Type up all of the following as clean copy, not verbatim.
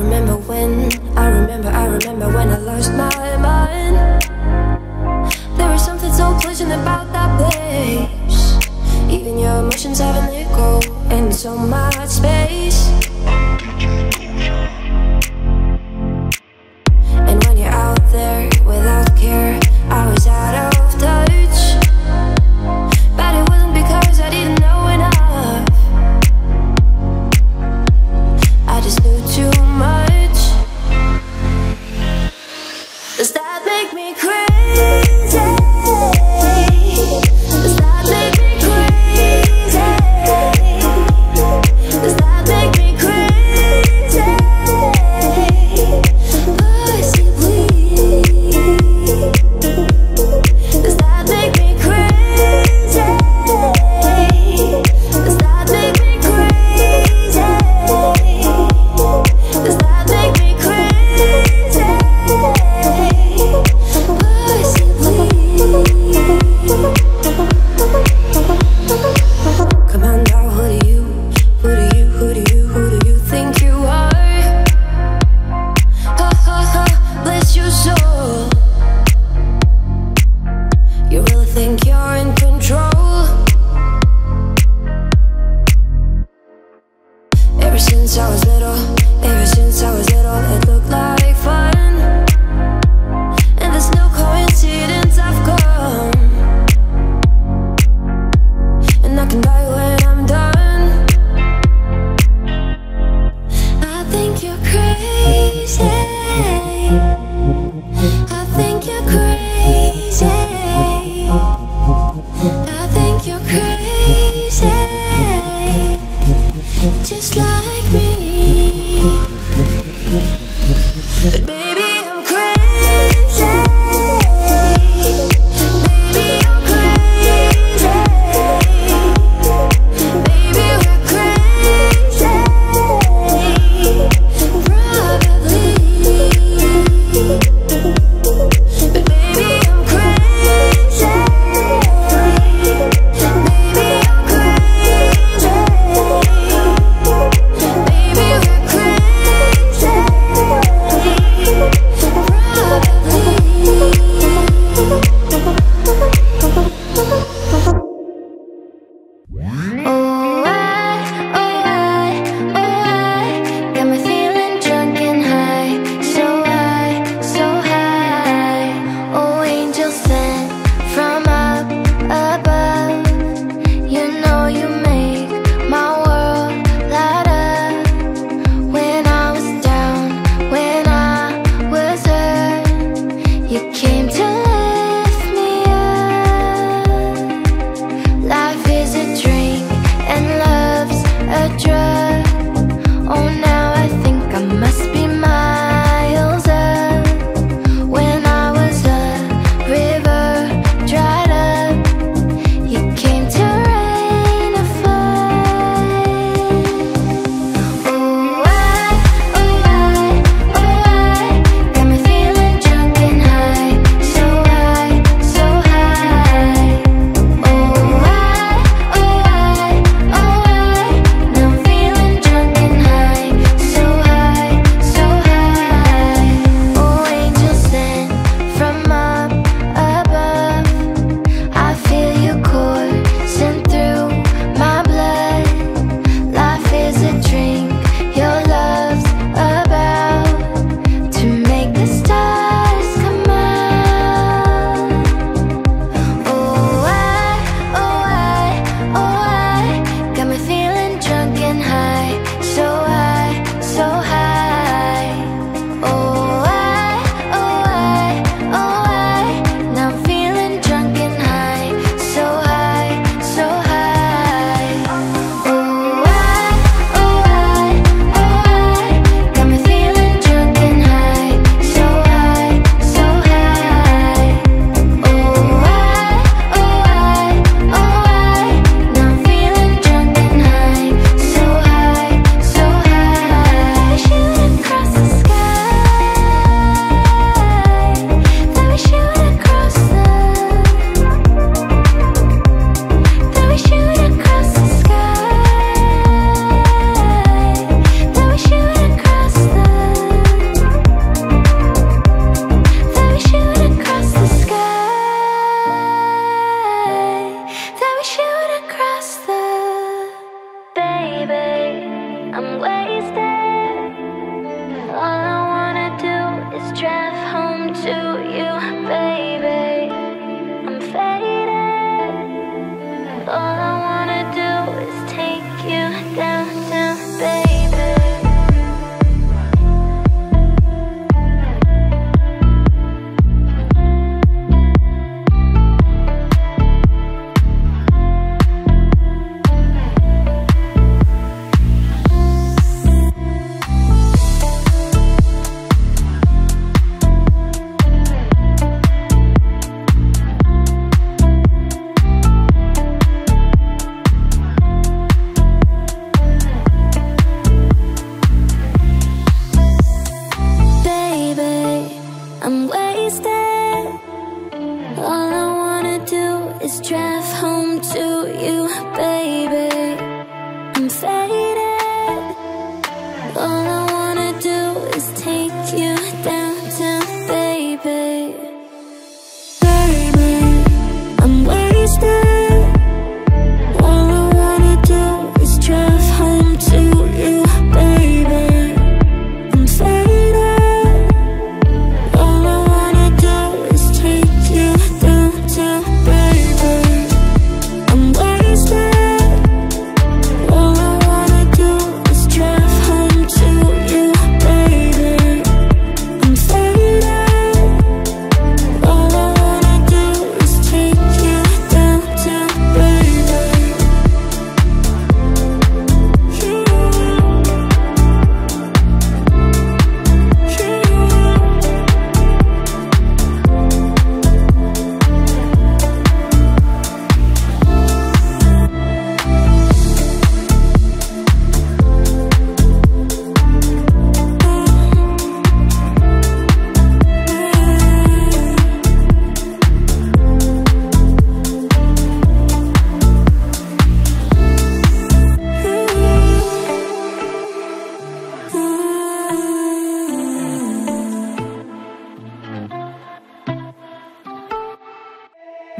I remember when I lost my mind. There was something so pleasant about that place. Even your emotions have an echo in so much space. And when you're out there without care, I was out of touch. But it wasn't because I didn't know enough. I just knew too much. Does that make me crazy? Ever since I was little, it looked like fun. And there's no coincidence I've come. And I can die when I'm done. I think you're crazy. I think you're crazy. I think you're crazy. Just like me. Probably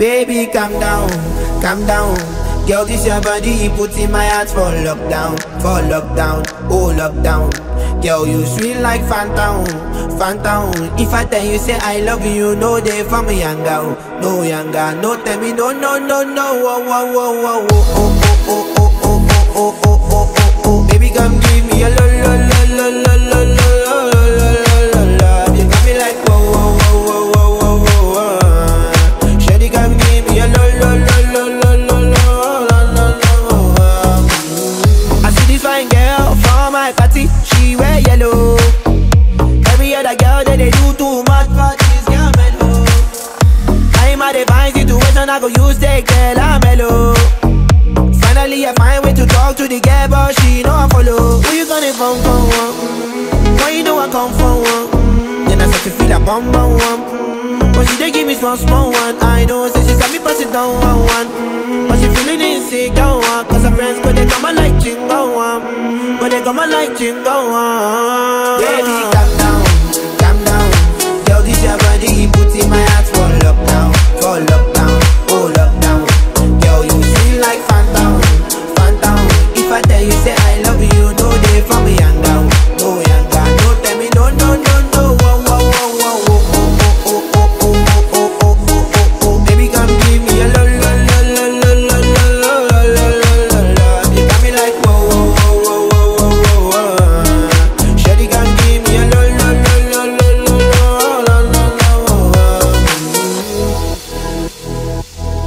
Baby, calm down, calm down. Girl, this your body, put in my heart for lockdown, for lockdown, oh lockdown. Girl, you sweet like Fanta, Fanta. If I tell you say I love you, no day for me younger, no younger, no tell me no, no, no, no, oh, oh, oh, oh, oh, oh, oh, oh, oh, oh, oh, oh, oh. Baby, come give me a lo, lo, lo, lo, lo, lo, lo, lo. You got me like whoa, whoa, whoa, whoa, whoa, whoa. Shady, come give me a lo, lo, lo, lo, lo, lo, lo. I see this fine girl from my party. She wear yellow. Every other girl that they do too much, but this girl mellow. I'm at a fine situation, I go use the girl, I'm mellow. Finally I find way to talk to the girl, but she no follow. Who you gonna phone for? Why you know I come for one? Then I start to feel a bum bum one. But she dey give me small small one. I know, say she got me pass it down one one. But she feeling insecure one. Cause her friends go they come and like jingle one. But they got my life to go on. Baby, calm down, calm down. Girl, this your body, put in my heart for lockdown, for lockdown, oh lockdown. Girl, you feel like phantom, phantom. If I tell you say I love you, no day for me young down, no young down. No tell me no, no, no, no, oh, oh, oh, oh, oh, oh, oh, oh, oh, oh, oh, oh. Baby, come give me a love.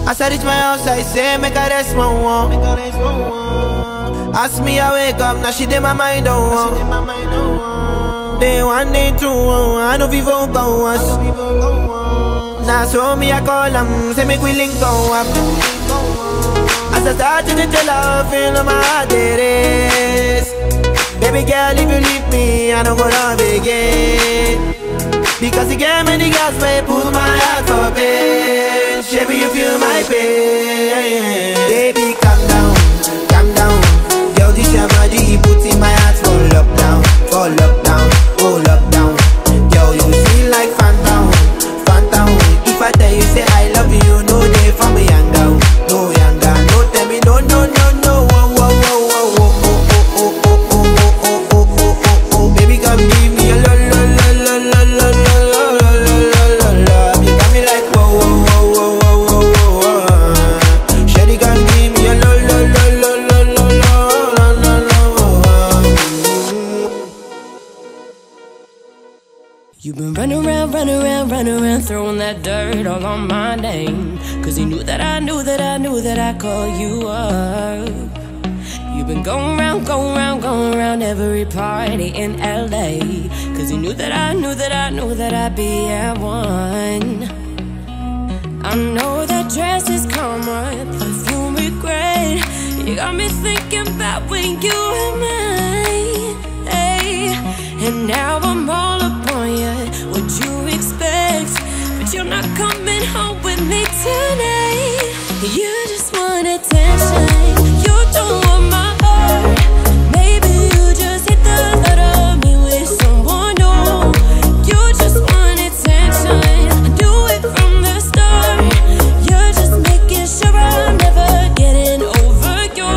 As I reach my house, I say, make a rest, my one. Ask me, I wake up, now she did my mind, oh. Day one, day two, oh, I know people go us. Now, so me, I call them, say, make we link go up. As I start to tell her, feel on my heart, it is. Baby girl, if you leave me, I don't go love again. Because the game and the girls may pull my heart for pain. Baby, you feel my pain. Baby, calm down, calm down. Girl, this your body, put in my heart for lockdown, for lockdown, oh lockdown. Girl, you feel like phantom, phantom. If I tell you say I love you, no day for me younger, no younger, no tell me no, no, no, no, oh, oh, oh, oh, oh, oh, oh, oh, oh, oh, oh, oh, oh. Baby, come give me a lo, lo, lo, lo, lo, lo, lo, lo. You got me like whoa, whoa, whoa, whoa. You've been running around, running around, running around, throwing that dirt all on my name. Cause you knew that I knew that I knew that I called you up. You've been going around, going around, going around every party in LA. Cause you knew that I knew that I knew that I'd be at one. I know that dress is common, perfume regret. You got me thinking about when you and I, hey. And now I'm all alone. What you expect, but you're not coming home with me tonight. You just want attention, you don't want my heart. Maybe you just hit the thought of me with someone new. You just want attention, I do it from the start. You're just making sure I'm never getting over you.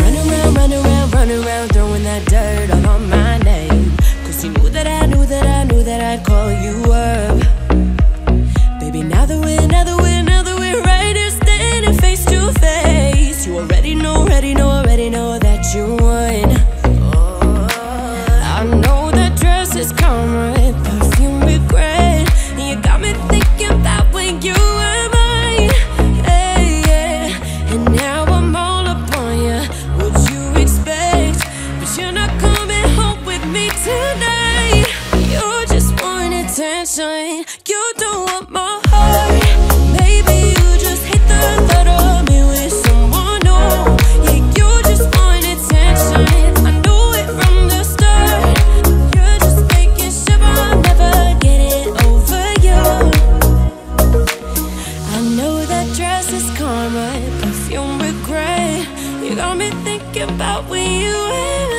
Run around, run around, run around, throwing that dirt all on my name. You knew that I knew that I knew that I'd call you up. Baby, now that we're, now that we're, now that we're right here standing face to face, you already know, already know, already know that you won. I know that dress is common, perfume regret. You got me thinking about when you were mine, hey, yeah. And now I'm all upon you, what you expect, but you're not coming home with me tonight. Attention, you don't want my heart. Maybe you just hate the thought of me with someone new. Yeah, you just want attention, I knew it from the start. You're just making sure I'm never getting over you. I know that dress is karma, perfume regret. You got me thinking about when you and I,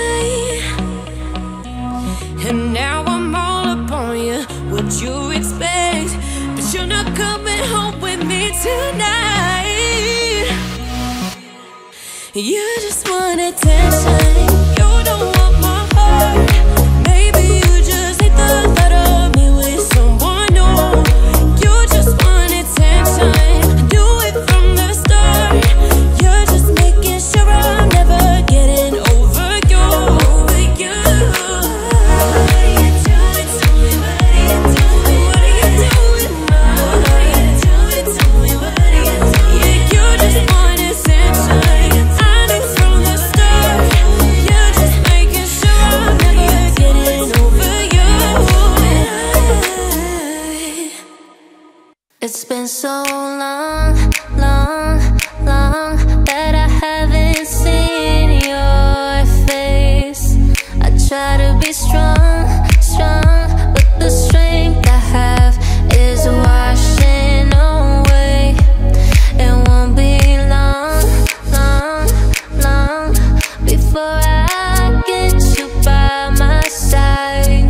You just want attention. You don't want my heart. Maybe you just hate the thought of me with someone new. You just want attention. Do it from the start. You're just making sure I'm never getting over you. Over you. What are you doing to me? What are you doing? What are you doing? What are you doing to me? What are you doing? Yeah, you just want attention. It's been so long, long, long that I haven't seen your face. I try to be strong, strong, but the strength I have is washing away. It won't be long, long, long before I get you by my side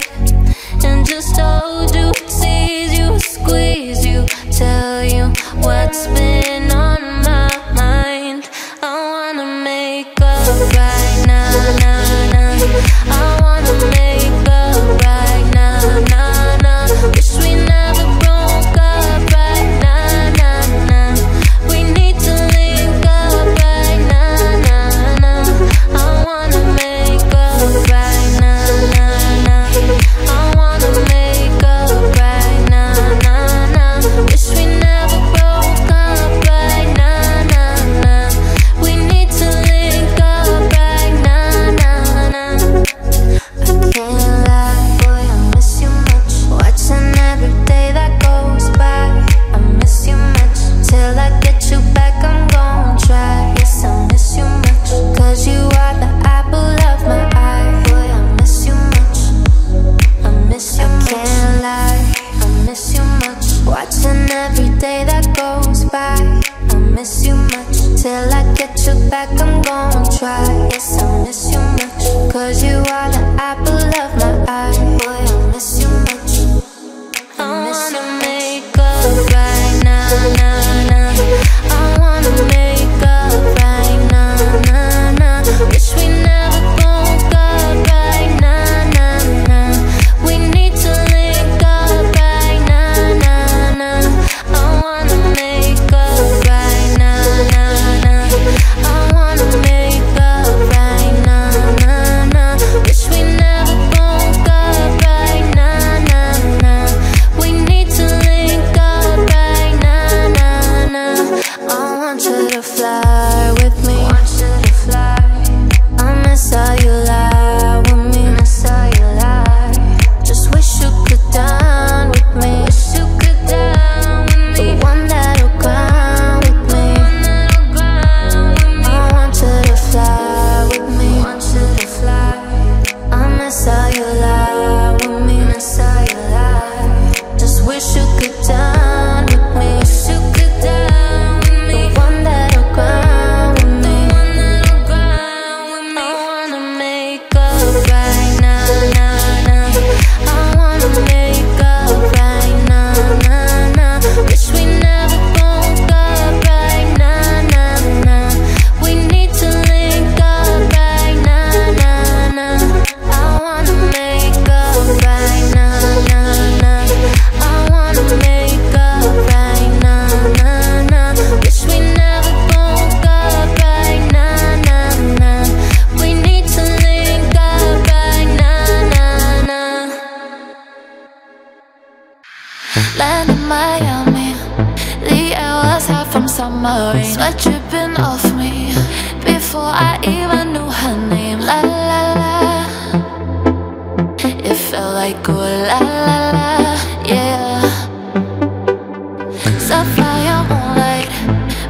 and just hold you, seize you, squeeze you. Tell you what's been on my mind. I wanna make up right now, nah, nah. I wanna make up right now, nah, nah. Wish we never broke up right now, nah, nah. We need to link up right now, nah, nah. I wanna make up right now, nah, nah. I wanna make up right now, nah, nah. Wish we never broke up right now, nah, nah. We need to link up right now, nah, nah. I can't lie, boy, I miss you much. Watching every day that goes by, I miss you much. Till I get you back, I'm gonna try. Yes, I miss you much. Cause you are the apple of my eye. Boy, I miss you much. I miss you much. I can't lie, I miss you much. Watching every day that goes by, I miss you much. Till I get you back, I'm gonna try. Yes, I miss you much. Cause you are the apple of my eye. Boy, I miss you much. I wanna make up right now, nah, nah. I wanna make up right now, nah, nah. Wish we never broke up right now, nah, nah. We need to link up right now, nah, nah. I wanna make up right now, nah, nah. I wanna make up right now, nah, nah. Wish we never broke up right now, nah, nah. We need to link up right now, nah, nah. I want you to fly with me. I miss how you lie with me. Just wish you could dine with me. The one that'll grind with me. I want you to fly with me. I miss how you lie with me. Just wish you could dine with me. The one that'll grind with me. I wanna make up right now, nah, nah. I wanna make up right now, nah, nah. Wish we never broke up right now, nah, nah. We need to link up right now, nah, nah. I wanna make up right now, nah, nah. I wanna make up right now, nah, nah. Wish we never broke up right now, nah, nah. We need to link up right now, nah, nah. Land in Miami, the air was hot from submarine. Sweat dripping off me before I even knew her name. La la la, it felt like ooh la la la, yeah. Sapphire moonlight,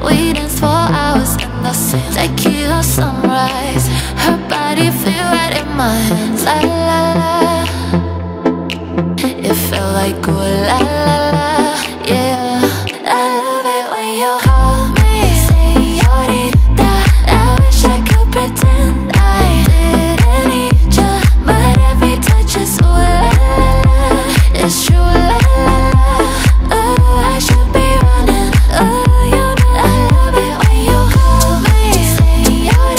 we danced for hours in the sand. Tequila sunrise, her body fit right in mine. La la la, it felt like ooh la la la, yeah. I love it when you call me señorita. I wish I could pretend I didn't need ya, but every touch is ooh la la la. It's true la la la. Oh, I should be running. Oh, you know I love it when you call me señorita.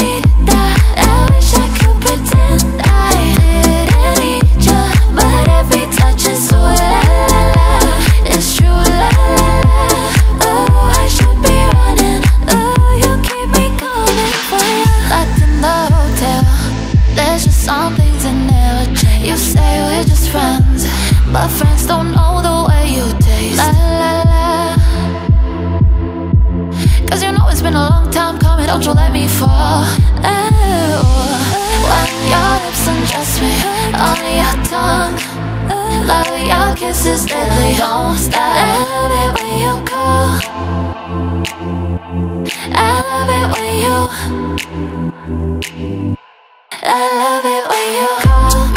My friends don't know the way you taste. La la la. Cause you know it's been a long time coming, don't you let me fall. Oh, on your lips and trust me, on your tongue. Love your kisses daily, don't stop. I love it when you call. I love it when you, I love it when you call me.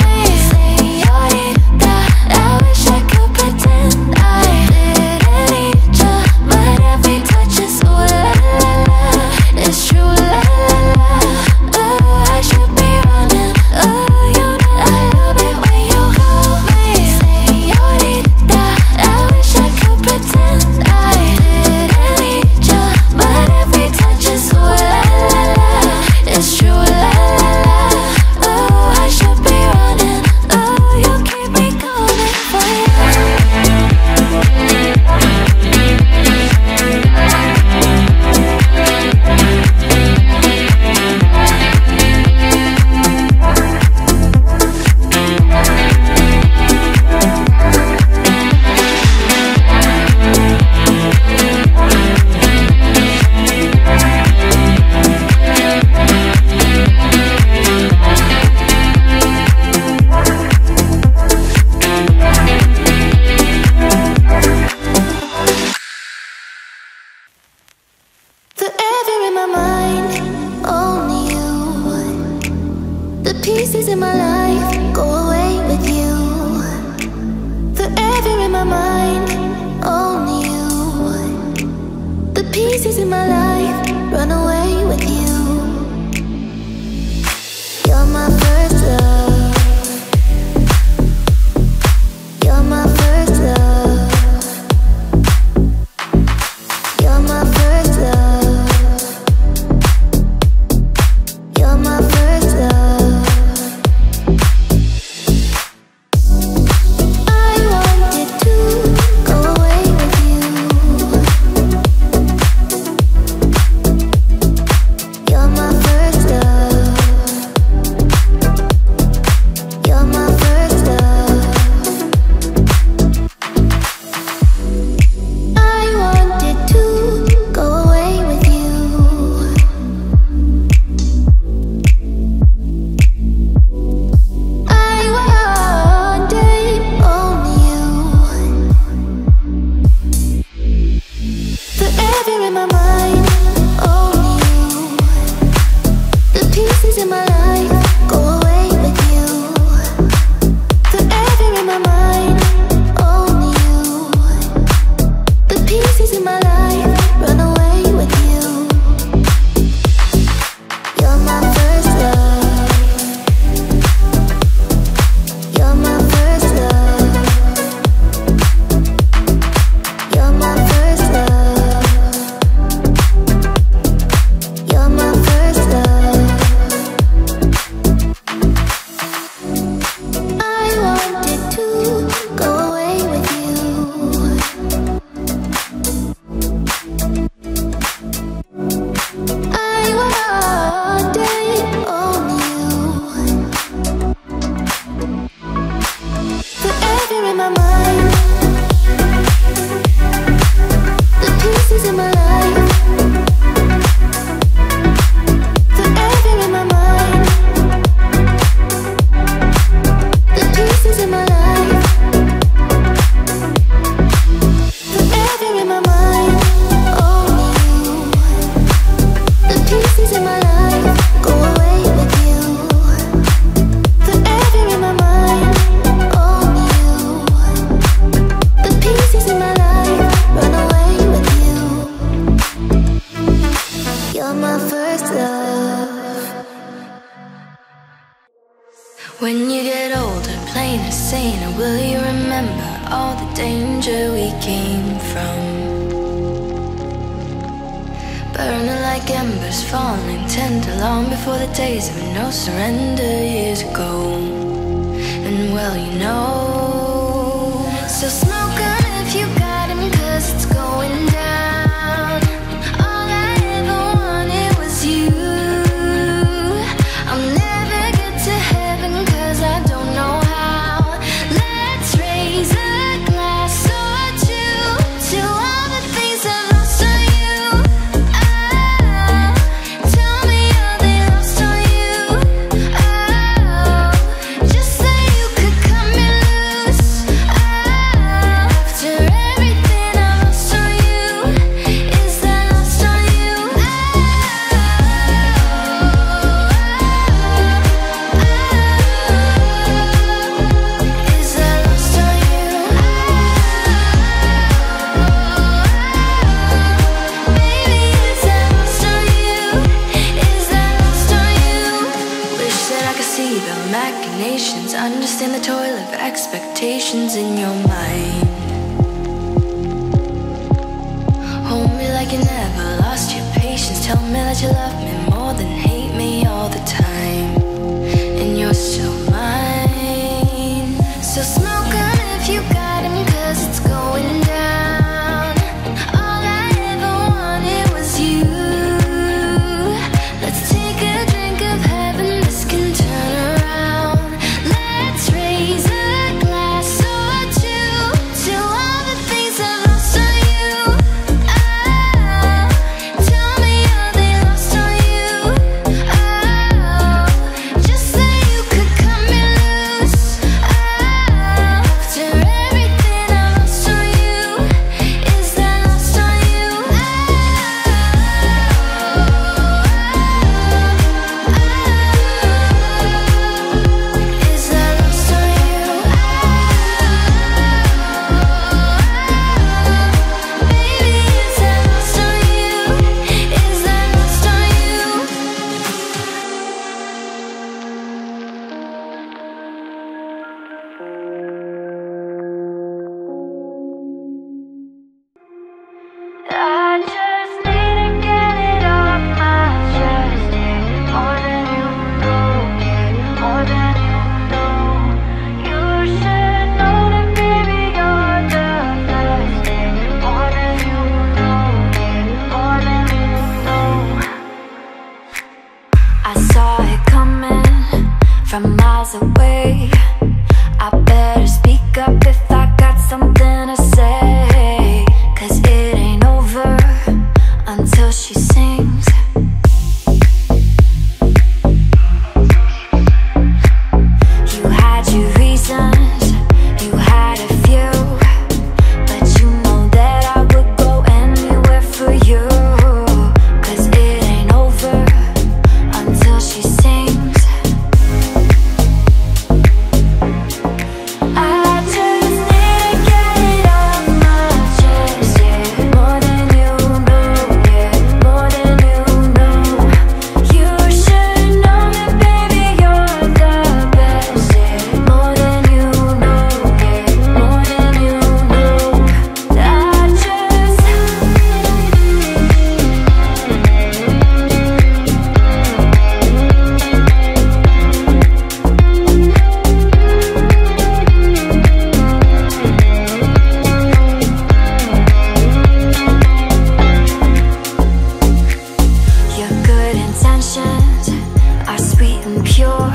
Crazy. to understand the toil of expectations in your mind. Hold me like you never lost your patience. Tell me that you love me more than hate me all the time. And you're still mine. So smoke on if you got him, cause it's going down. All I ever wanted was you. Let's take a drink of heaven, this can turn around. Let's raise a glass or two to all the things I've lost on you. Oh, tell me are they lost on you? Oh, just say you could cut me loose. Oh, after everything I lost on you, is that lost on you? Oh, is that lost on you? Oh, baby, is that lost on you? Is that lost on you? I just need to get it off my chest, yeah. More than you know, yeah. More than you know. You should know that, baby, you're the best, yeah. More than you know, yeah. More than you know. I saw it coming from miles away. I better speak up if I got something to say. Cause it ain't over until she sings. You had your reasons, you had a few, but you know that I would go anywhere for you. Cause it ain't over until she sings. I just need to get it off my chest, yeah. More than you know, yeah. More than you know. You should know that, baby, you're the best, yeah. More than you know, yeah. More than you know. I Your good intentions are sweet and pure,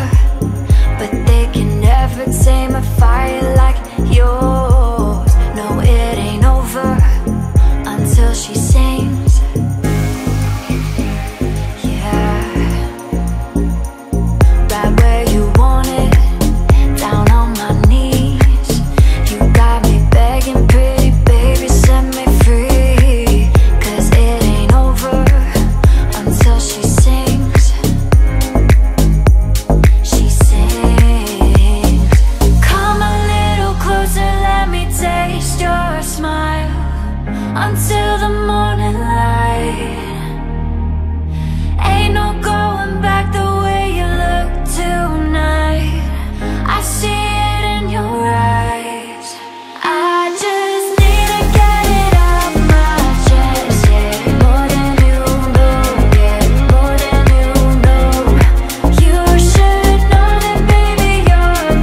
but they can never tame a fire like yours. No, it ain't over until she sings. Yeah, right where you want it, down on my knees. You got me begging, pretty baby, set me free. Cause it ain't over until she sings. She sings. Come a little closer, let me taste your smile until the morning light. Ain't no going back the way you look tonight. I see it in your eyes. I just need to get it off my chest, yeah. More than you know, yeah. More than you know. You should know that, baby, you're the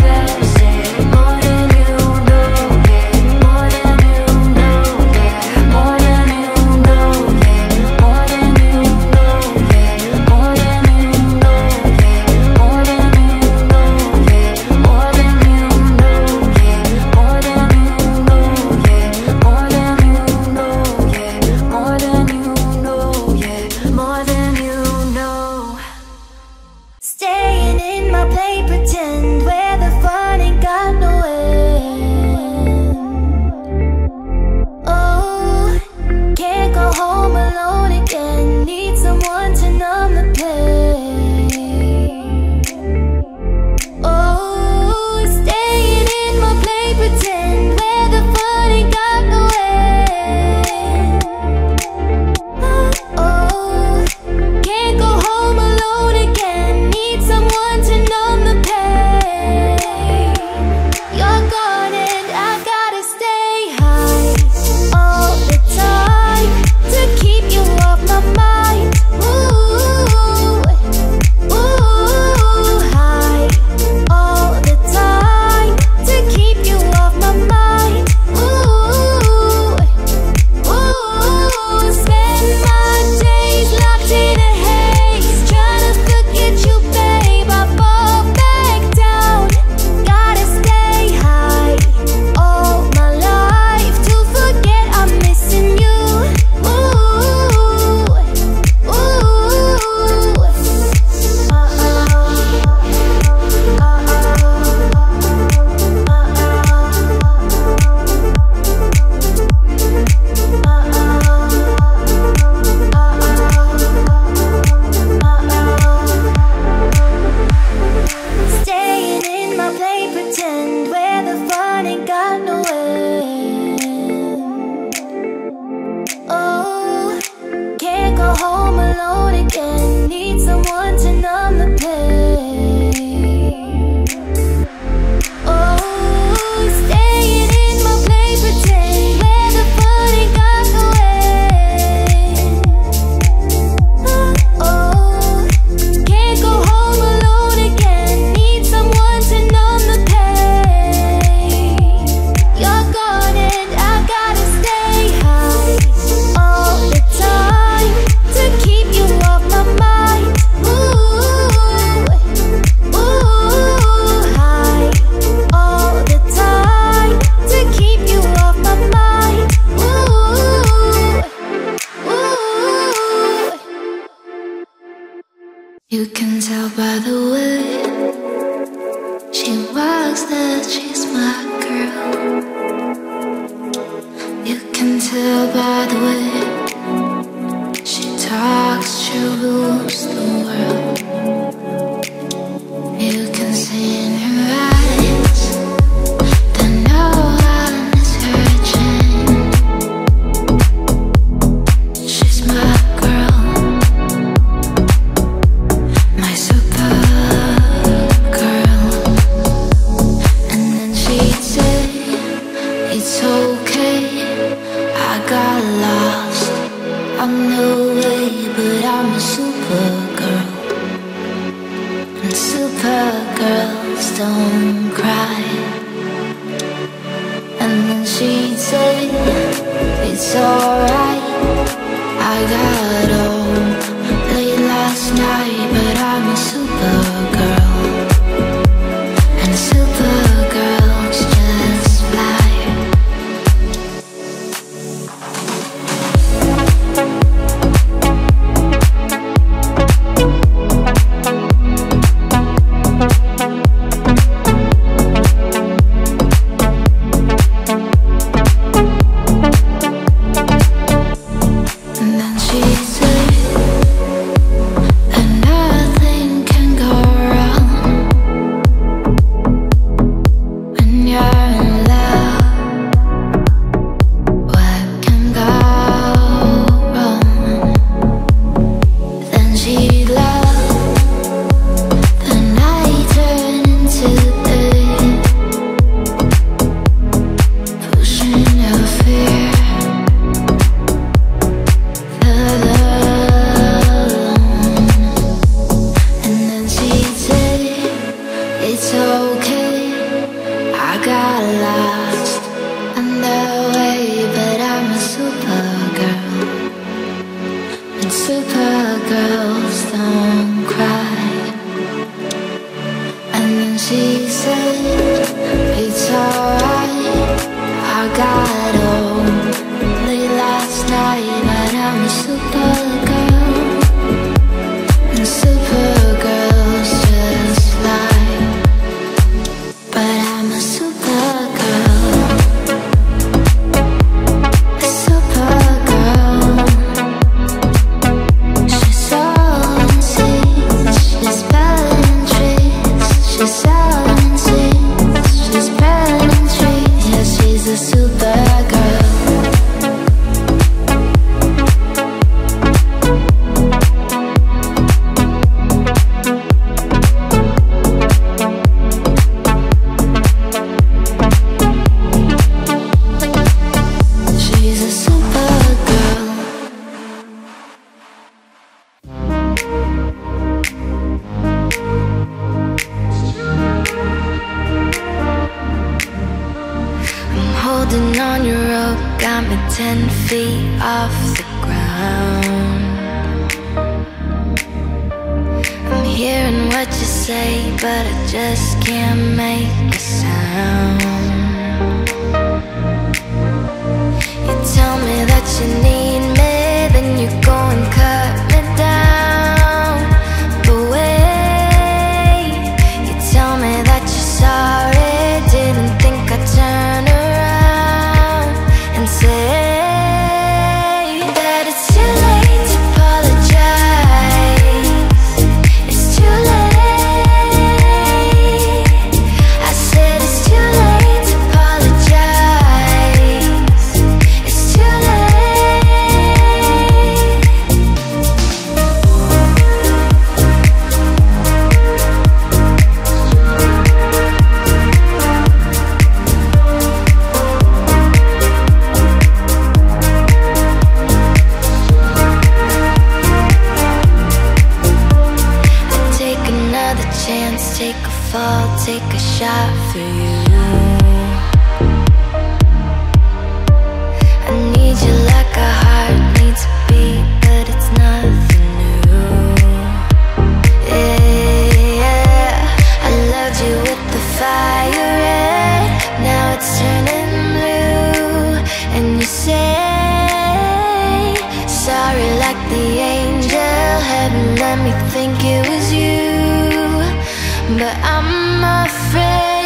best, yeah. More than you know, yeah. More than you know, yeah. More than you know, yeah. More than you know, yeah. More than you know, yeah. More than you know, yeah. More than you know, yeah. More than you know, yeah. More than you know, yeah. More than you know, yeah. More than you know. Staying in my play, pretend where the fun ain't got no end. Oh, can't go home alone again. Need someone to numb the pain. Oh, staying in my play, pretend where the fun ain't got no end. Oh, can't go home alone again. Need someone to numb the pain. was that she's my girl. You can tell by the way she talks, she rules the world. You can see in her eyes don't cry. And then she'd say, it's alright. I got home late last night, but I'm a supergirl. And supergirls just fly. think it was you, but I'm afraid.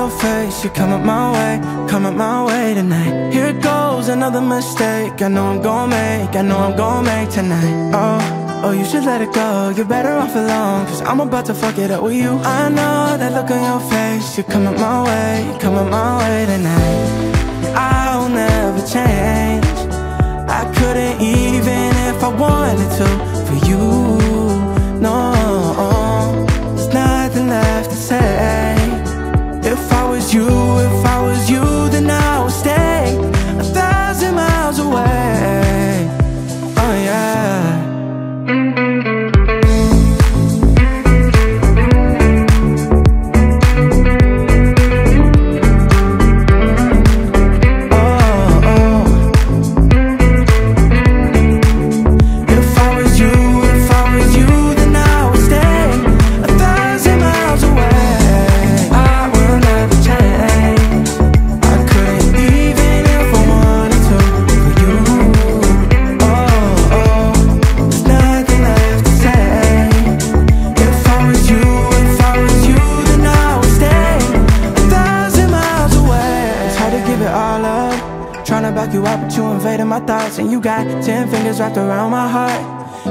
your face, you coming my way tonight. Here goes another mistake, I know I'm gon' make, I know I'm gon' make tonight. Oh, oh, you should let it go, you're better off alone, cause I'm about to fuck it up with you. I know that look on your face, you coming my way tonight. I'll never change, I couldn't even if I wanted to, for you, no. You, if I was you, then I would stay 1,000 miles away. Oh yeah. Oh, oh. If I was you, if I was you, then I would stay 1,000 miles away. You out, but you invaded my thoughts, and you got 10 fingers wrapped around my heart.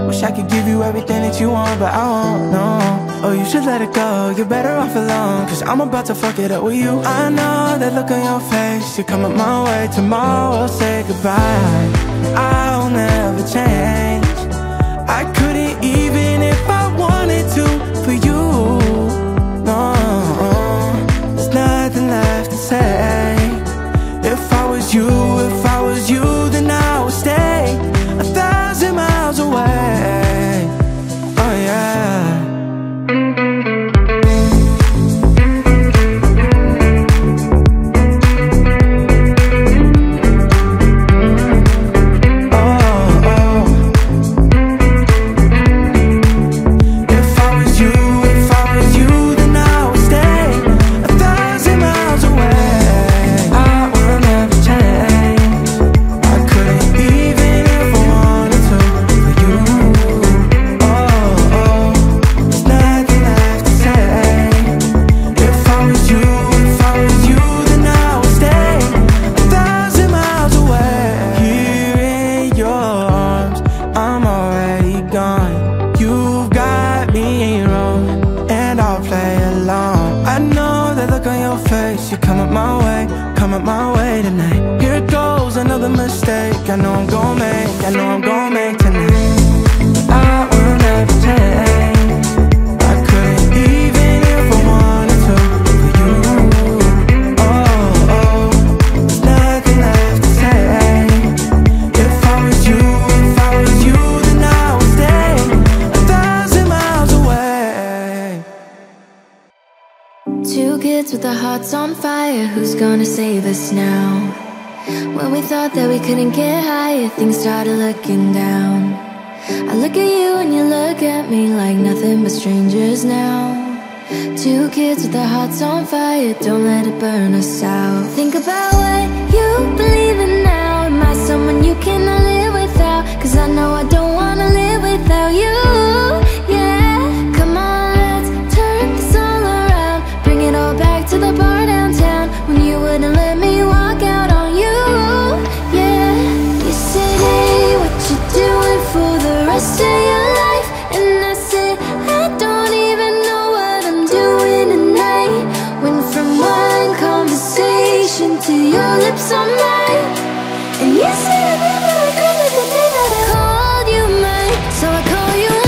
Wish I could give you everything that you want, but I won't, no. Oh, you should let it go, you're better off alone, cause I'm about to fuck it up with you. I know that look on your face, you're coming my way. Tomorrow say goodbye, I'll never change, I couldn't even if I wanted to, for you, no. There's nothing left to say. If I was you, if I was you, then I would stay 1,000 miles away. Oh yeah. Coming my way tonight. Here goes another mistake, I know I'm gon' make, I know I'm gon' make tonight. I will never change. With our hearts on fire, who's gonna save us now? When we thought that we couldn't get higher, things started looking down. I look at you and you look at me like nothing but strangers now. Two kids with our hearts on fire, don't let it burn us out. Think about what you believe in now. Am I someone you cannot live without? Cause I know I don't wanna live without you. To the bar downtown when you wouldn't let me walk out on you. Yeah, you said, hey, what you doing for the rest of your life? And I said, I don't even know what I'm doing tonight. Went from one conversation to your lips on mine. And you said, I never regretted the day that I called you mine. So I call you mine.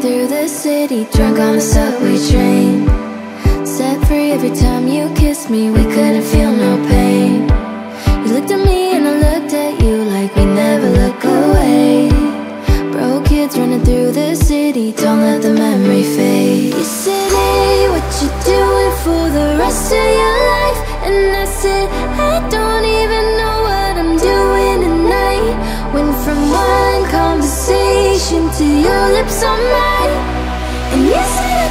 Through the city, drunk on the subway train, set free every time you kissed me. We couldn't feel no pain. You looked at me and I looked at you like we never look away. Broke kids running through the city, don't let the memory fade. You said, hey, what you doing for the rest of your life? And I said, I don't even know what I'm doing tonight. Went from one conversation to your lips on mine, and you said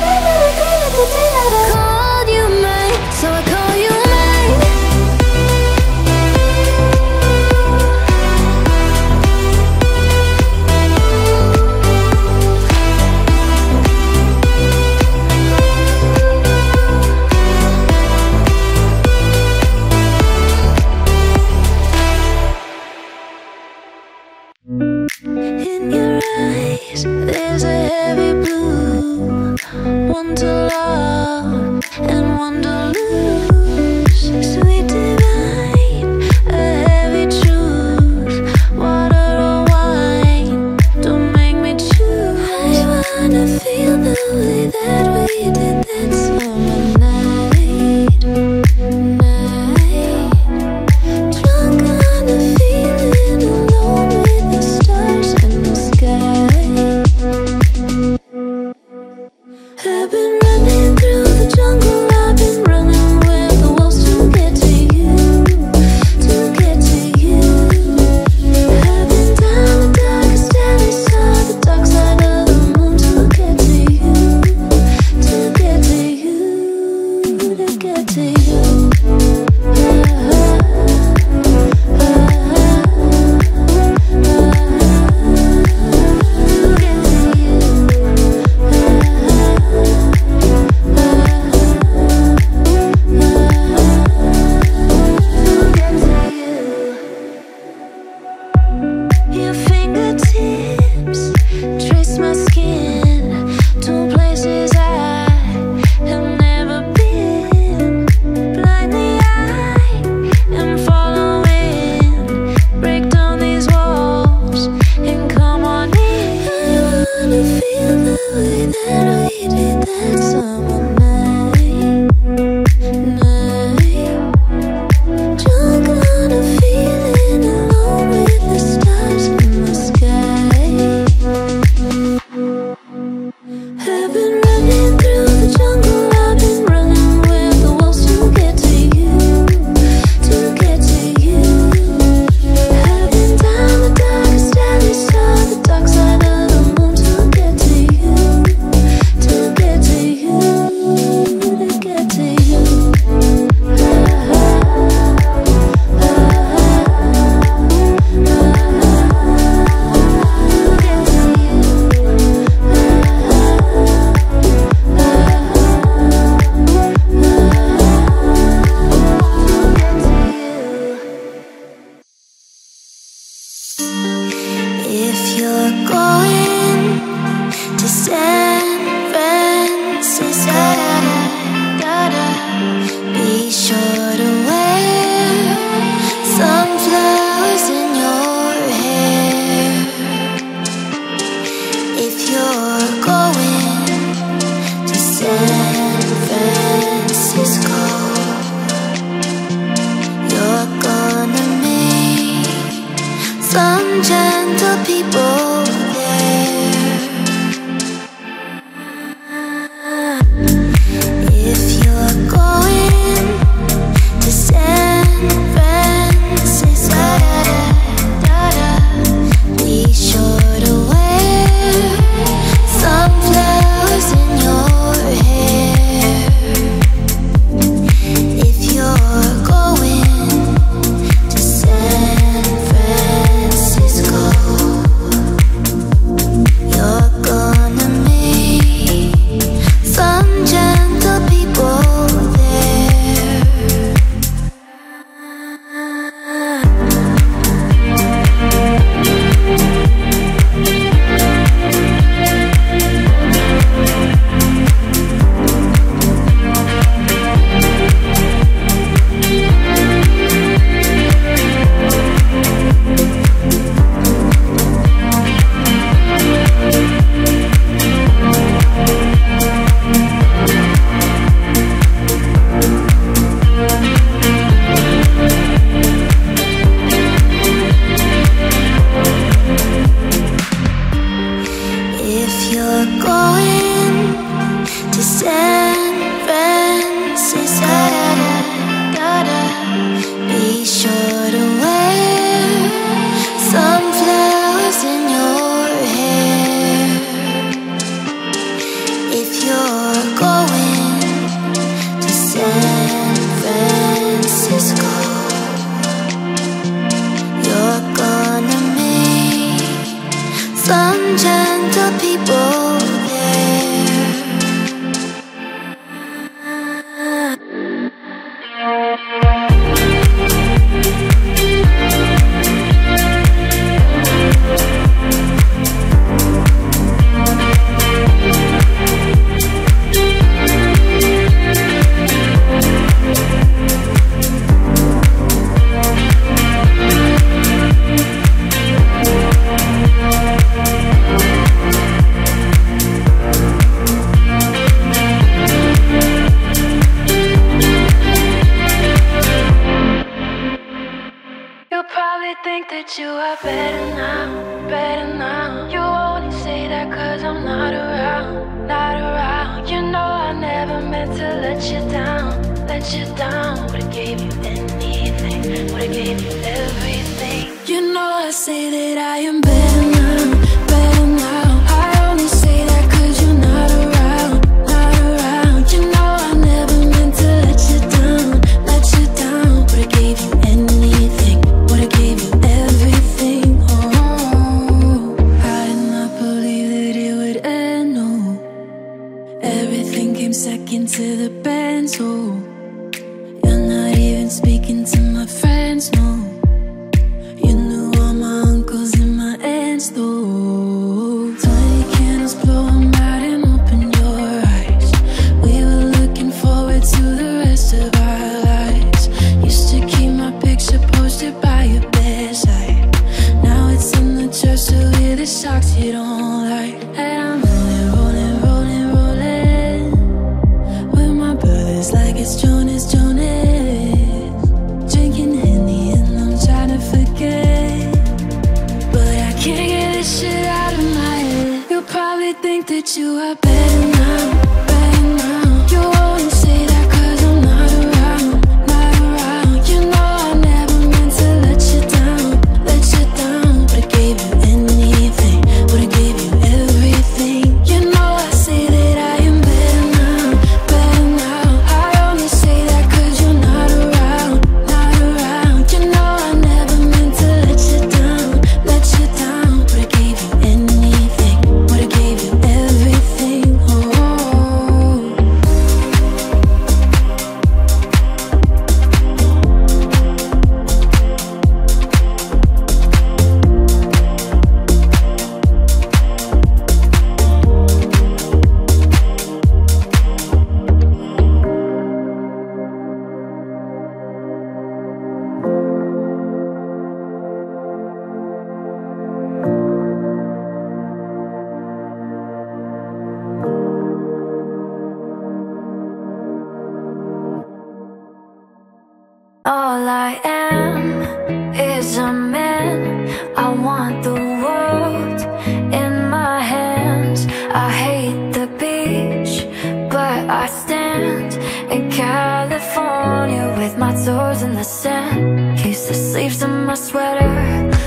sleeves and my sweater.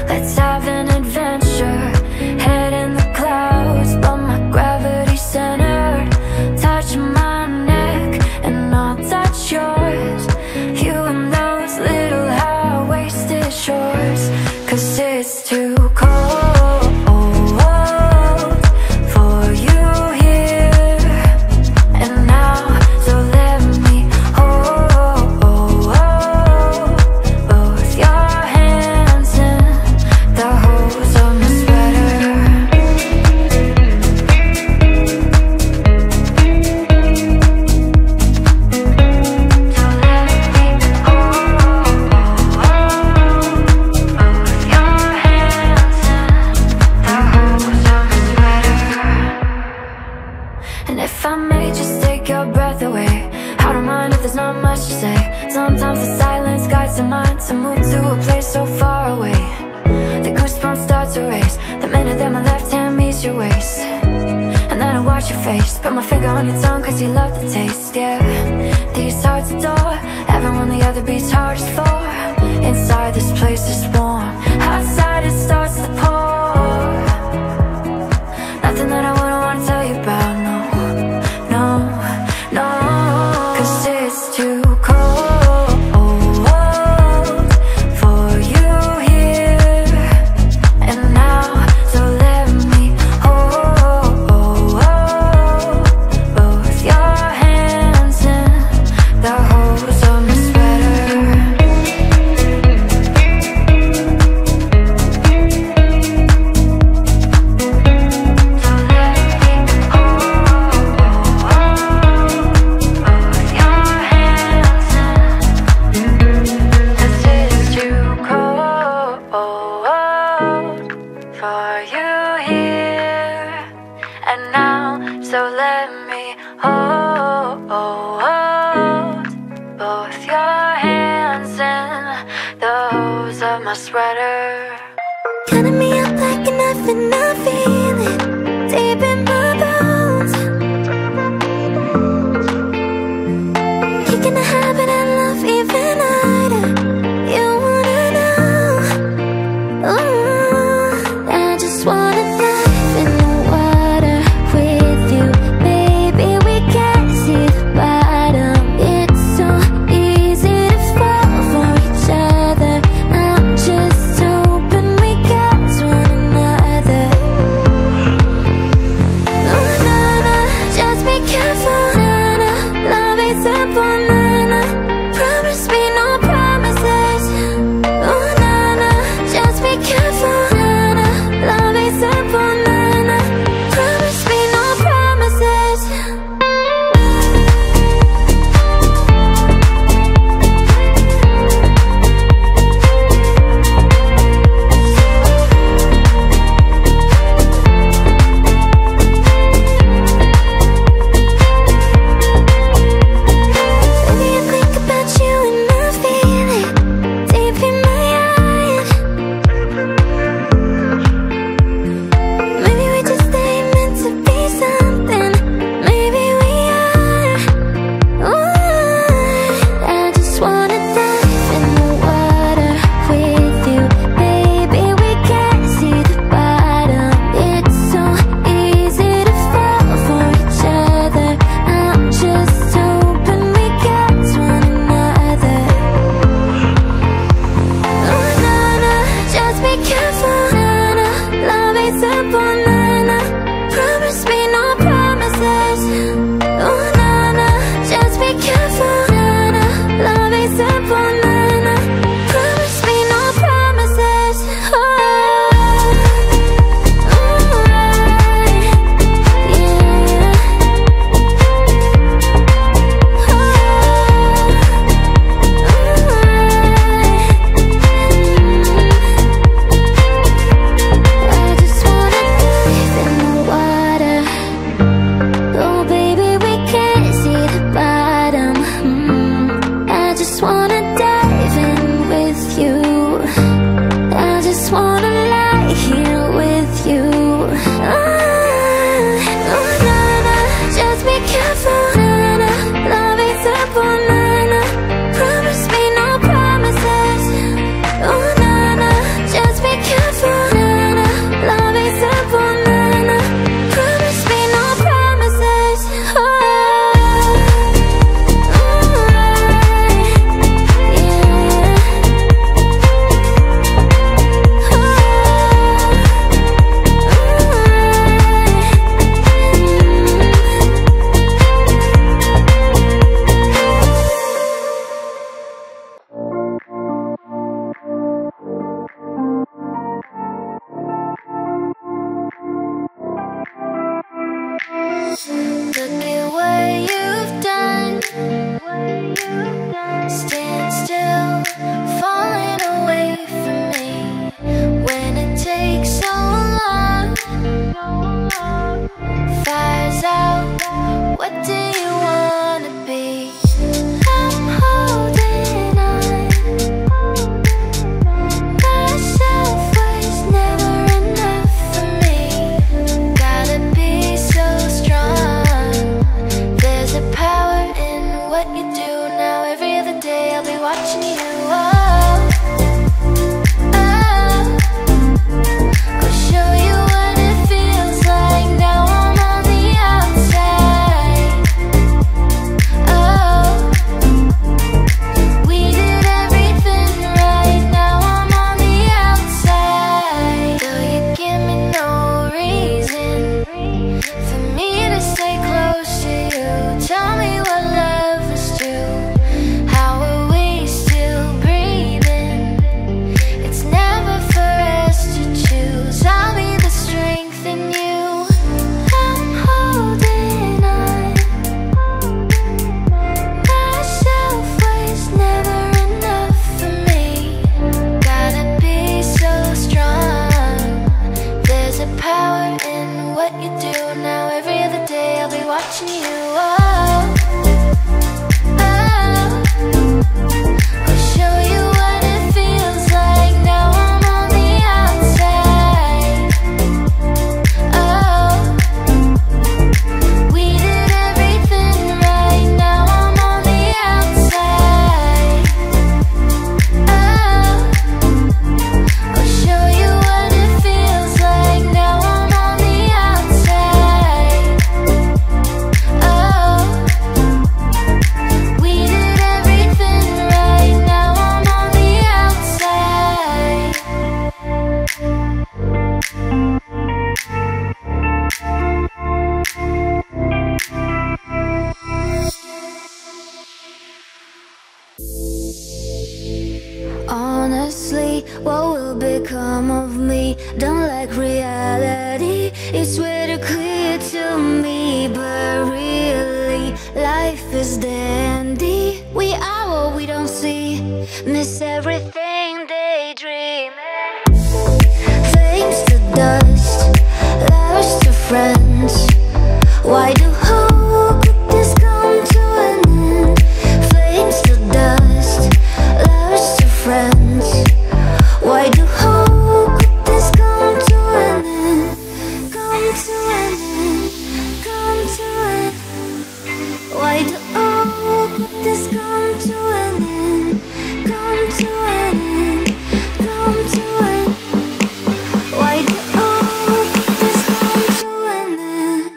Let's have an adventure. Head in the clouds, but my gravity's centered. Touch my neck and I'll touch yours. You and those little high-waisted shorts. 'Cause it's too cold on your tongue, 'cause you love the taste, yeah. These hearts adore everyone the other beats hardest for. Inside this place is warm, outside it starts to pour. Nothing that I wouldn't want to tell you about, no, no, no. 'Cause it's too cold for you here and now, so let me sweater. Cutting me up like an knife and I feel it deep in my bones. Kicking the habit I love even harder. You wanna know? Ooh, I just wanna dive in the water with you. Maybe we can see the bottom. It's so easy to fall for each other. Just hoping we got one another. become of me. Don't like reality, it's very clear to me. But really, life is dandy. We are what we don't see. Miss everything daydreaming. Things to dust, lovers to friends. Why do how could this come to an end? Flames to dust, lovers to friends. Why do how could this come to an end? Come to an end, come to an end. Why do how could this come to an end? Come to an end, come to an end. Why do how could this come to an end?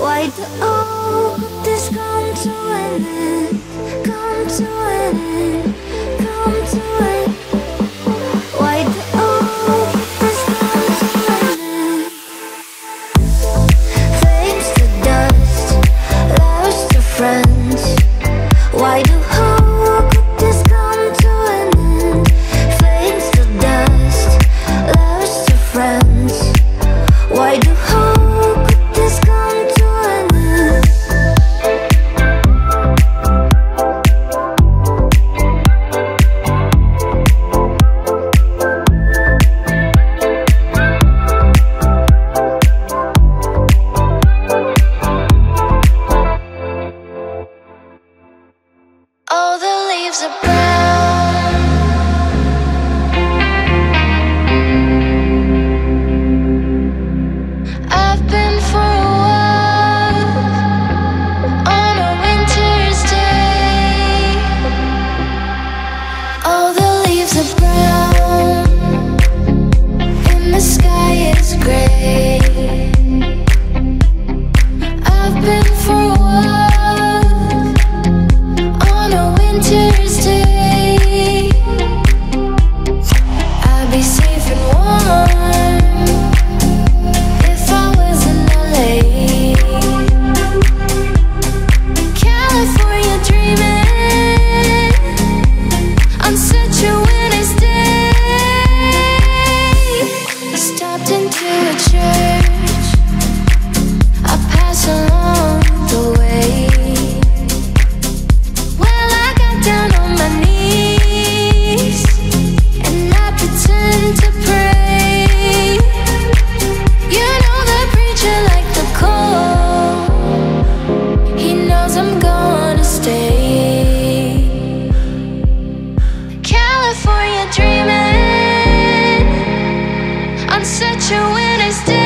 Why do all good things come to an end? Come to an end, come to an end. Why do all good things come to an end? Flames to dust, lovers to friends. Why do all good things come to an end? Flames to dust, lovers to friends. Why do all good things come to stay.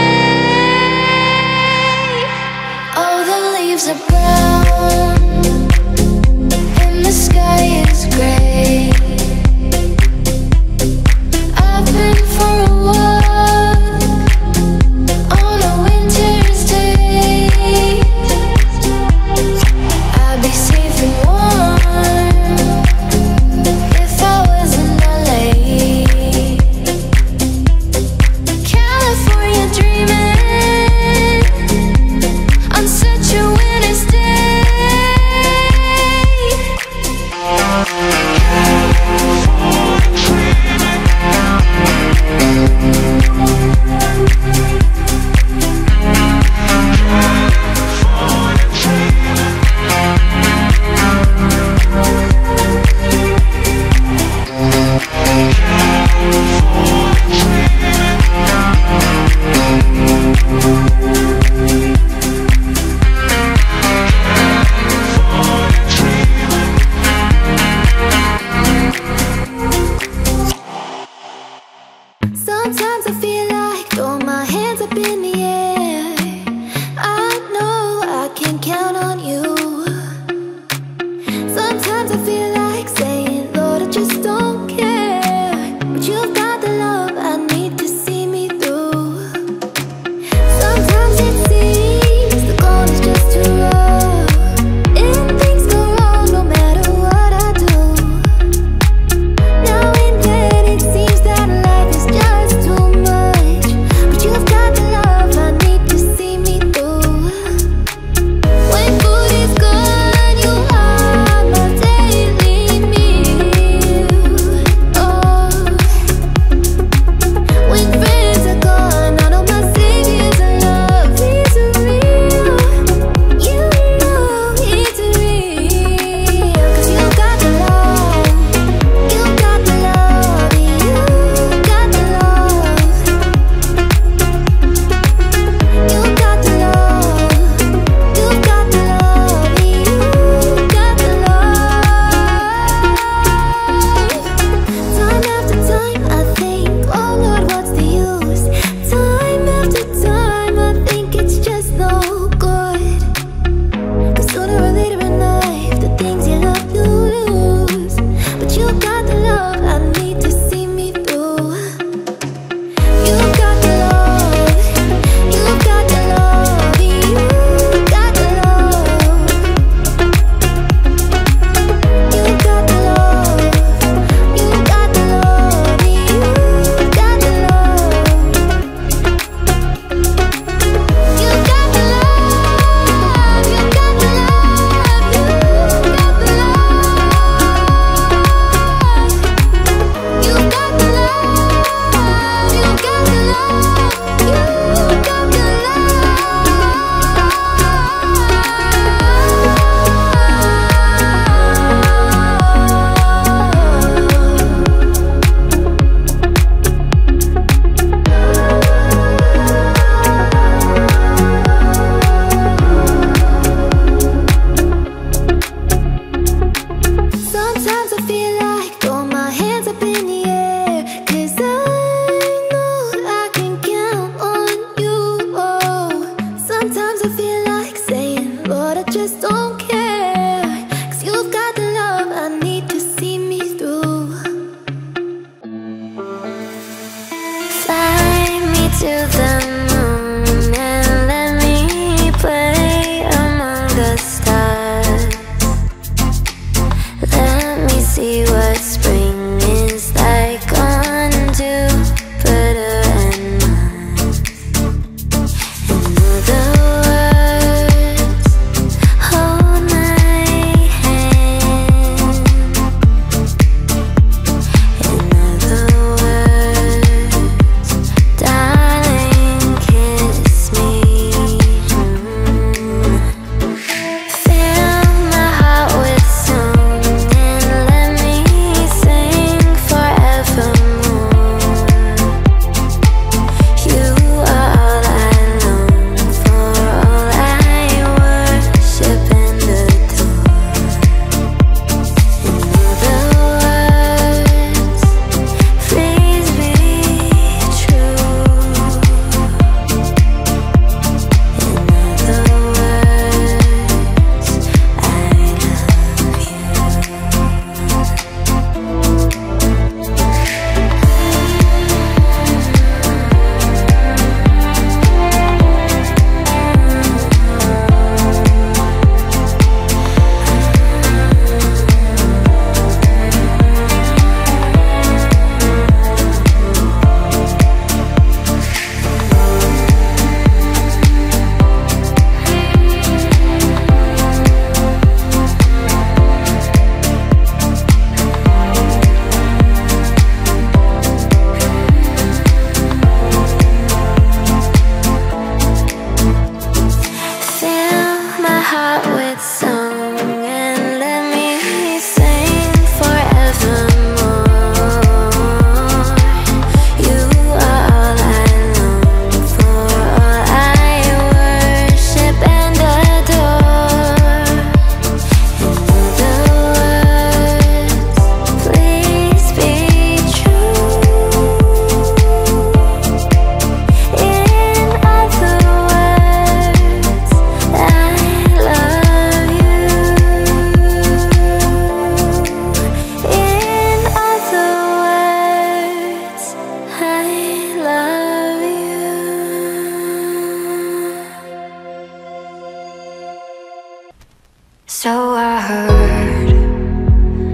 So I heard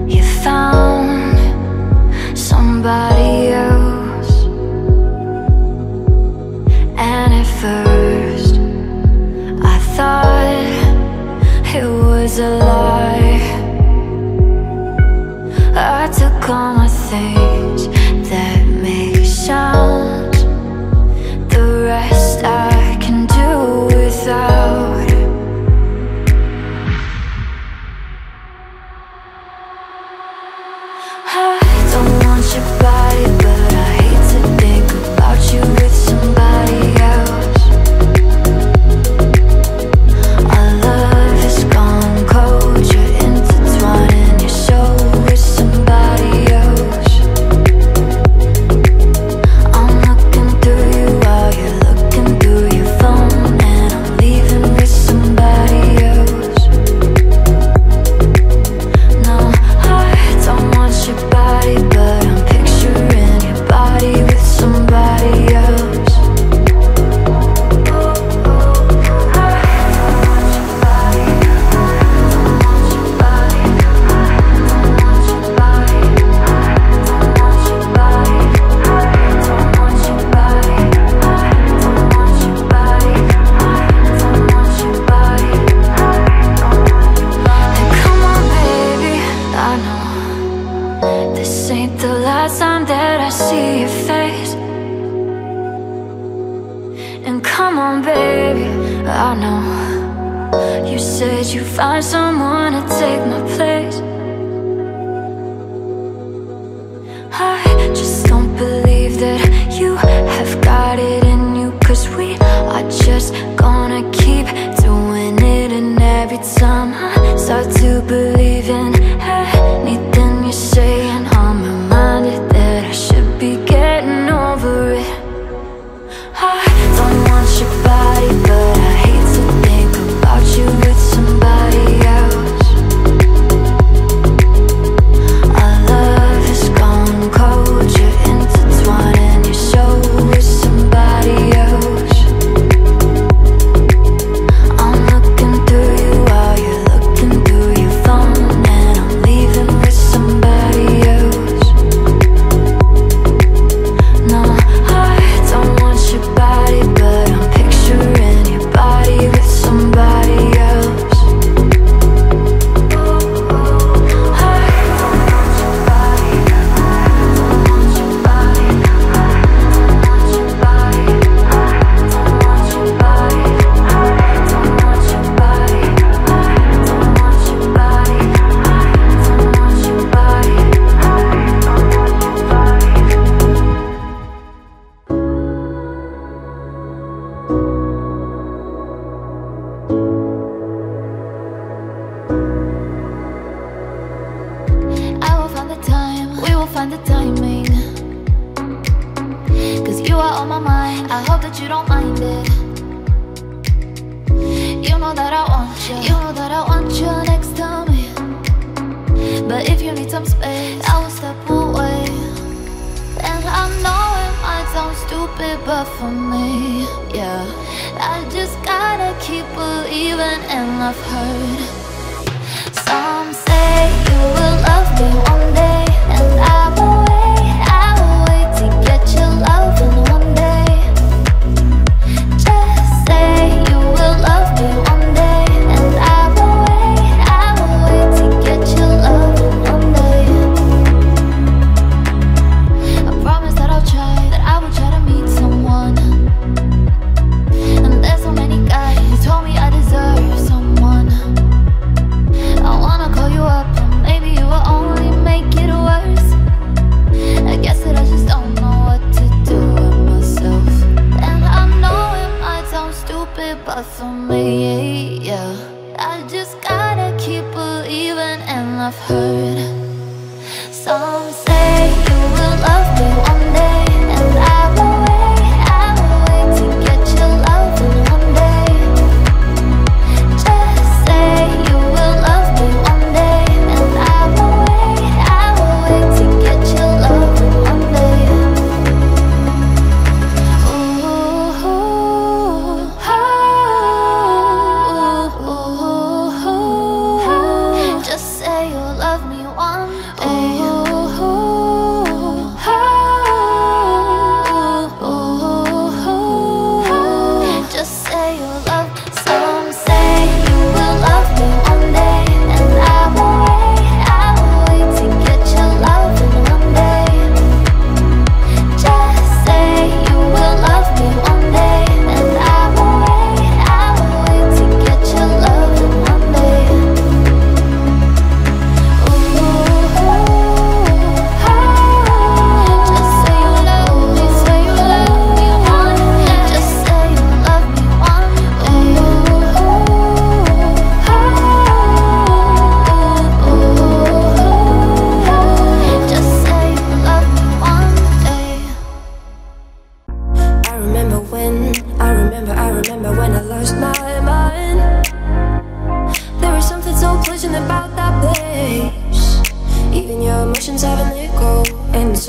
you found somebody else, and at first I thought it was a lie. I took all my things that make sounds, the rest I can do without.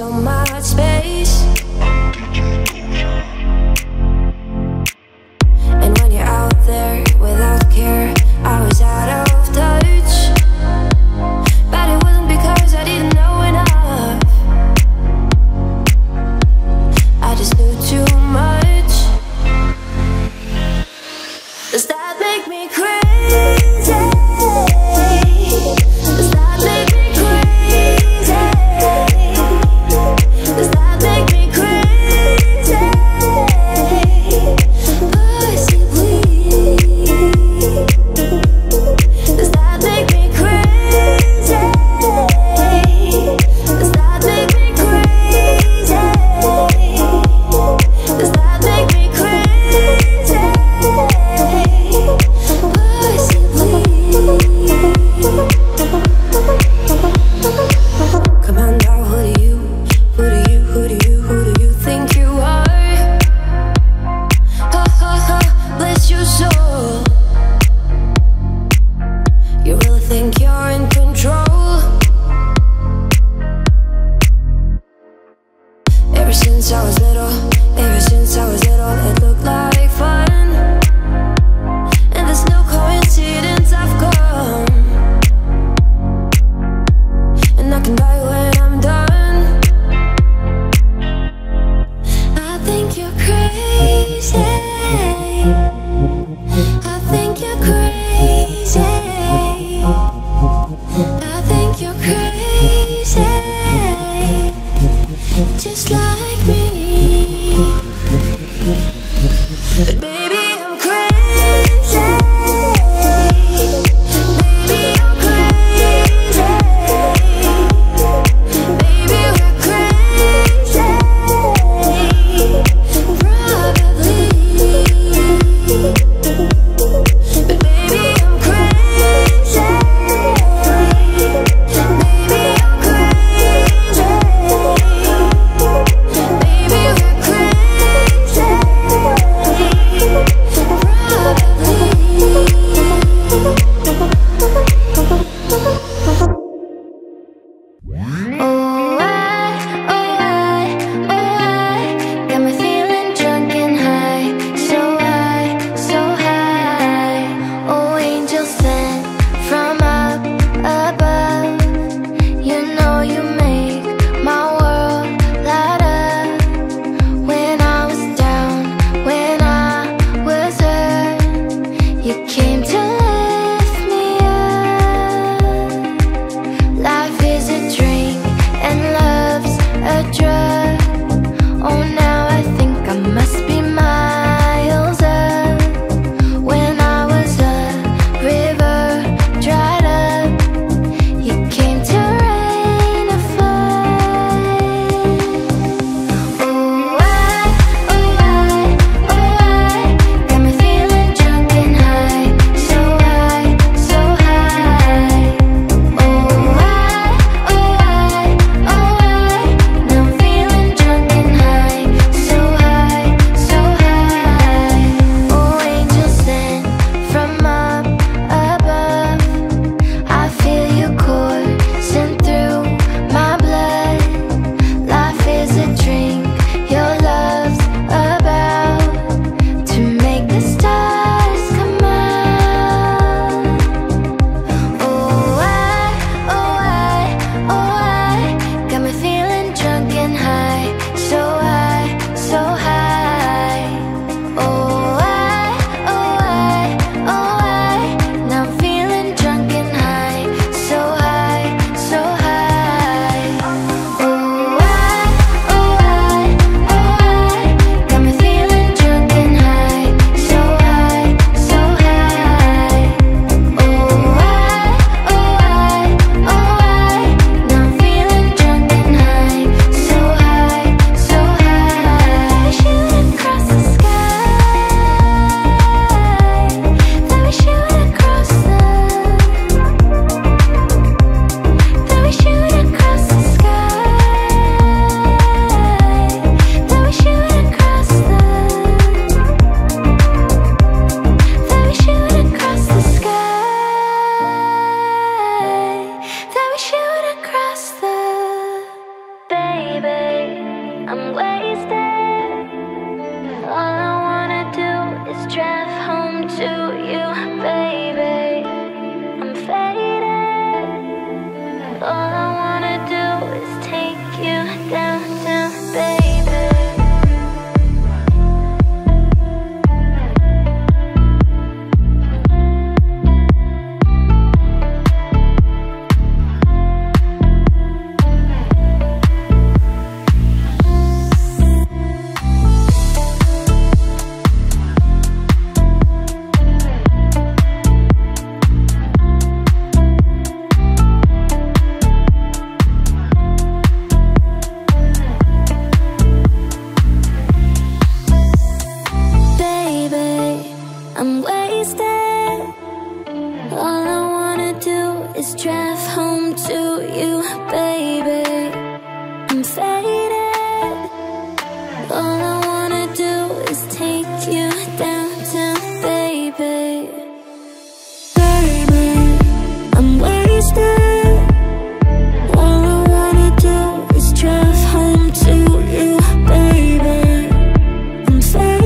so much space. And when you're out there without care, I was out of touch. But it wasn't because I didn't know enough, I just knew too much. Does that make me crazy? Does that make me crazy? this drive home to you, baby. I'm faded. All I wanna do is take you downtown, baby. Baby, I'm wasted. All I wanna do is drive home to you, baby. I'm faded.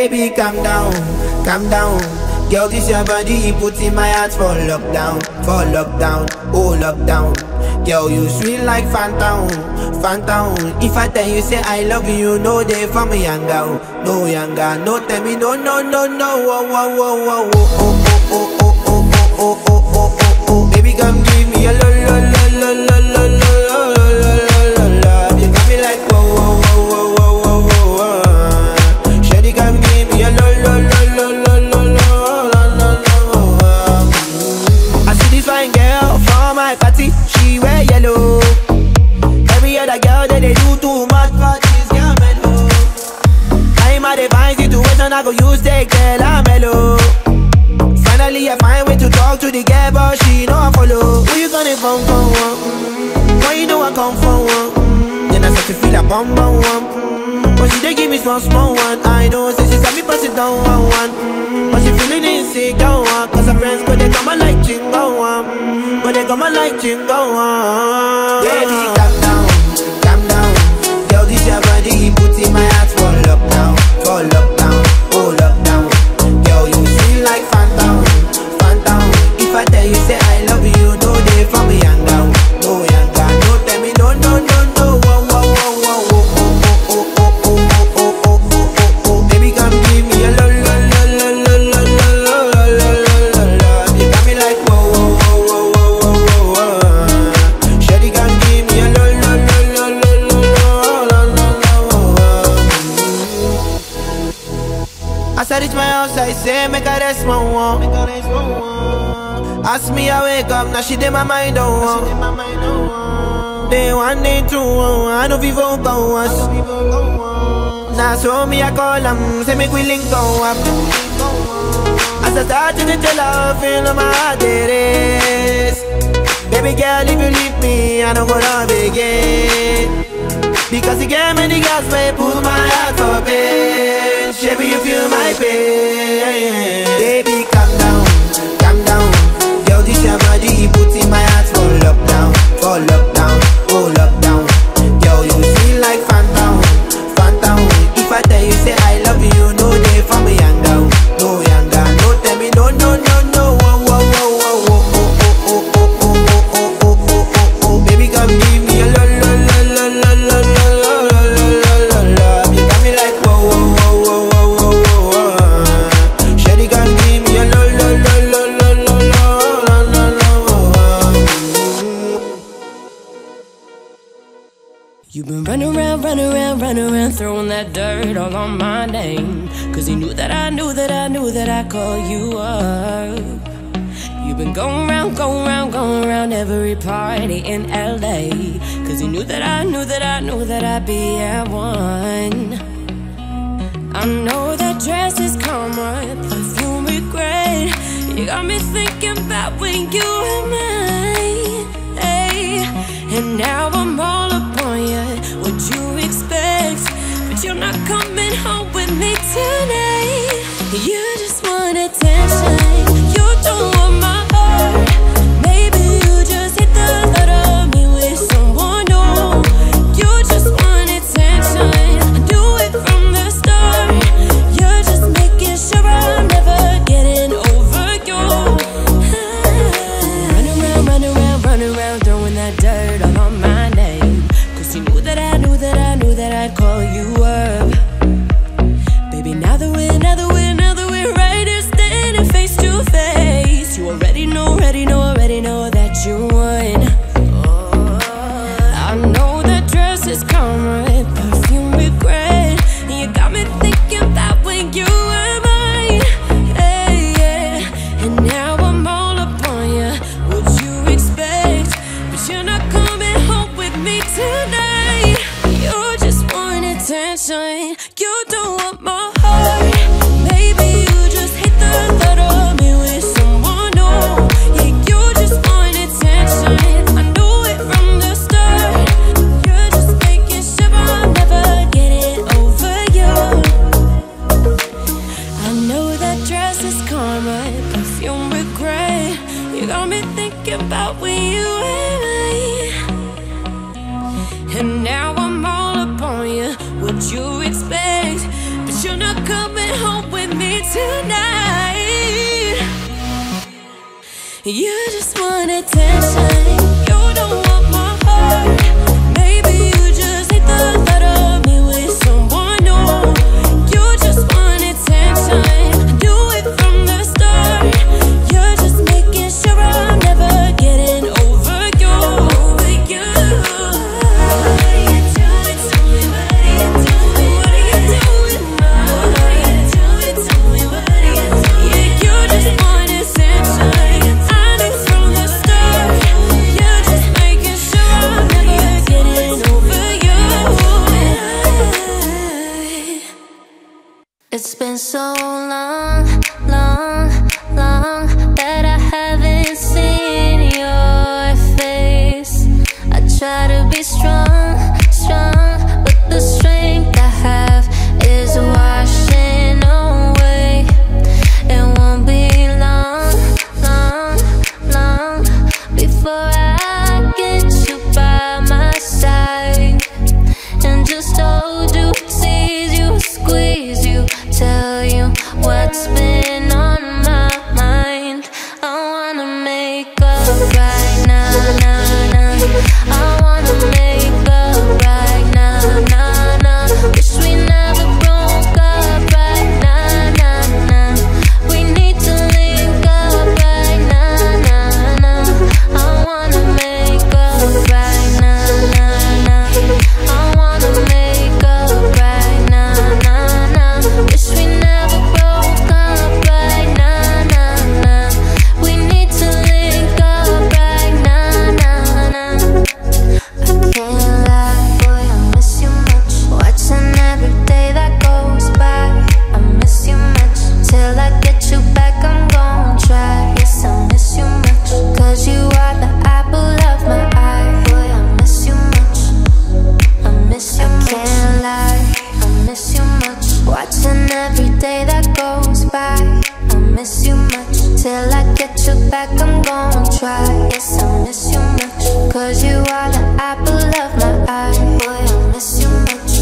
Baby, calm down, calm down. Girl, this your body, you put in my heart for lockdown, for lockdown, oh lockdown. Girl, you sweet like phantom, phantom. If I tell you say I love you, no day for me younger, no younger, no tell me no, no, no, no, oh, oh, oh, oh, oh, oh, oh, oh, oh, oh, oh, oh, oh. Baby, come give me a love, love, love, love, love, love, love, love, love. You got me like whoa, whoa, whoa, whoa. Yellow. Every other girl that they do too much, but this girl mellow. I'm at a fine situation, I go use that girl, I'm mellow. Finally I find way to talk to the girl, but she know I follow. Who you gonna phone for? Why you know I come for one? Then I start to feel a bum bum one. But she they give me small small one. I know, since she saw me pass it down one. But she feeling insecure, cause her friends go they come and like jingle one. But they come and like you go on. Baby, calm down, calm down. Girl, this your body, he put in my heart for lockdown, for lockdown, oh lockdown. Girl, you feel like phantom, phantom. If I tell you say I love you, no day for me young down, no young down. No tell me no, no, no, no, oh, oh, oh, oh, oh, oh, oh, oh, oh, oh, oh, oh. Baby, come give me a love. I say make her rest my one. Ask me I wake up, now she did my mind on one. Day one, day two, I know we vote on us. Now so me I call them, say make we link on up. As I start to get your love, feel on my heart it is. Baby girl, if you leave me, I don't go love again. Because you gave me the gas, babe, pull my heart for bed. Baby, you feel my pain. Baby, calm down, calm down. Girl, this your body, he put in my heart for lockdown, for lockdown, oh lockdown. Girl, you feel like phantom, phantom. If I tell you say I love you, no day for me younger, no younger. No tell me no, no, no, no, oh, oh, oh, oh, oh, oh, oh, oh, oh, oh, oh, oh, oh, oh. Baby, come give me a love, love, love, love, love, love, love, love, love, love. You got me like whoa, whoa, whoa, whoa. You've been running around, running around, running around, throwing that dirt all on my name. Cause you knew that I knew that I knew that I called you up. You've been going around, going around, going around every party in LA. Cause you knew that I knew that I knew that I'd be at one. I know that dress is common, perfume is great. You got me thinking about when you and I, hey. And now I'm all up. What you expect, but you're not coming home with me tonight. about when you and I, and now I'm all up on you. What you expect? But you're not coming home with me tonight. You just want attention. You don't want my heart. Maybe you just hate the thought of me with someone new. You just want attention. It's been so long, long, long that I haven't seen your face. I try to be strong, strong, but the strength I have is washing away. It won't be long, long, long before I get you by my side and just hold you, seize you, squeeze you. Tell you what's been on my mind. I wanna make up right now, nah, nah. I wanna make up right now, nah, nah. Wish we never broke up right now, nah, nah. We need to link up right now, nah, nah. I wanna make up right now, nah, nah. I wanna make up right now, nah, nah. Wish we never broke up right now, nah, nah. We need to link up right now, nah, nah. I can't lie, boy, I miss you much. Watching every day that goes by, I miss you much. Till I get you back, I'm gonna try. Yes, I miss you much, cause you are the apple of my eye. Boy, I miss you much, I miss you much. I can't lie, I miss you much. Watching every day that goes by, I miss you much. Till I get you back, I'm gonna try. Yes, I miss you much, cause you are the apple of my eye. Boy, I miss you much,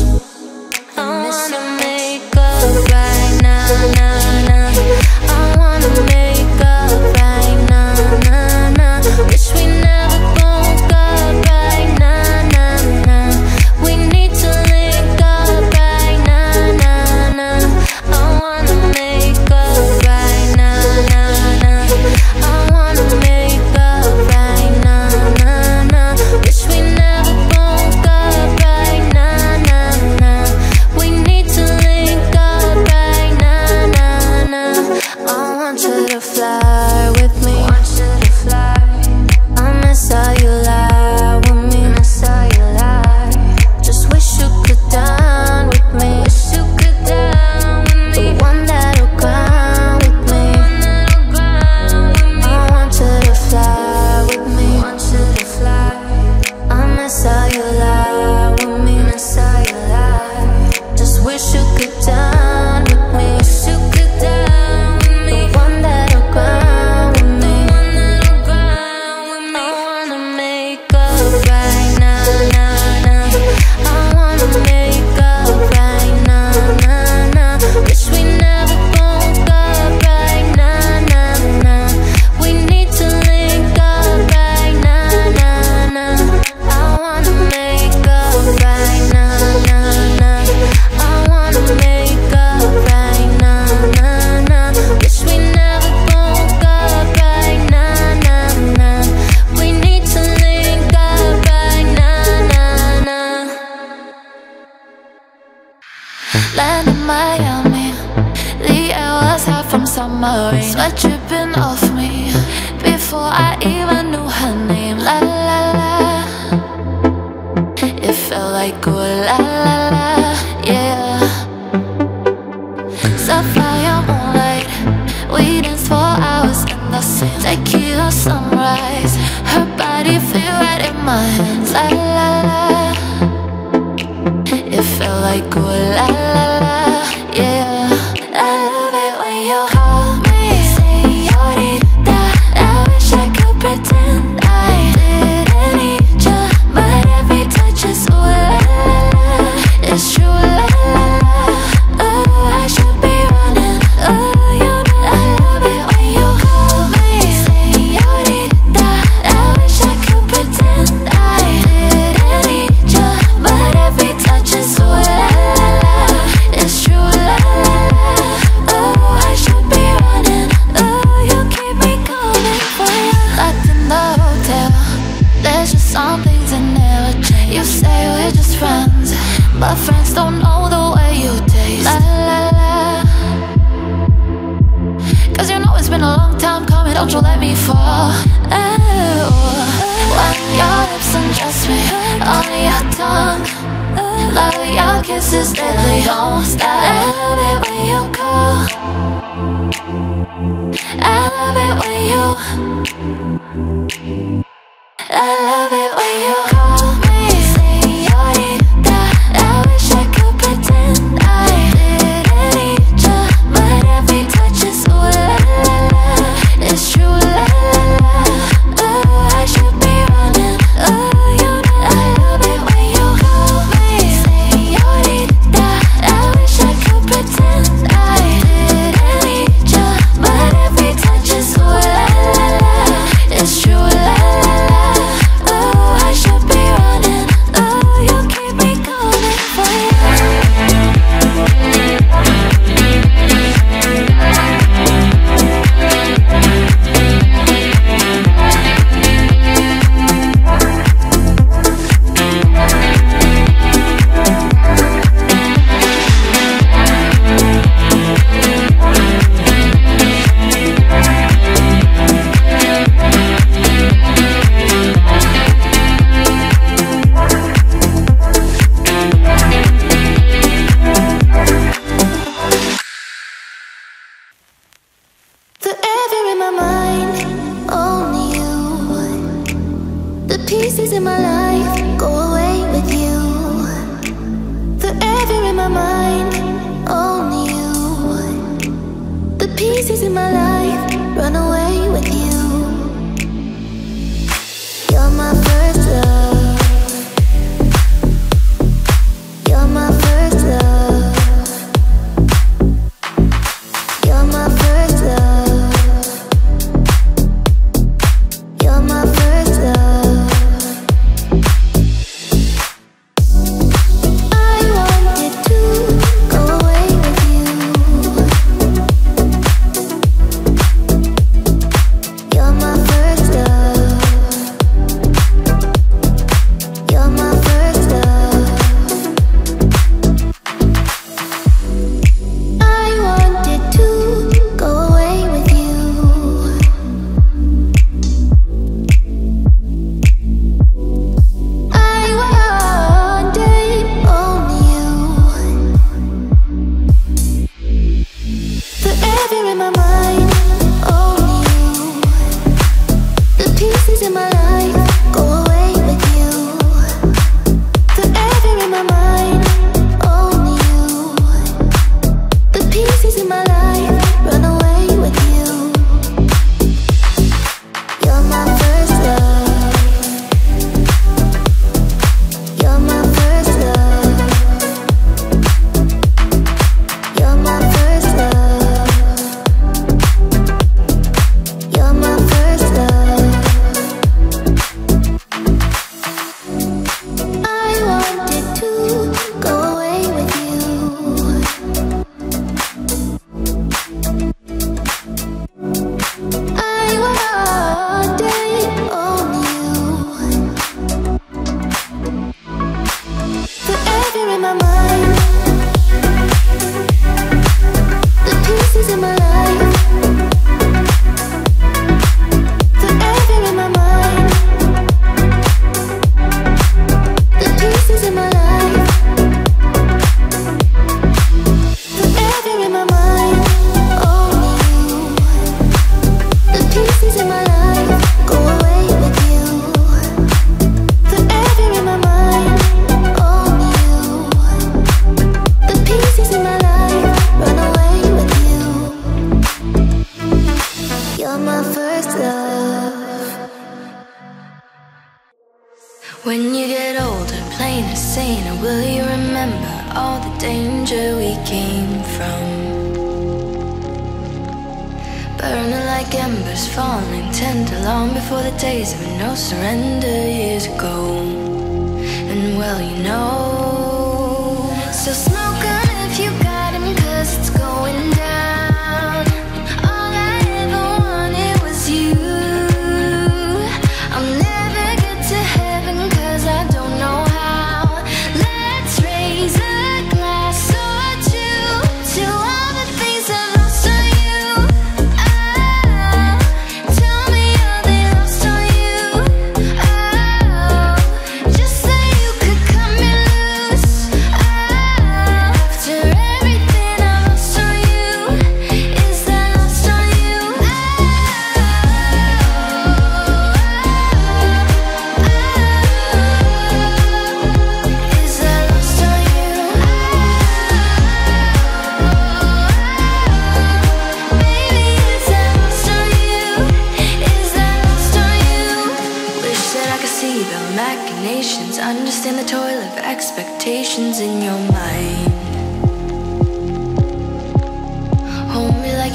I wanna make up right now, nah, nah. I wanna make up right now, nah, nah. Wish we never broke up right now, nah, nah. We need to link up right now, nah, nah. I wanna make up right now, nah, nah. I wanna make up right now, nah, nah. Wish we never broke up right now, nah, nah. We need to link up right now, nah, nah. I want you to fly with me. I miss how you lie with me. Just wish you could dine with me. The one that'll grind with me. I want you to fly with me. I miss how you lie with me. Just wish you could dine with me. The one that'll grind with me. I wanna make up right now, nah, nah. I wanna make up right now, nah, nah. Wish we never broke up right now, nah, nah. We need to link up right now, nah, nah. I wanna make up right now, nah, nah. I wanna make up right now, nah, nah. Wish we never broke up right now, nah, nah. We need to link up right now, nah, nah. Land in Miami, the air was hot from submarine. Sweat dripping off me before I even knew her name. La la la, it felt like ooh la la la, yeah. Sapphire moonlight, we danced for hours in the sand. Tequila sunrise, her body fit right in mine. La la la, it felt like ooh la la la, yeah. I love it when you hold me, señorita. I wish I could pretend. Don't you let me fall. When your lips undress me, on your tongue, love your kisses deadly. Don't stop. I love it when you call. I love it when you, I love it when you call me, señorita. I wish I could pretend I didn't need ya, but every touch is ooh la la la. It's true la la la. Ooh, I should be running. Ooh, you know I love it when you call me, señorita. I wish I could pretend I didn't need ya, but every touch is ooh la la la. It's true la la la.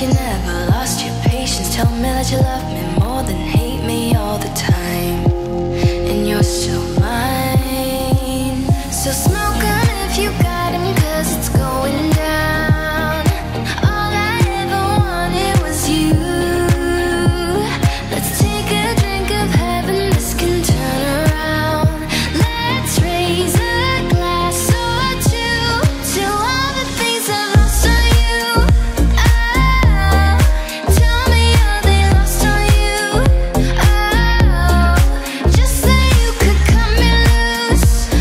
you never lost your patience. Tell me that you love me more than hate me all the time, and you're still mine. So smoke on if you got him, cause it's going down. All I ever wanted was you. Let's take a drink of heaven, this can turn around. Let's raise a glass or two to all the things I've lost on you. Oh, tell me all they lost on you. Oh, just that you could come and lose.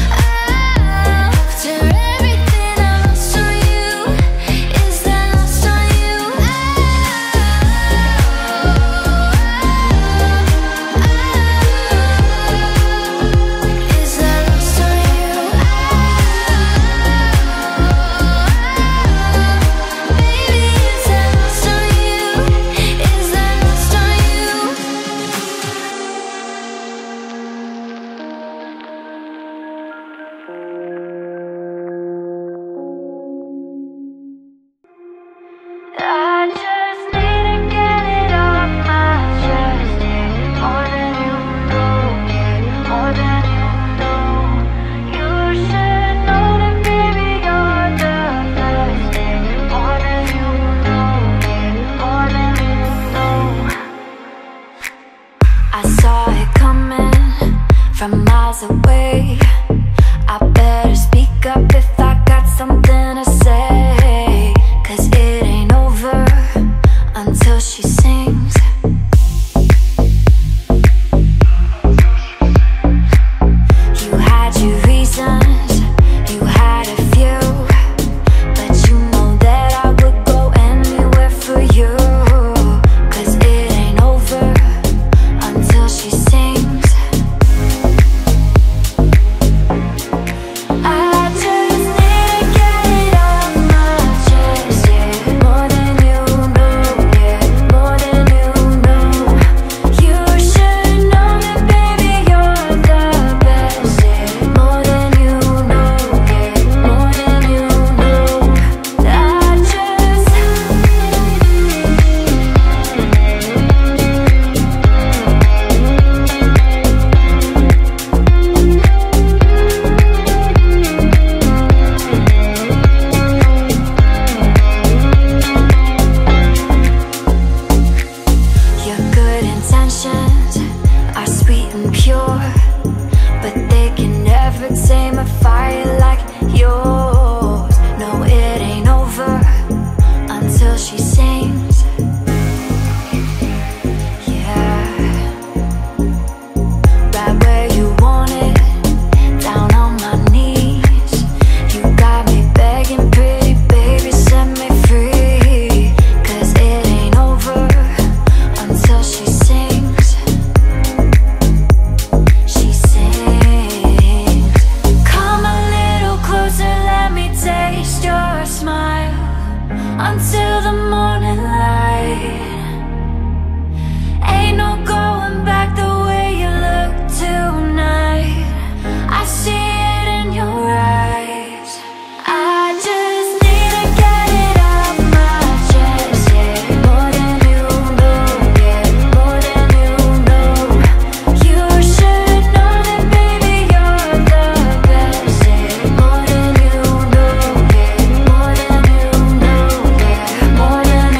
Oh, after everything I lost on you, is that lost on you? Oh, is that lost on you? Oh, baby, is that lost on you? Is that lost on you? I just need to get it off my chest, yeah. More than you know. You should know that, baby, you're the best, yeah. More than you know. I saw it coming from miles away. I better speak up if I got something to say. Cause it ain't over until she sings. You had your reasons, you had a few, but you know that I would go anywhere for you. Cause it ain't over until she sings. I just need to get it off my chest, yeah. More than you know, yeah. More than you know. You should know that, baby, you're the best, yeah. More than you know, yeah. More than you know. I Your good intentions are sweet and pure, but they can never tame a fire like yours. No, it ain't over until she sings. Yeah, right where you want it, down on my knees. You got me begging, pretty baby, set me free. Cause it ain't over until she sings. She sings. Come a little closer, let me taste your smile until the morning light. Ain't no going back the way you look tonight. I see it in your eyes. I just need to get it off my chest, yeah. More than you know, yeah. More than you know. You should know that, baby, you're the best, yeah. More than you know, yeah. More than you know, yeah. More than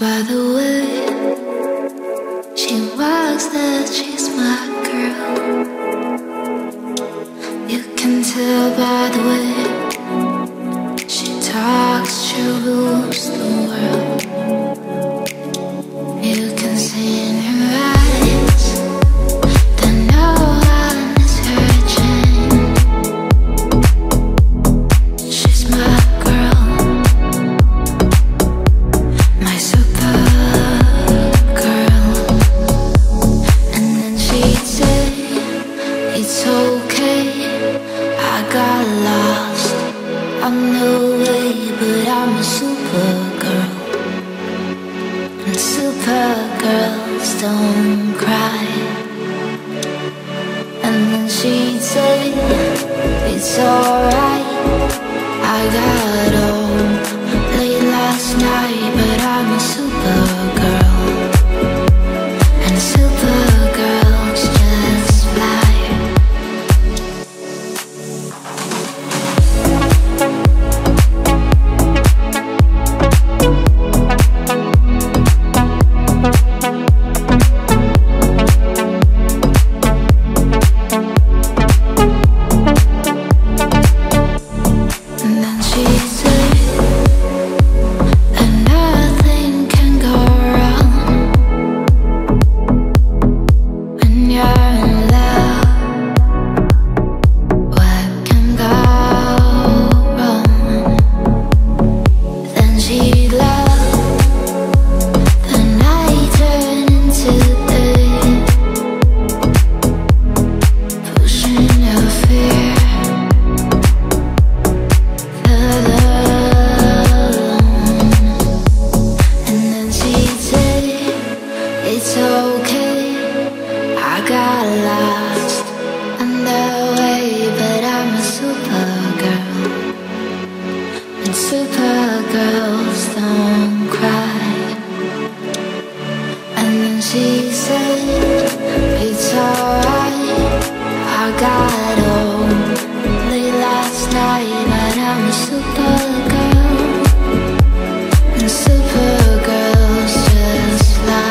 by the way she walks that she's my girl. You can tell by the way she talks, she rules the world. You can see in her eyes don't cry. And then she'd say, it's alright. I got home late last night, but I'm a supergirl. And supergirls just like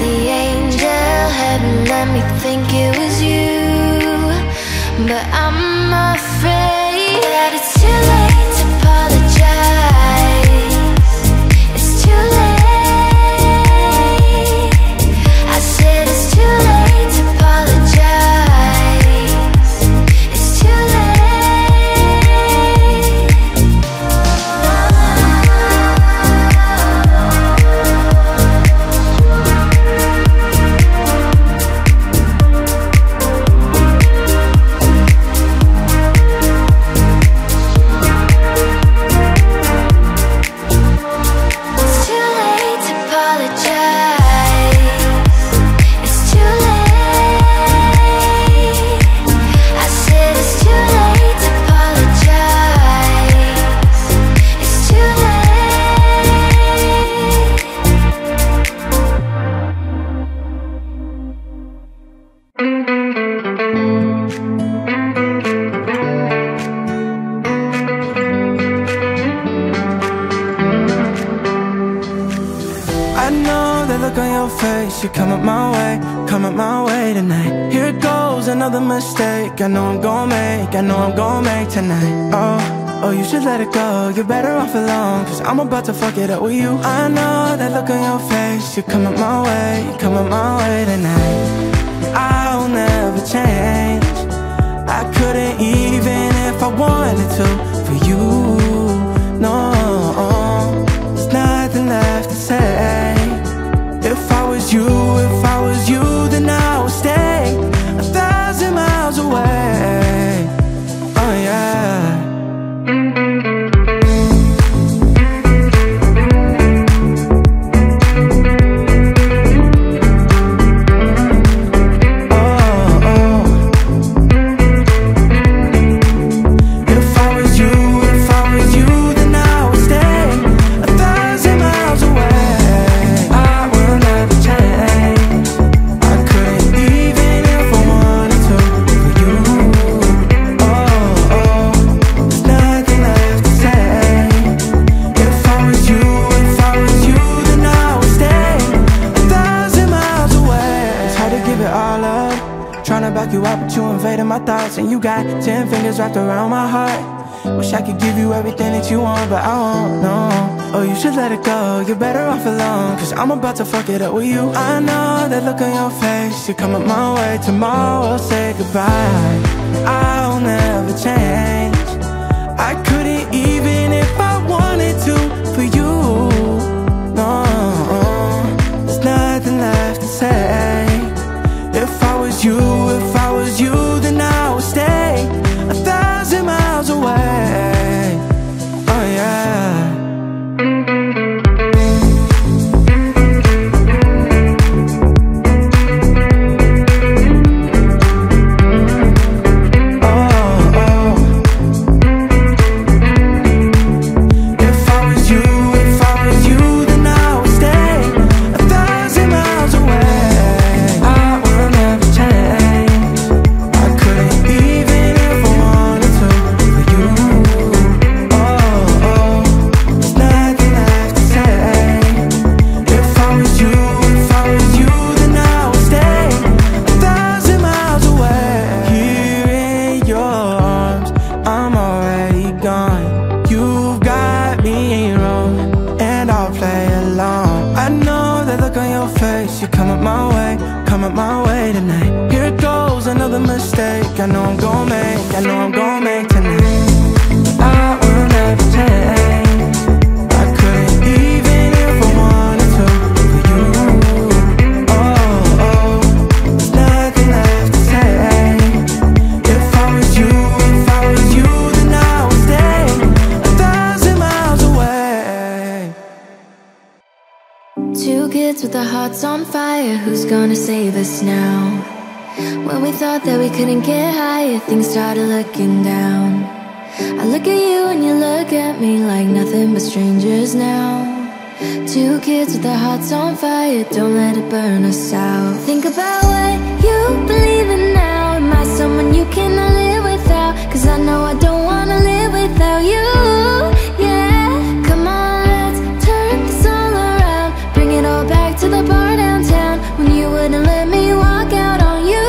the angel heaven let me think it was you. but I'm afraid that it's too late to apologize. It's too late. I said it's too late to apologize. It's too I know I'm gon' make, I know I'm gon' make tonight. Oh, you should let it go. You're better off alone, cause I'm about to fuck it up with you. I know that look on your face. You're coming my way, you're coming my way tonight. I'll never change, I couldn't even if I wanted to. For you, no, there's nothing left to say. If I was you, if I was you, then I would stay 1,000 miles away. Oh yeah. If I was you, if I was you, then I would stay 1,000 miles away. I will never change. You out, but you invaded my thoughts, and you got 10 fingers wrapped around my heart. Wish I could give you everything that you want, but I won't, no. Oh, you should let it go, you're better off alone, cause I'm about to fuck it up with you. I know that look on your face, you're coming my way. Tomorrow say goodbye. I'll never change, I couldn't even if I wanted to. For you, no, there's nothing left to say. If I was you, if I was you, then I would stay 1,000 miles away. Oh yeah. Let me walk out on you,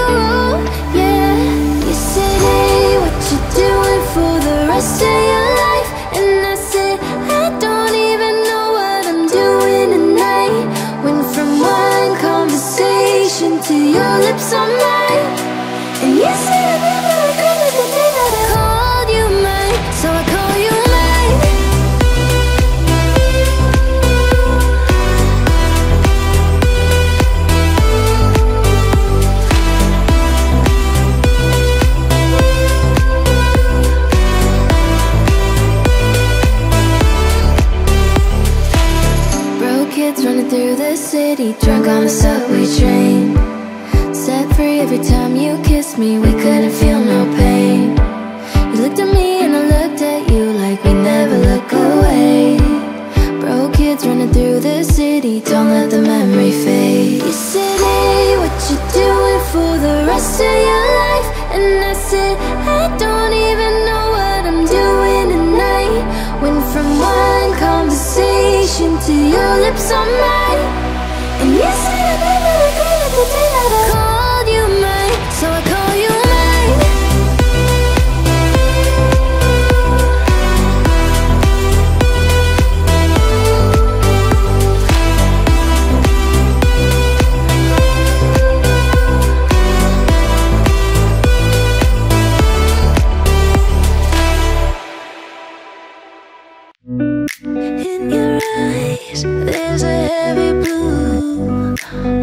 yeah. You said us all night. And you say that we were good with the day that I called you mine, so I call you mine. Broke kids running through the city, drunk on a subway train. Set free every time you kissed me, we couldn't feel no pain. You looked at me and I looked at you like we never look away. Broke kids running through the city, don't let the memory fade. You said, hey, what you doing for the rest of your life? And I said, I don't even know what I'm doing tonight. Went from one conversation to your lips on mine. And you said, I never regret the day that I called you mine, so I call you mine. In your eyes, there's a heavy blue,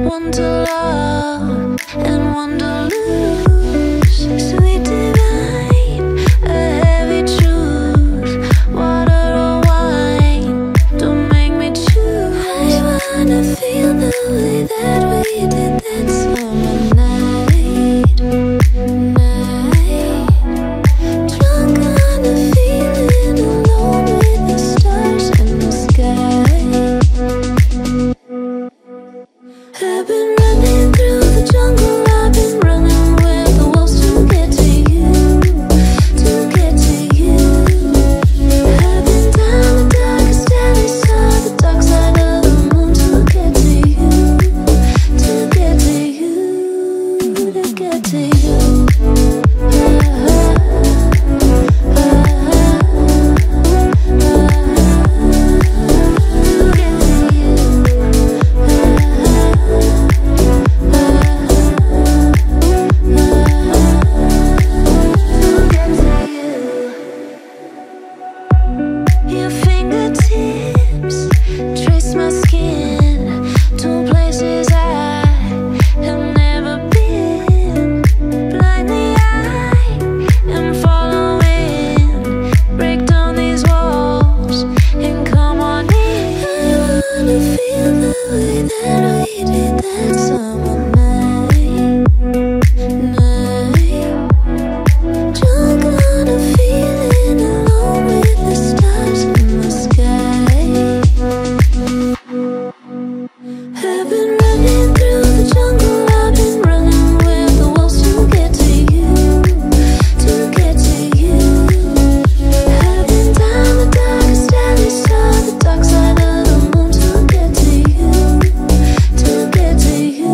one to love and one to lose. Sweet divine, a heavy truth, water or wine, don't make me choose. I wanna feel the way that we did that summer night, drunk on a feeling alone with the stars in the sky. I've been running through the jungle, I've been running with the wolves to get to you, to get to you. I've been down the darkest alley, saw the dark side of the moon to get to you, to get to you, to get to you. Your fingertips trace my skin to places I have never been. Blind the eye and following, break down these walls and come on in. I wanna feel the way that we did that summer night, drunk on a feeling alone with the stars in the sky. I've been running through the jungle, I've been running with the wolves to get to you, to get to you. I've been down the darkest alley, saw the dark side of the moon to get to you, to get to you.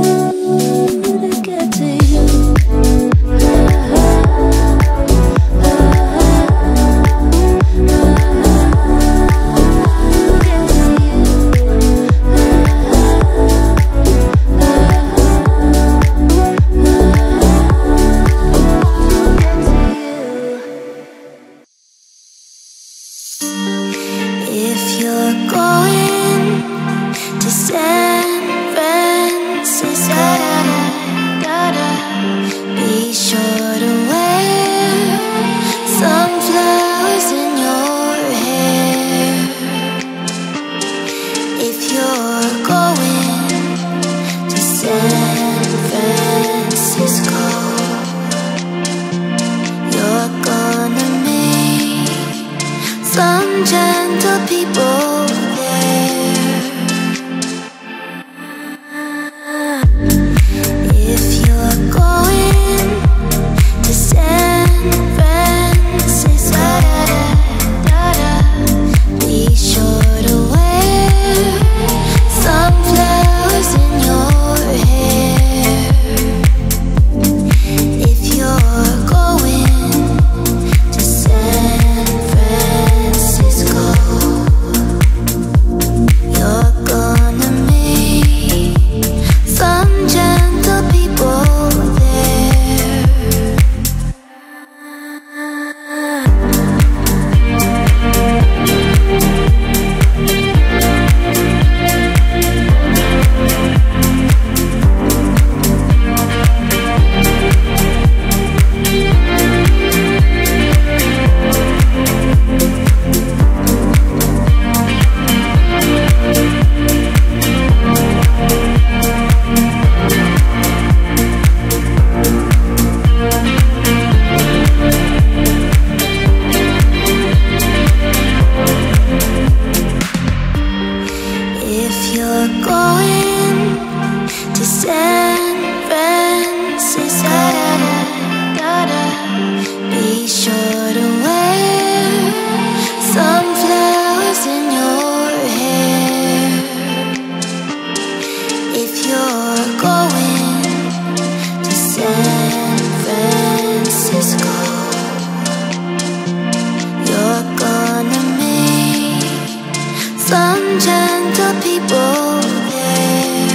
you're going to San Francisco. Gotta be sure to wear sunflowers in your hair. If you're going to San Francisco, some gentle people there.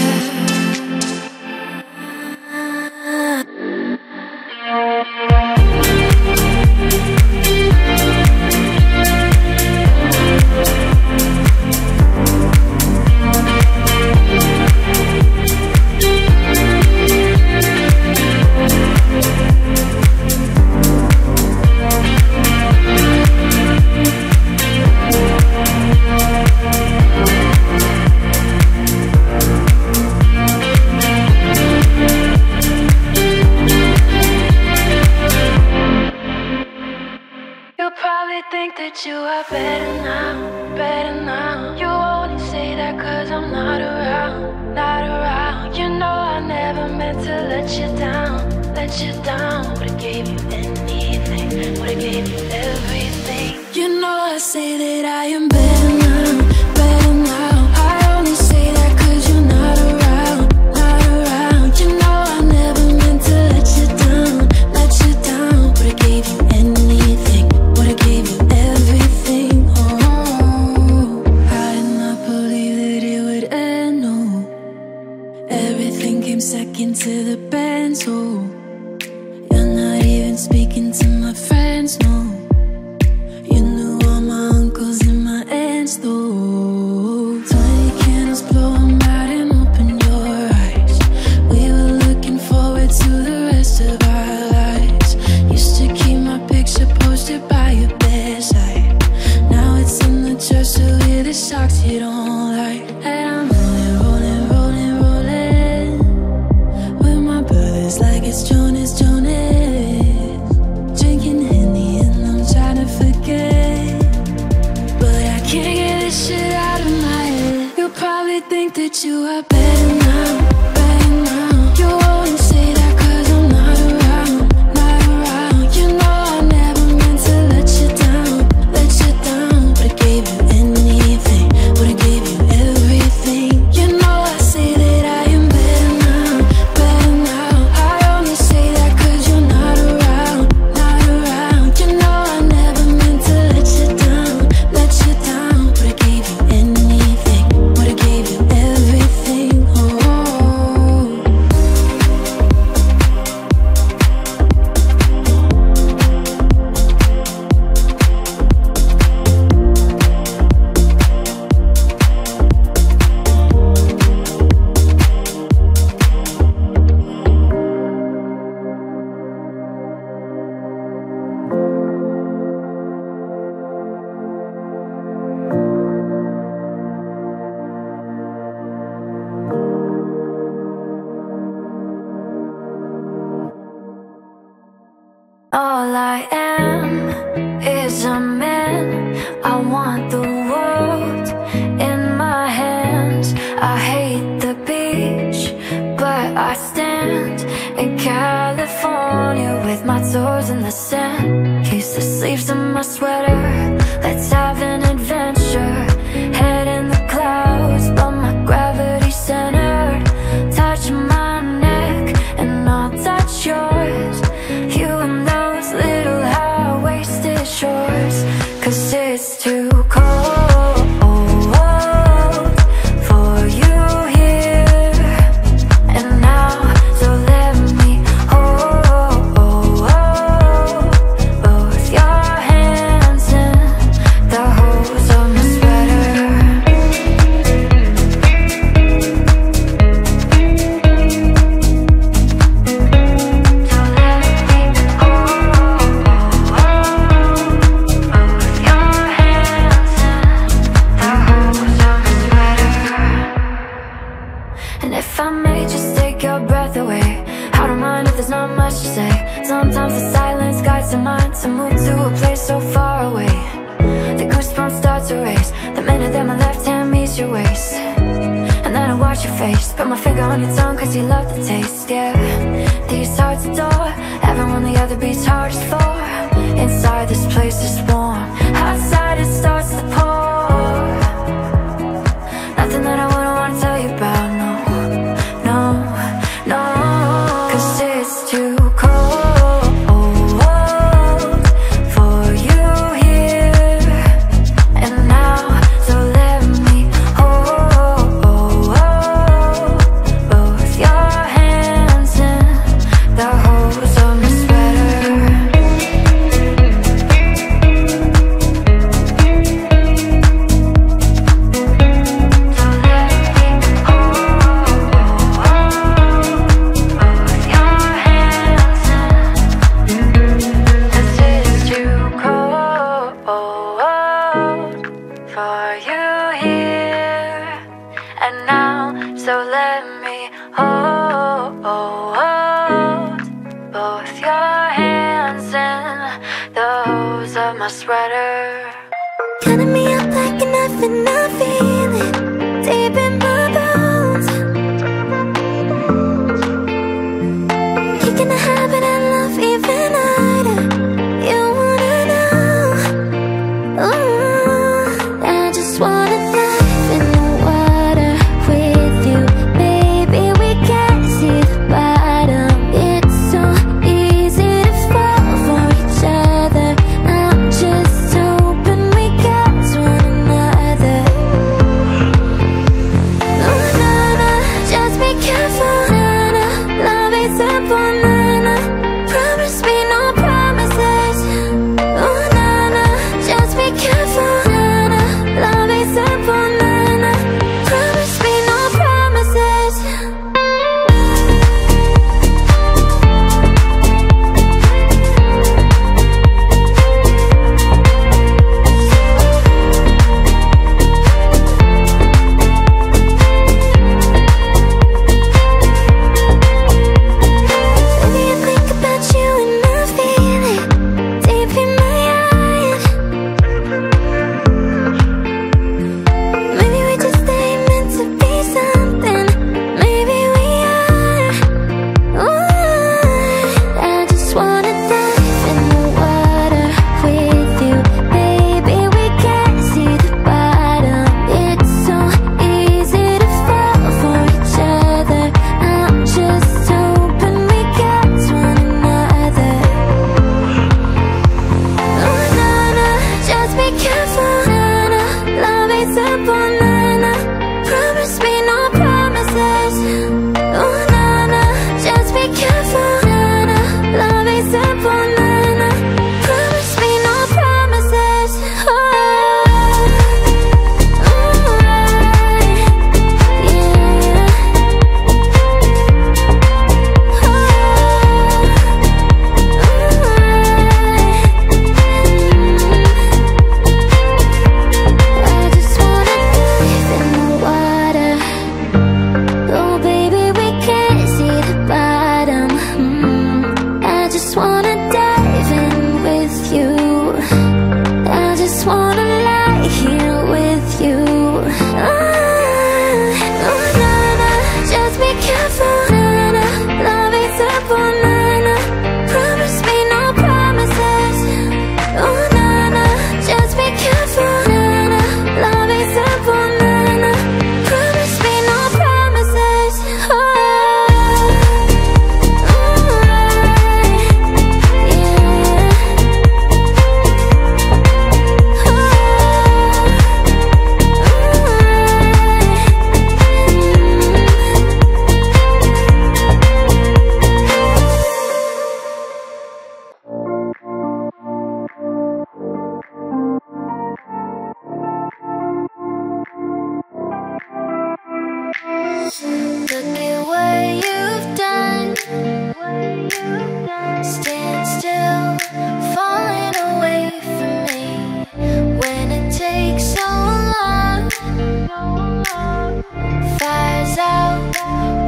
All I am is a man. I want the world in my hands. I hate the beach, but I stand in California with my toes in the sand. Kiss the sleeves of my sweater. Let's have an adventure. Head in the clouds, but my gravity centered. Touch my neck and I'll touch yours. You and little high-waisted shorts, 'cause it's too cold for you here and now, so let me hold both your hands in the holes of my waist. out your face. Put my finger on your tongue cause you love the taste, yeah. These hearts adore, everyone the other beats hard as for. Inside this place is warm, outside it starts to pour. Nothing that I wouldn't want to tell you about, no, no, no. Cause it's too cold for you here and now, so let me hold both your hands in the hose of my sweater. For you here and now, so let me hold both your hands in the hose of my sweater. Turning me up like an knife and I feel it deep in my bones. You're gonna have it and love even harder. You wanna know. Ooh. Wanna dive in the water with you, baby, we can't see the bottom. It's so easy to fall for each other. I'm just hoping we got one another. Oh, na-na, just be careful, na-na. Love is simple, na-na. Promise me no promises. Oh, na-na, just be careful.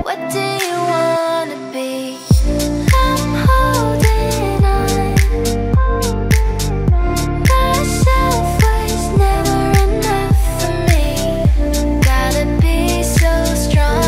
What do you wanna be? I'm holding on. Myself was never enough for me. Gotta be so strong.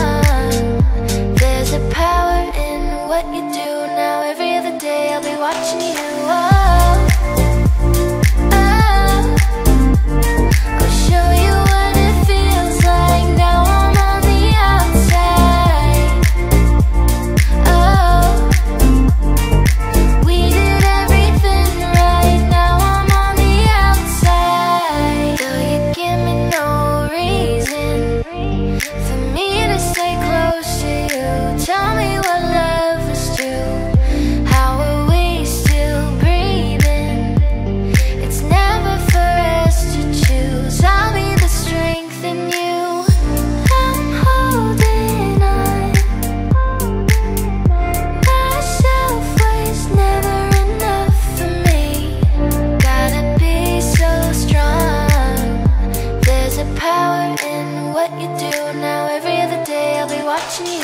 Tuesday.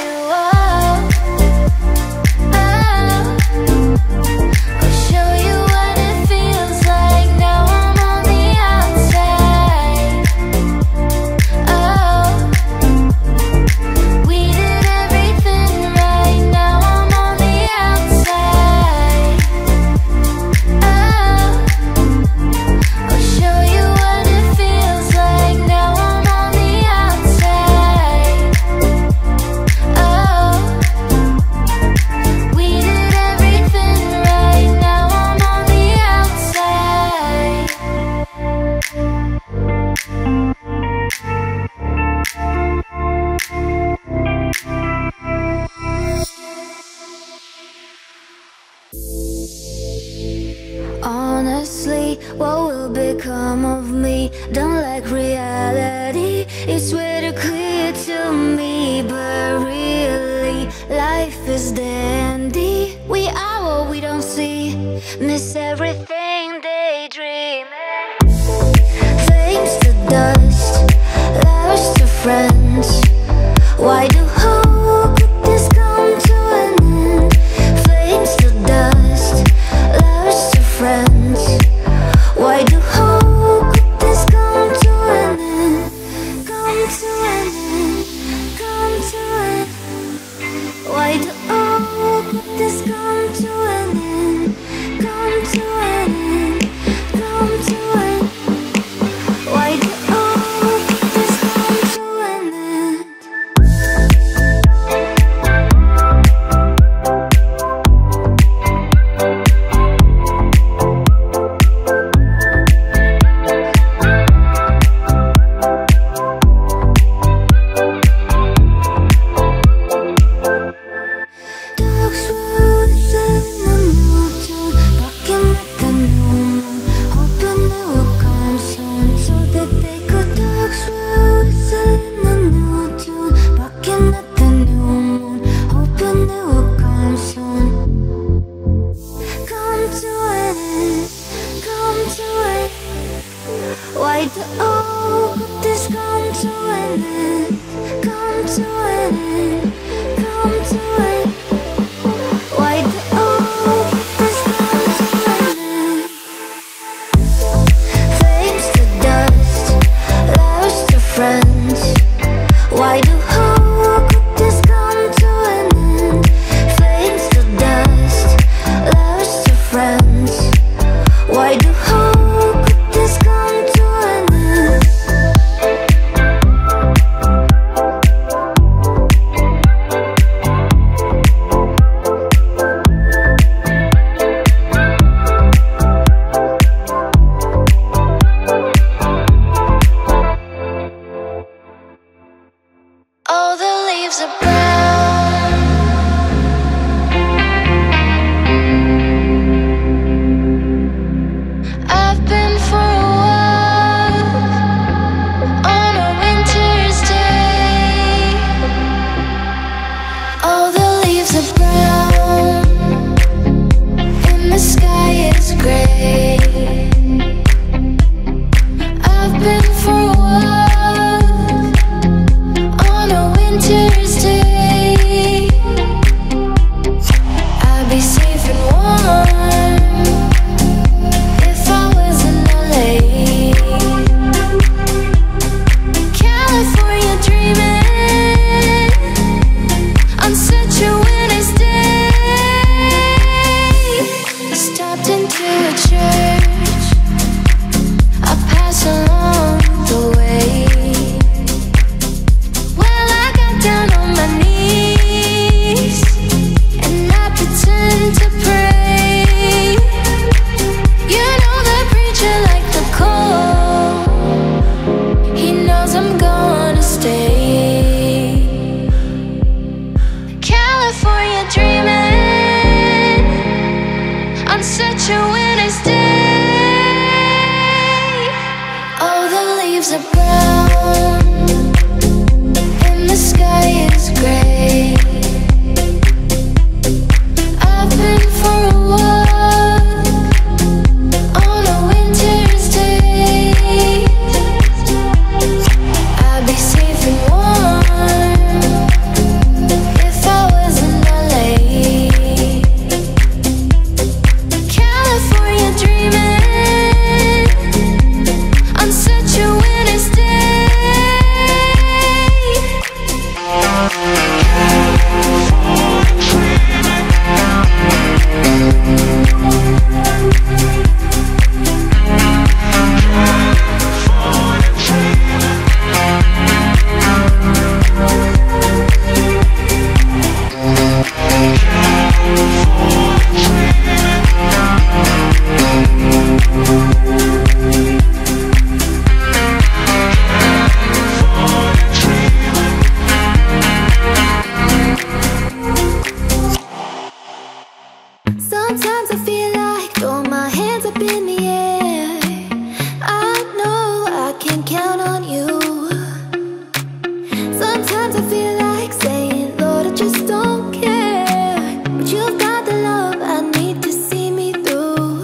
Sometimes I feel like saying, Lord, I just don't care, but you've got the love I need to see me through.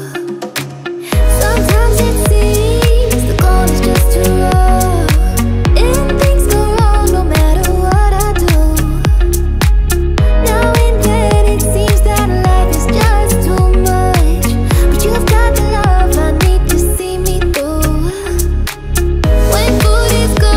Sometimes it seems the going is just too rough, and things go wrong no matter what I do. Now and then it seems that life is just too much, but you've got the love I need to see me through. When good is good, I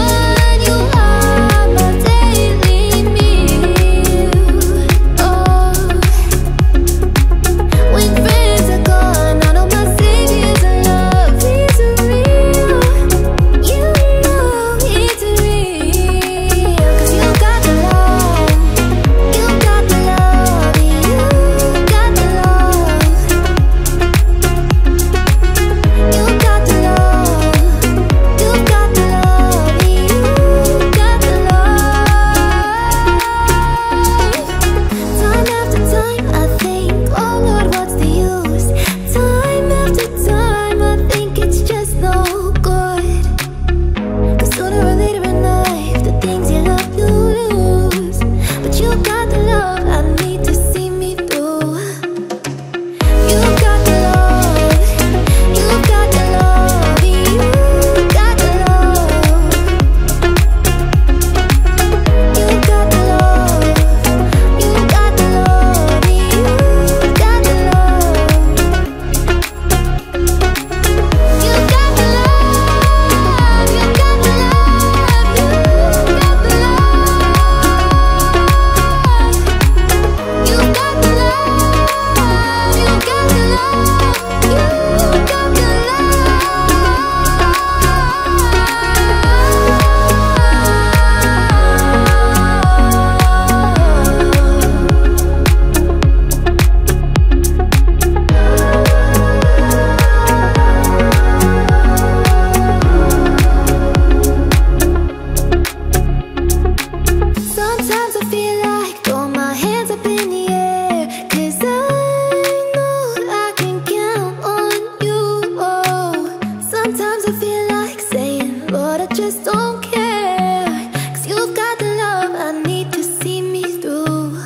feel like saying, Lord, I just don't care, 'cause you've got the love I need to see me through.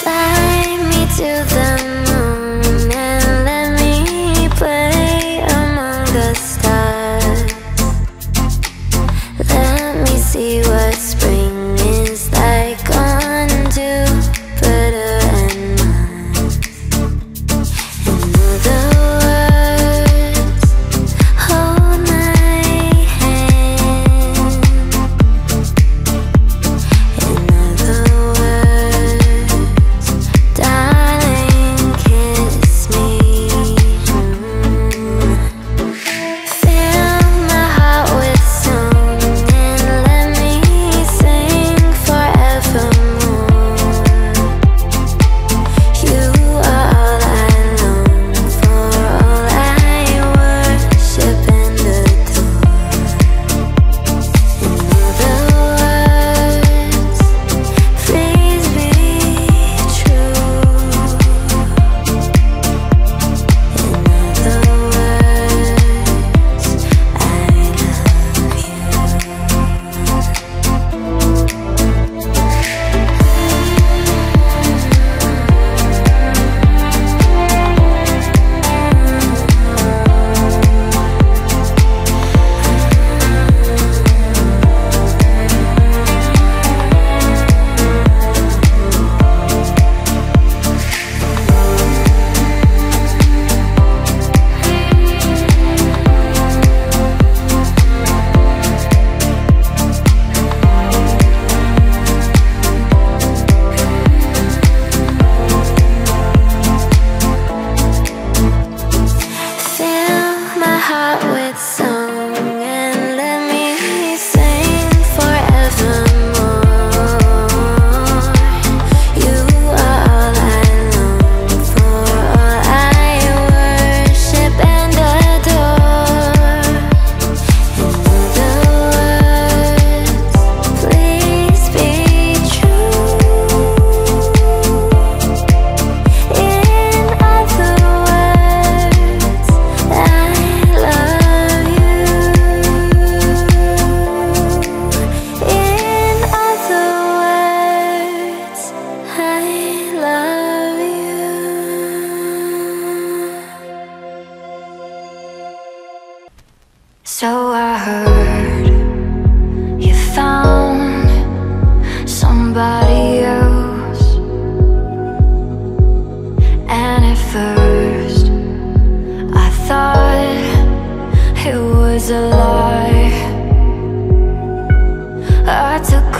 Fly me to the moon and let me play among the stars. Let me see what spring is like on Jupiter and Mars. And the say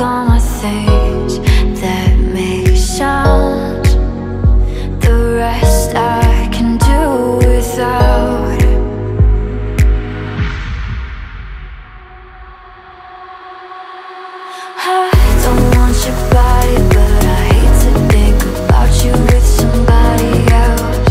like all my things that make sound. The rest I can do without. I don't want your body, but I hate to think about you with somebody else.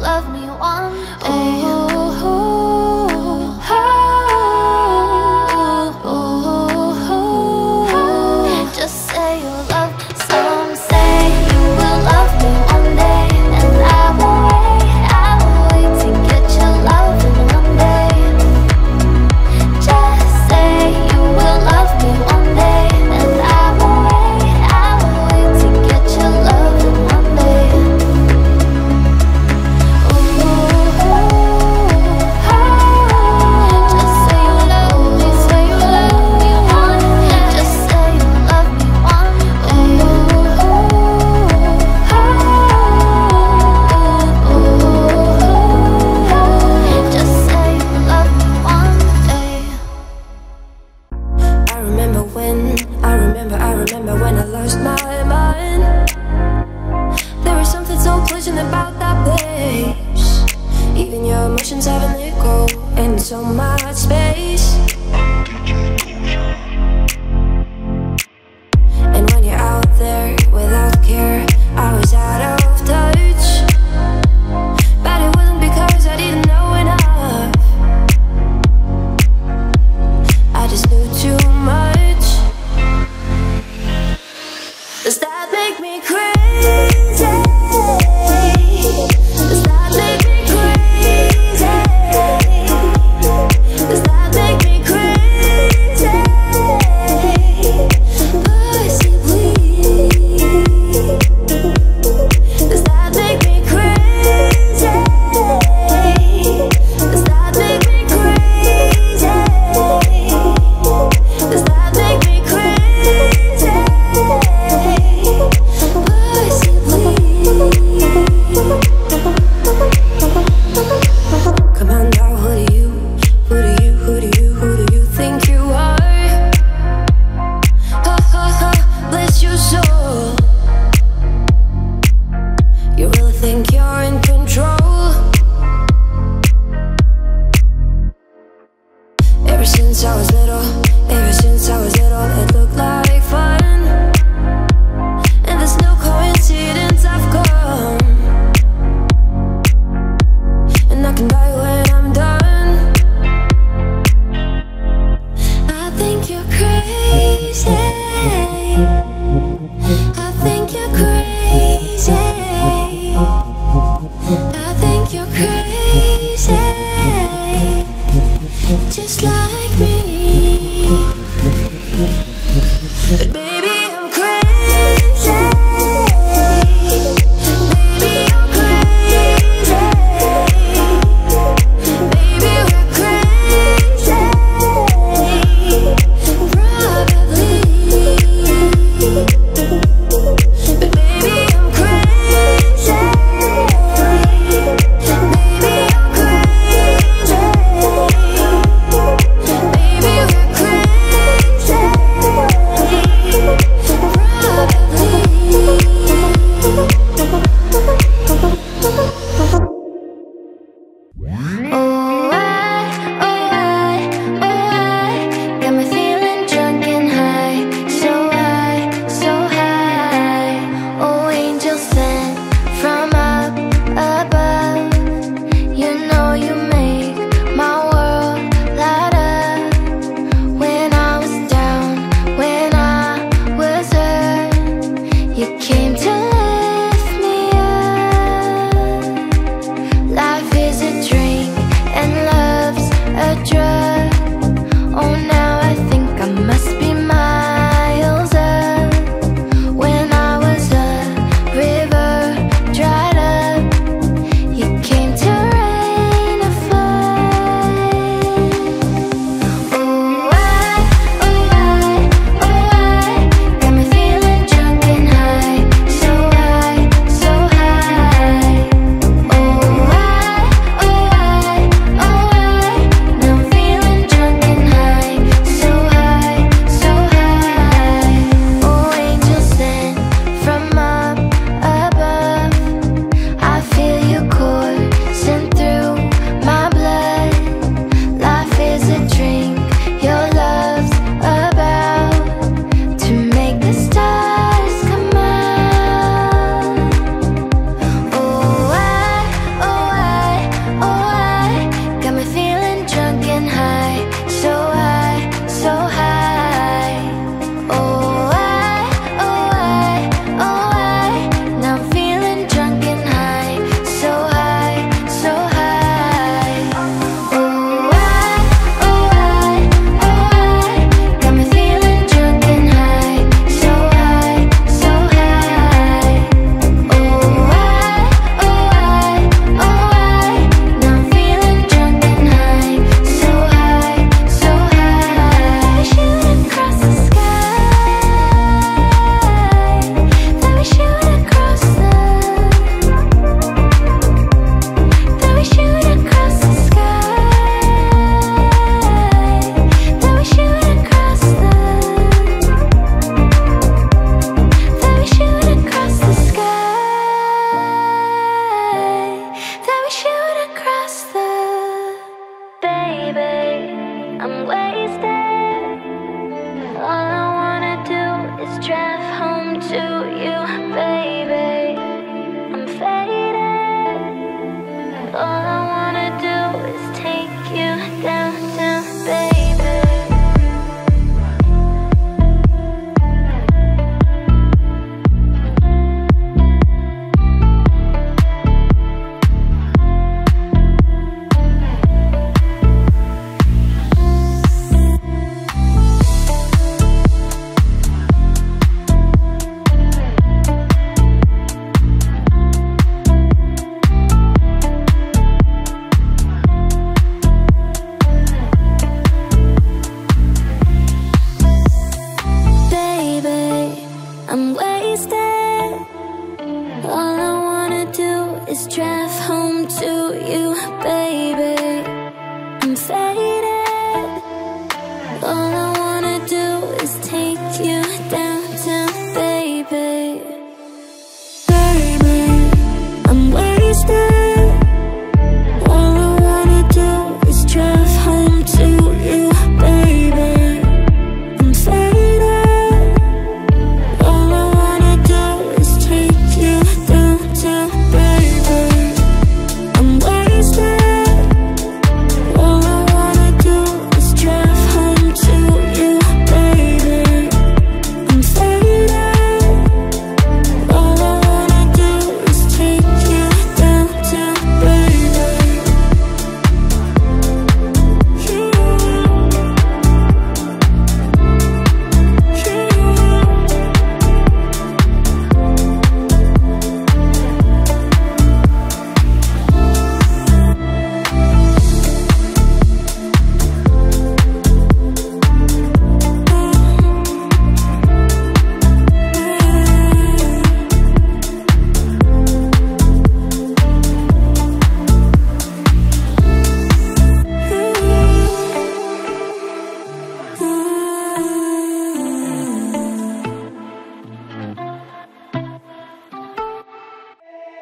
Love me one day. emotions haven't let go, and it's on my space. And when you're out there without care, I was out of touch. But it wasn't because I didn't know enough, I just knew too much. Does that make me crazy? Does that make me crazy? Does that make me crazy?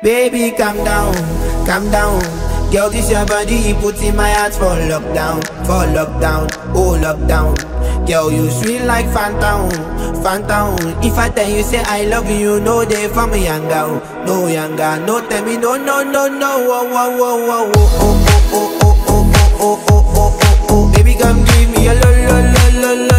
Baby, calm down, calm down. Girl, this your body, put in my heart for lockdown, for lockdown, oh lockdown. Girl, you sweet like phantom, phantom. If I tell you say I love you, no day for me younger, no younger. No tell me no, no, no, no. Oh, oh, oh, oh, oh, oh, oh, oh, oh, oh, oh, oh, oh. Baby, come give me a lo, lo, lo, lo, lo, lo.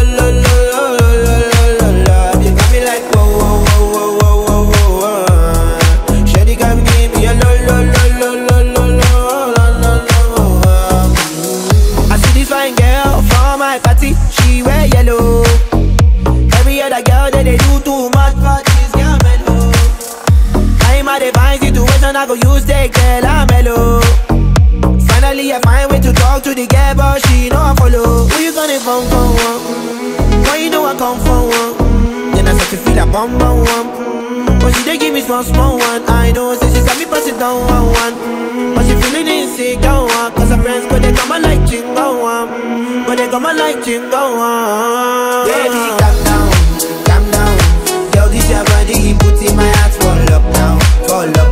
I go use the girl, I'm mellow. Finally I find way to talk to the girl, but she know I follow. Who you gonna phone for? Why you know I come for one? Then I start to feel a bum bum one. But she dey give me small small one. I know, say she got me pass it down one one. But she feeling insecure one. Cause her friends go they come on like chingo one. But they come on like chingo one. Baby, calm down, calm down. Girl, this your body, put in my heart for lockdown, for lockdown.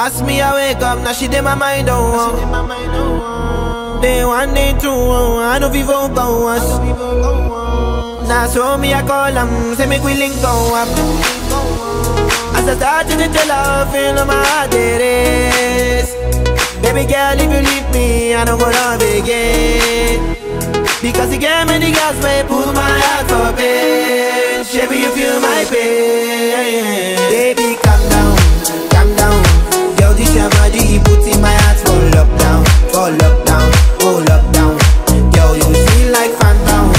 Ask me I wake up, now she did my mind on one. Day one, day two, I know people go once. Now so me I call them, say make we link go up. As I start to tell her, feel my heart it is. Baby girl, if you leave me, I don't go love again. Because you gave me the gas, may pull my heart for pain. Baby, you feel my pain. Baby, calm down, calm down. This your body, put in my heart for lockdown, for lockdown, oh lockdown. Girl, you feel like phantom,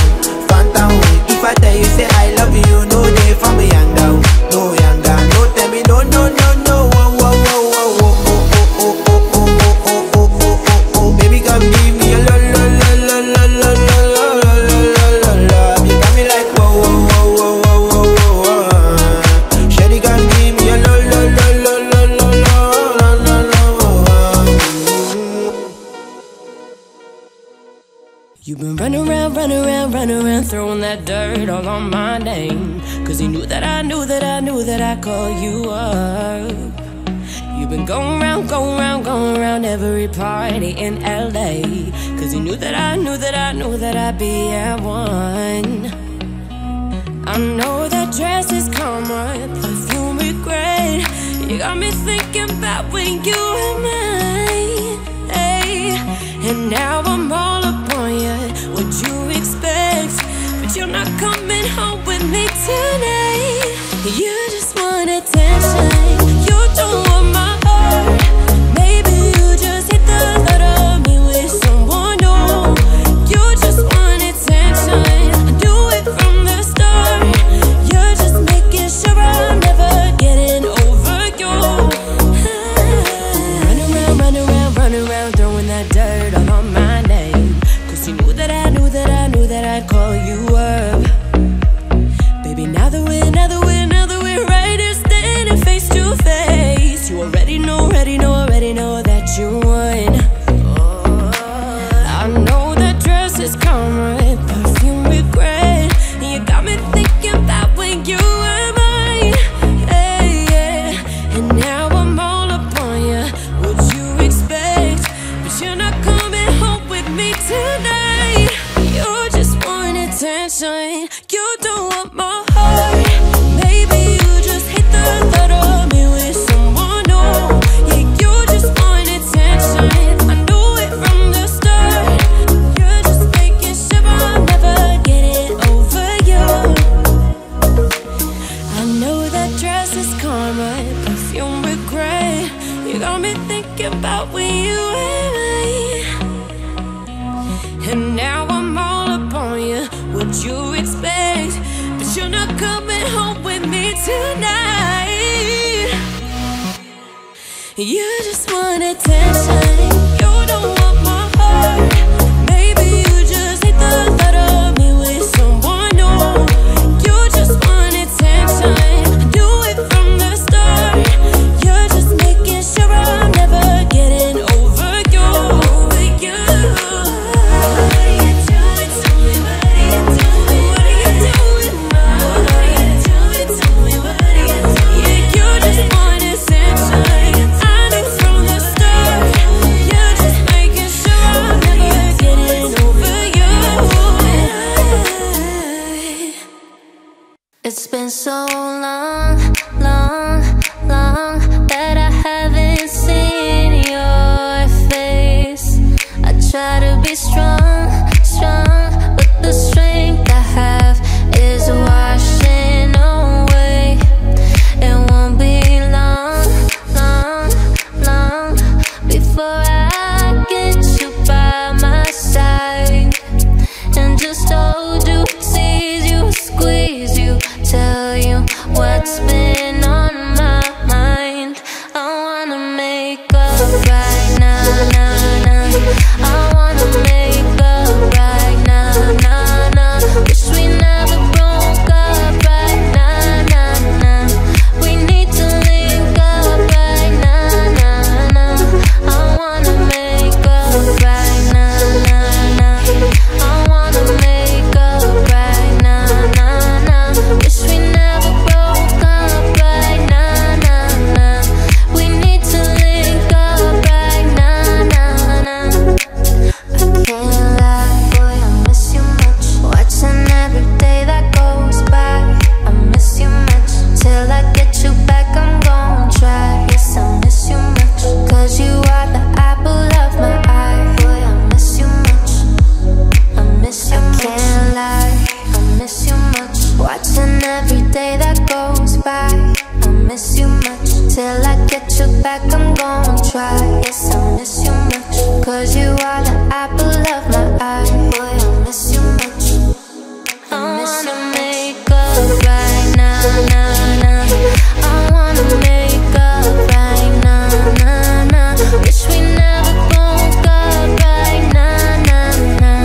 phantom. If I tell you say I love you, no day for me younger, no younger. No tell me no, no, no, no. Oh, oh, oh, oh, oh, oh, oh, oh, oh, oh, oh, oh, oh. Baby, come give me a lo, lo, lo, lo, lo, lo, lo, lo, lo. You got me like whoa, whoa, whoa, whoa, whoa, whoa. Shawty, come give me a lo, lo, lo, lo, lo, lo, lo. You've been running around, throwing that dirt all on my name. Cause you knew that I called you up. You've been going around every party in LA. Cause you knew that I'd be at one. I know that dress is common, perfume regret. You got me thinking about when you and I, hey. And now I'm all up. What you expect, but you're not coming home with me tonight. You just want attention, you don't want my heart. Maybe you just hit the thought of me with someone new. You just want attention, I do it from the start. You're just making sure I'm never getting over you. Run around, throwing that dirt all on my name. You knew that I'd call you up. Baby, now that we're right here standing face to face. You already know that you won. I know that dress is common, perfume regret. You got me thinking about when you were mine, hey, yeah. And now I'm all upon you, what you expect. But you're not coming home with me tonight. You just want attention, you don't want my heart. Maybe you just hate the thought of me with someone new. Yeah, you just want attention, I knew it from the start. You're just making sure I'm never getting over you. I know that dress is karma, perfume regret. You got me thinking about when you and I. And now I'm all upon you, what you expect, but you're not coming home. tonight. You just want attention. You don't want my heart. Maybe you just need the thought of me with someone new. You just want attention. Do it from the start. You're just making sure I'm never getting over you. Over you. What are you doing to me? What are you doing? What are you doing? What are you doing to me? What are you doing? Yeah, you just want attention. It's been so long, long, long that I haven't seen your face. I try to be strong, strong, but the strength I have is washing away. It won't be long, long, long before I get you by my side and just hold you, seize you, squeeze you. Tell you what's been on my mind. I wanna make up right now, now, now. I wanna make up right now, now, now. Wish we never broke up right now, now, now. We need to link up right now, now, now. I wanna make up right now, now, now. I wanna make up right now, now. Wish we never broke up right now, now, now. We need to link up right now, now, now. I can't lie, boy, I miss you much. Watching every day that goes by, I miss you much. Till I get you back, I'm gonna try. Yes, I miss you much. Cause you are the apple of my eye. Boy, I miss you much. I miss you much. I can't lie, I miss you much. Watching every day that goes by, I miss you much. Till I get you back, I'm gonna try. Yes, I miss you much. Cause you are the apple of my eye. Boy, I miss you much. I wanna make up right now, now, now. I wanna make up right now, now, now. Wish we never broke up right now, now, now.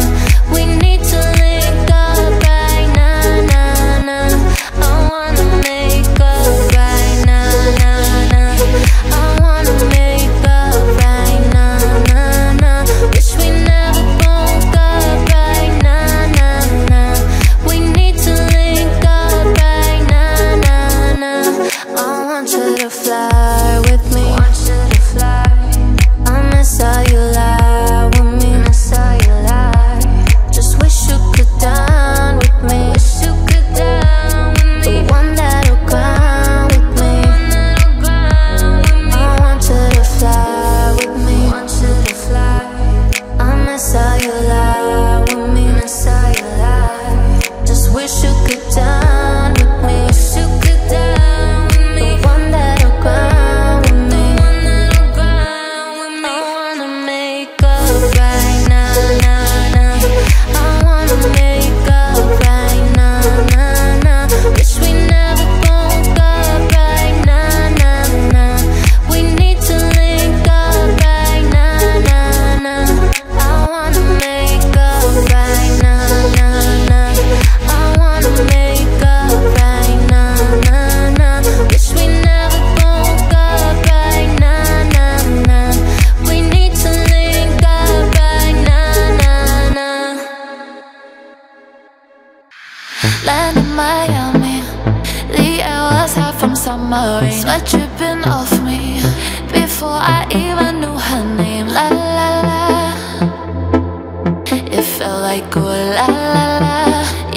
We need to link up right now, now. I wanna make up right now, now, now. I wanna make up right now, now, now. Wish we never broke up right now, now, now. We need to link up right now, now, now. I want you to fly with me. I want you to fly. I miss how you lie with me. I miss how you lie. Just wish you could dine with me. Wish you could dine. The one that'll grind with me. I want you to fly with me. I miss how you lie with me. Just wish you could dine with me. The one that'll grind with me. I wanna make up right now, now, now. I wanna make up right now, now. Wish we never broke up right now, now, now. We need to link up right now, now, now. I wanna make up right now, now, now. I wanna make up right now, now, now. Wish we never broke up right now, now, now. We need to link up right now, now, now. Land of Miami. Hot from submarine, sweat dripping off me before I even knew her name. La la la, it felt like ooh la la la,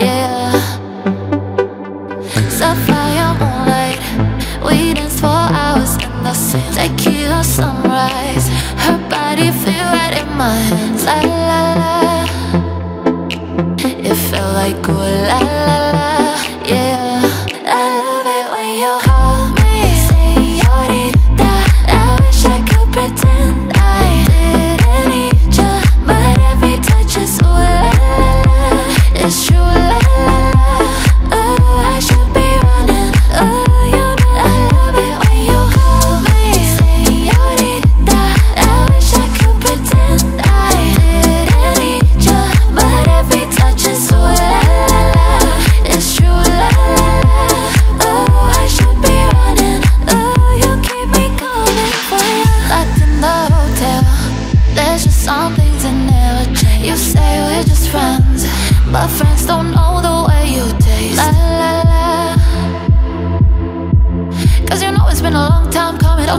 yeah. Sapphire moonlight, we danced for hours in the sand. Tequila sunrise, her body fit right in mine. La la la, it felt like ooh la la la, yeah. You hold me, señorita. I wish I could pretend I didn't need you, but every touch is ooh la la la. It's true la la la. Ooh, I should be running. Ooh.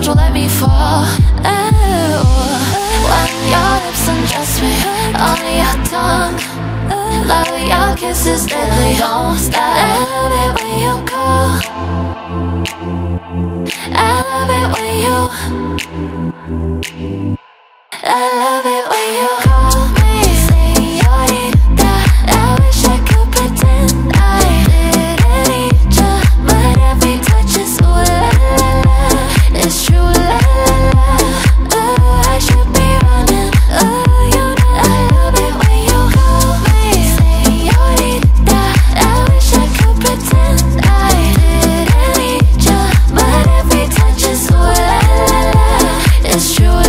Don't you let me fall. Ooh. Love your lips and trust me. On your tongue. Love your kisses deadly. Don't stop. I love it when you call. I love it when you. I love it when you call me. Señorita, I wish I could pretend I didn't need ya, but every touch is ooh la la la. It's true la la la. Ooh, I should be running. Ooh, you know I love it when you call me. Señorita, I wish I could pretend I didn't need ya, but every touch is ooh la la la. It's true la la.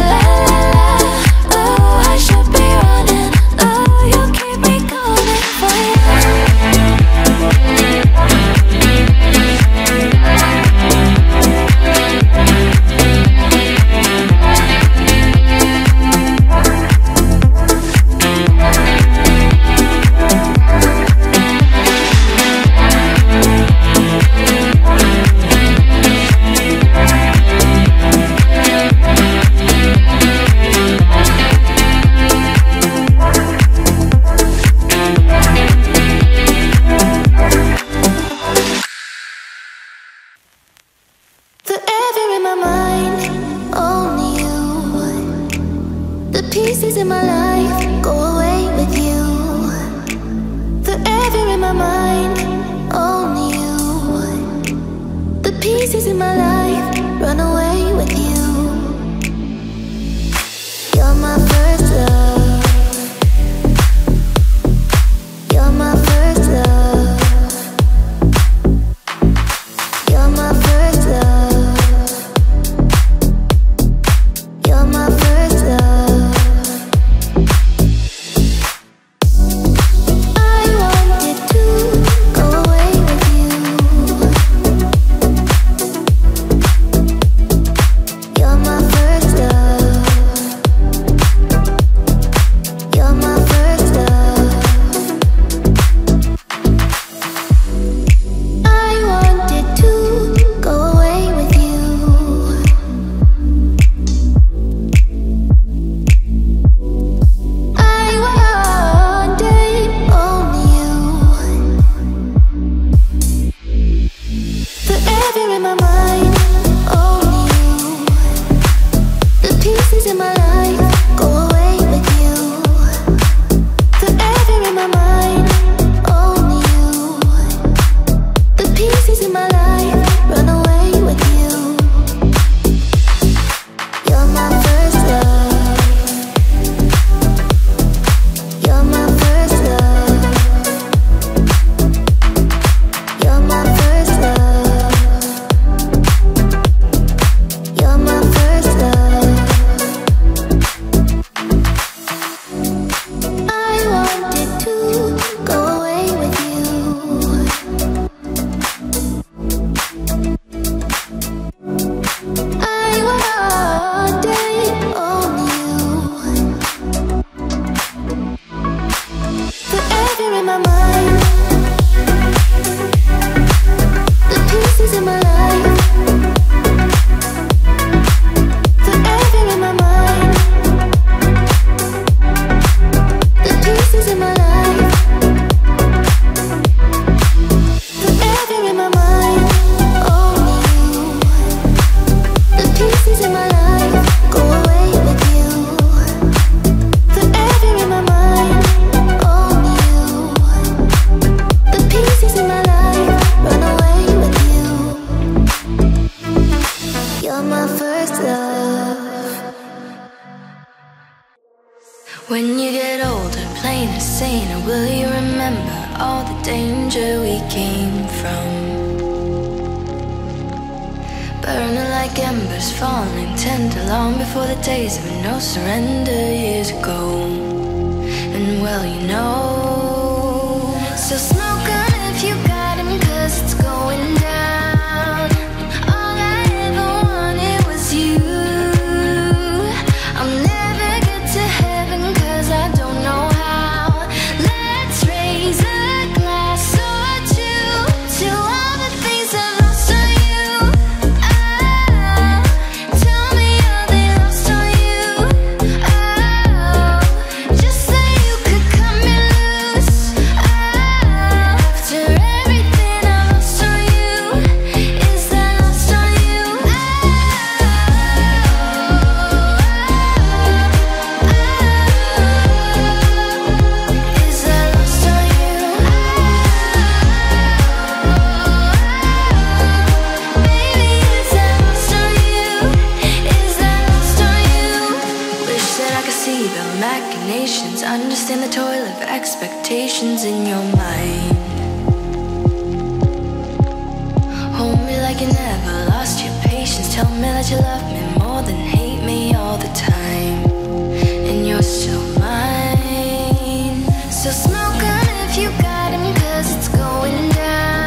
imaginations. Understand the toil of expectations in your mind. Hold me like you never lost your patience. Tell me that you love me more than hate me all the time. And you're still mine. So smoke up if you got him, 'cause it's going down.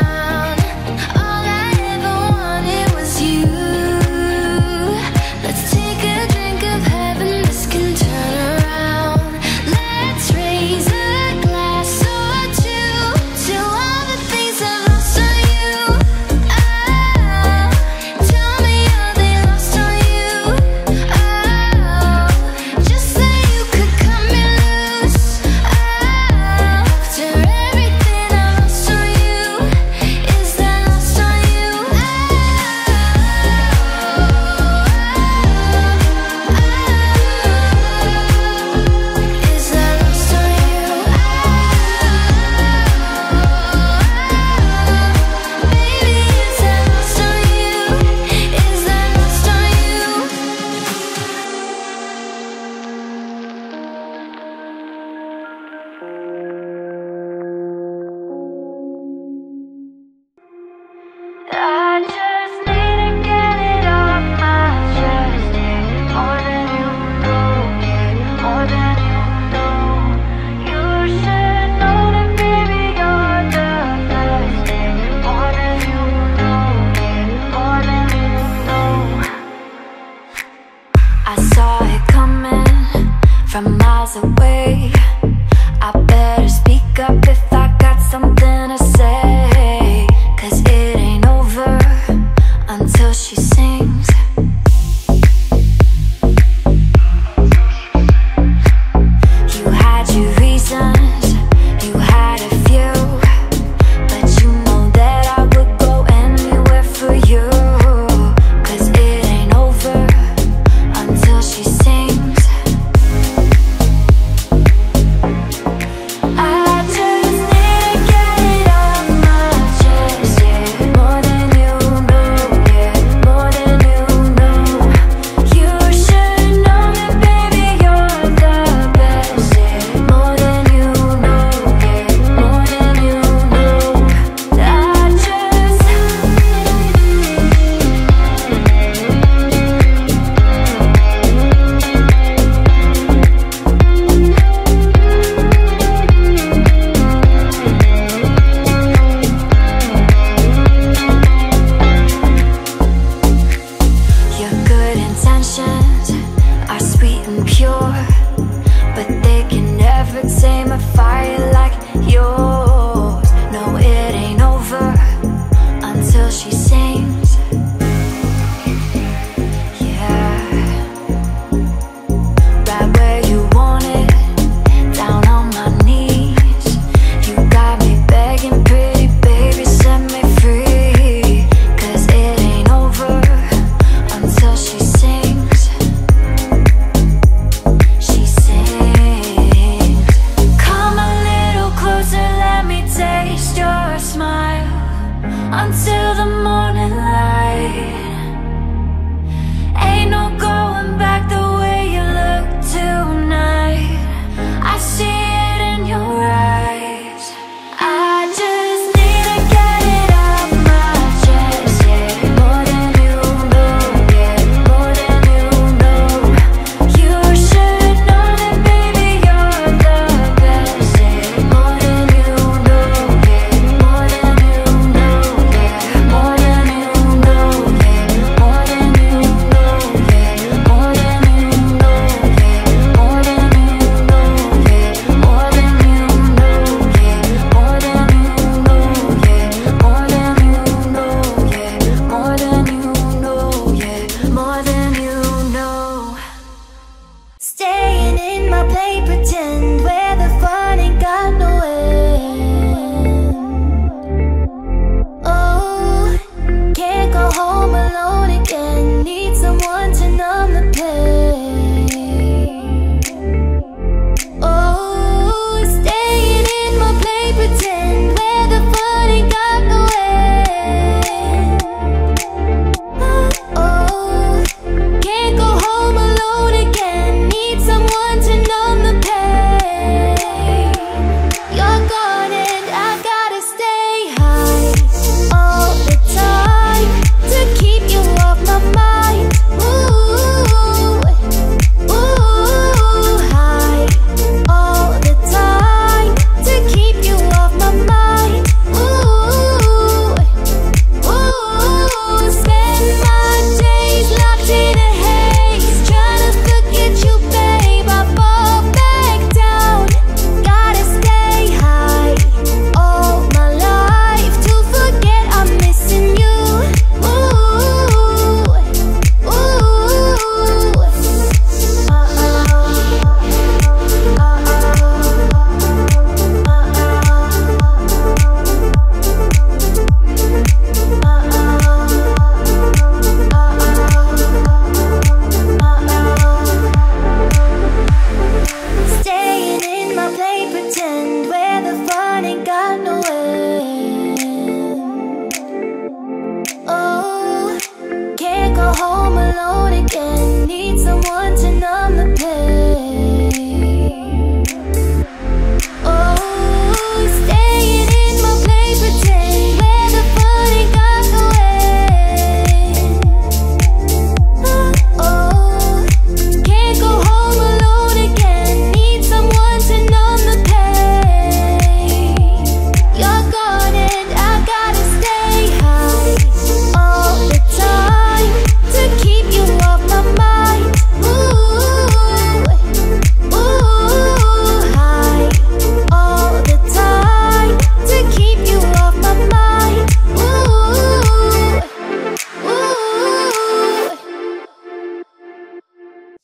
I just need to get it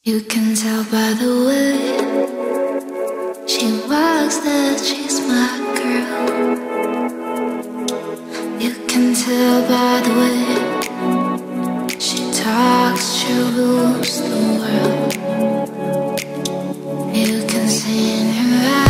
You can tell by the way she walks that she's my girl. You can tell by the way she talks, she rules the world. You can see in her eyes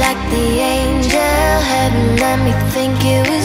like the angel heaven let me think it was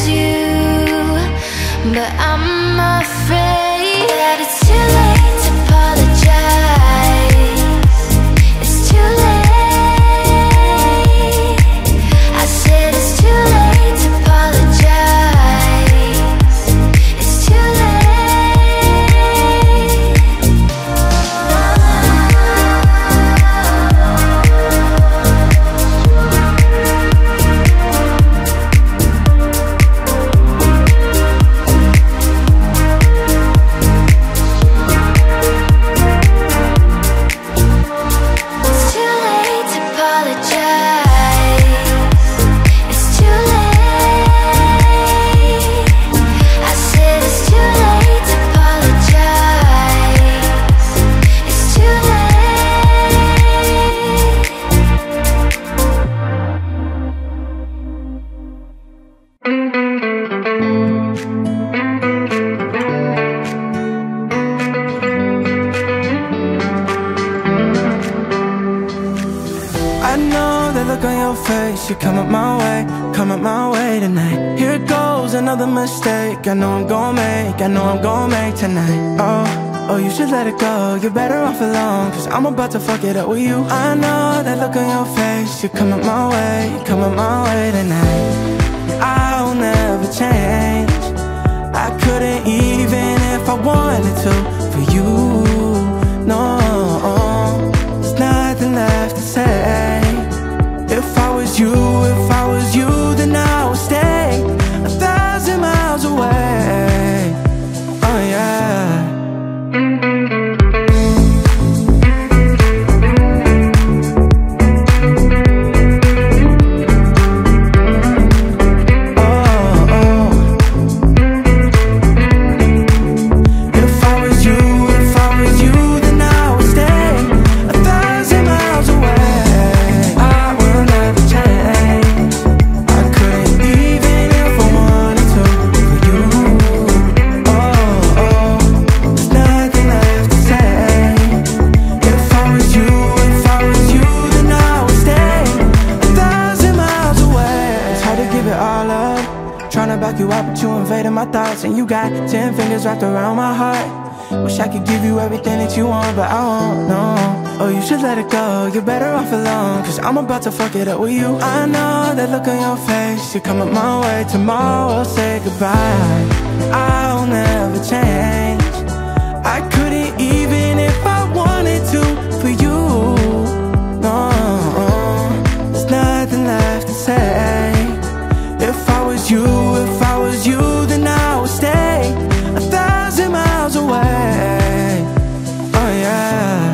I know I'm gon' make, I know I'm gon' make tonight. Oh, you should let it go. You're better off alone, cause I'm about to fuck it up with you. I know that look on your face. You're coming my way, you're coming my way tonight. I'll never change, I couldn't even if I wanted to. For you, no, there's nothing left to say. If I was you, if I was you, then I would stay 1,000 miles away. Oh yeah. My thoughts, and you got 10 fingers wrapped around my heart. Wish I could give you everything that you want, but I won't, no. Oh, you should let it go, you're better off alone, cause I'm about to fuck it up with you. I know that look on your face. You're coming my way, tomorrow I'll say goodbye. I'll never change, I couldn't even if I wanted to. For you, no, there's nothing left to say. If I was you, if I was you, then I would stay 1,000 miles away. Oh yeah.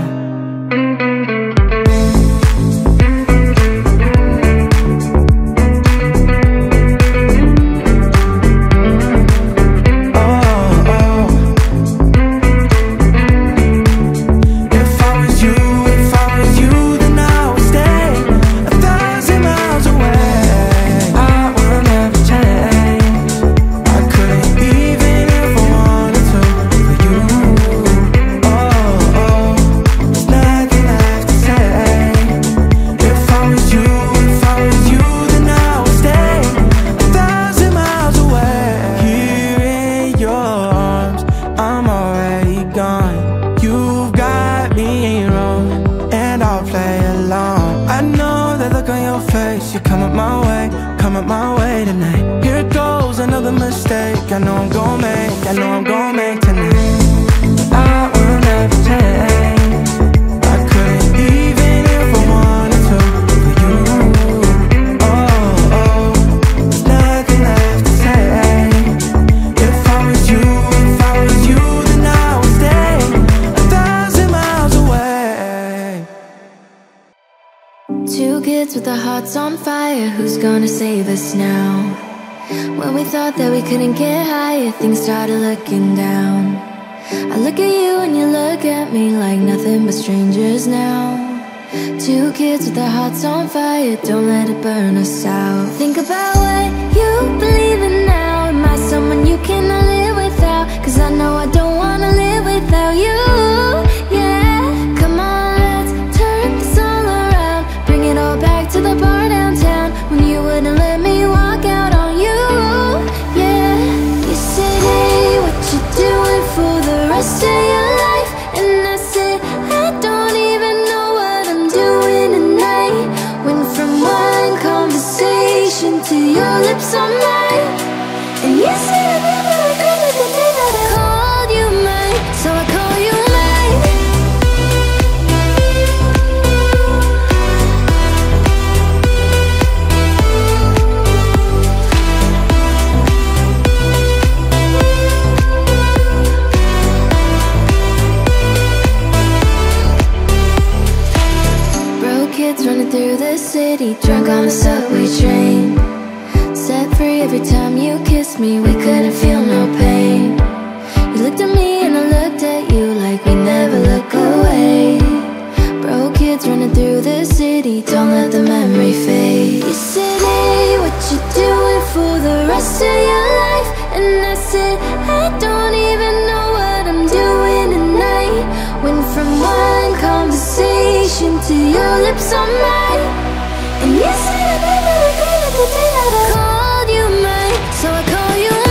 I know I'm gon' make, I know I'm gon' make tonight. I will never change, I couldn't even if I wanted to. For you, there's nothing left to say. If I was you, if I was you, then I would stay 1,000 miles away. Two kids with their hearts on fire, who's gonna save us now? When we thought that we couldn't get higher, things started looking down. I look at you and you look at me like nothing but strangers now. Two kids with their hearts on fire, don't let it burn us out. Think about what you believe in now. Am I someone you cannot live without? Cause I know I don't wanna live without you, yeah. Come on, let's turn this all around. Bring it all back to the bar downtown, when you wouldn't let me walk out on you. Yeah, you say, hey, what you doing? all night, and you say I never regretted the day that I called you mine. So I call you mine. Broke kids running through the city, drunk on the subway train. Set free every time you kissed me, we couldn't feel no pain. You looked at me and I looked at you like we never look away. Broke kids running through the city, don't let the memory fade. You said, hey, what you doing for the rest of your life? And I said, I don't even know what I'm doing tonight. Went from one conversation to your lips on mine, and you said I never regretted the day that I called you mine. So I call you mine.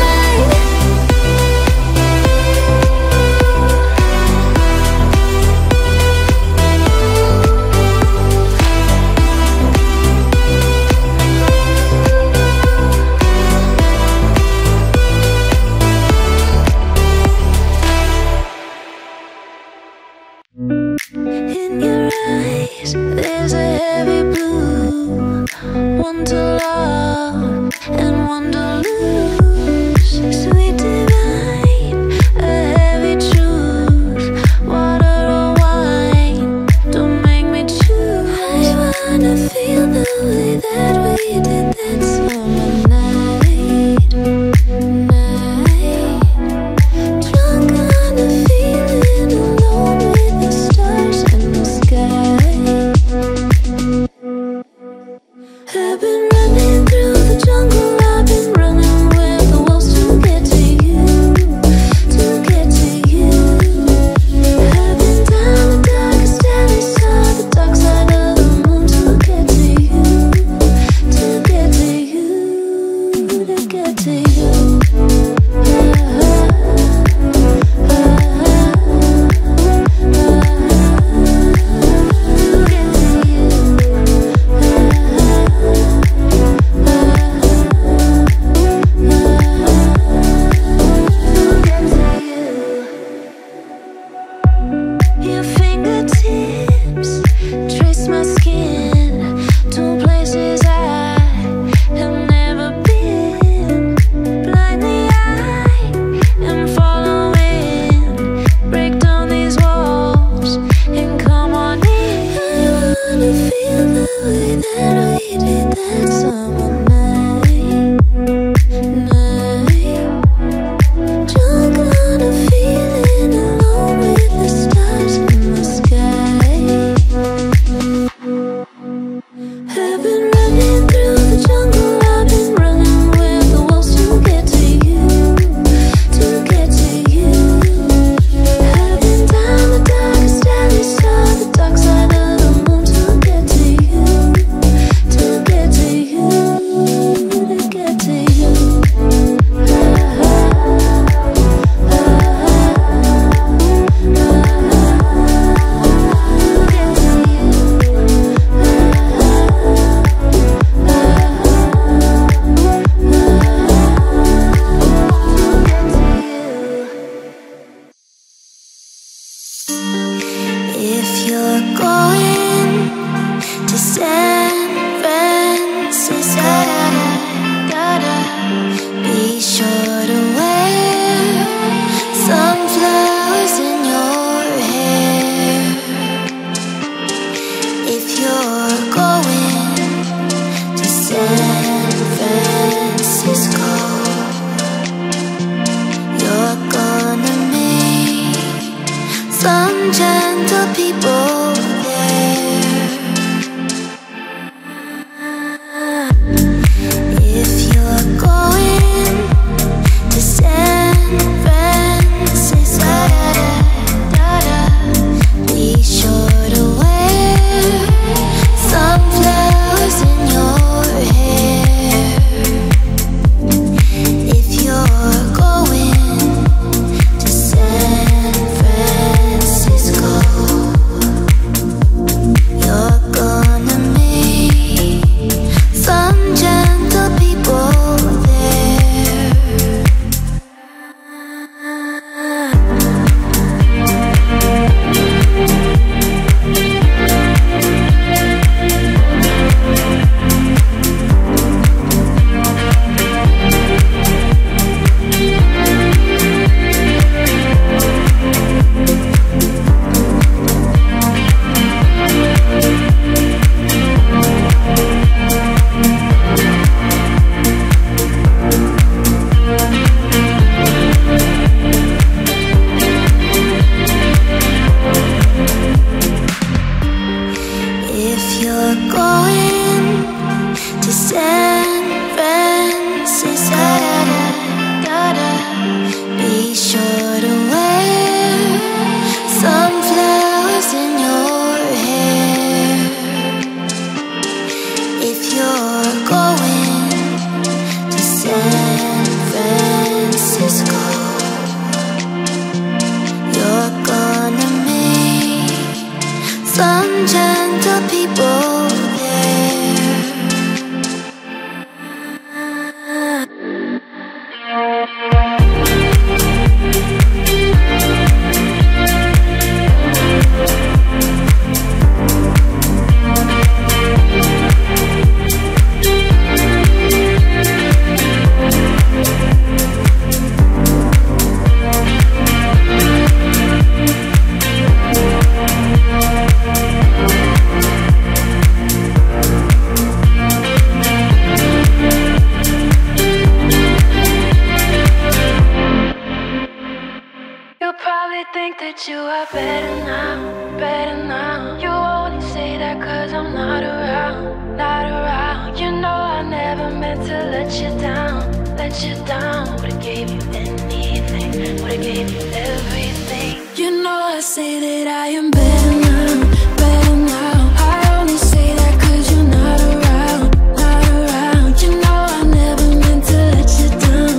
that you are better now, better now. You only say that 'cause I'm not around, not around. You know I never meant to let you down. Would've gave you anything, would've gave you everything. You know I say that I am better now, better now. I only say that 'cause you're not around, not around. You know I never meant to let you down,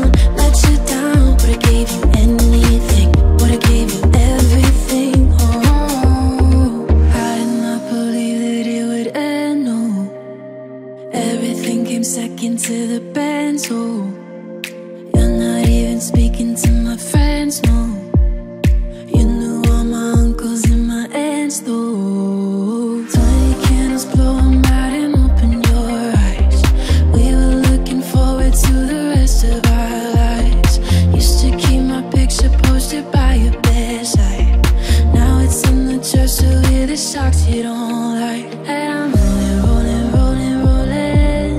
would've gave you anything, would've gave you everything. Oh, I did not believe that it would end, no. Everything came second to the band, oh. You're not even speaking to my friends, no. You knew all my uncles and my aunts, though. 20 candles, blow them out and open your eyes. We were looking forward to the rest of our lives. Used to keep my picture posted by your bedside. Now it's in the church, so hear the shocks you don't like. And I'm rolling, rolling, rolling, rolling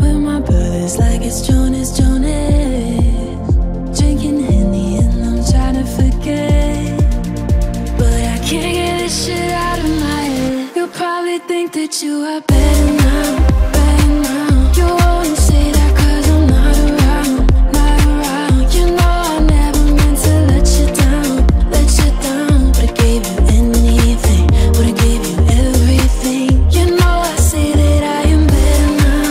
with my brothers like it's Jonas, Jonas. Drinking Henny and I'm trying to forget, but I can't get this shit out of my head. You probably think that you are better now, better now. You only say that 'cause I'm not around, not around. You know I never meant to let you down, would've gave you anything, would've gave you everything. You know I say that I am better now,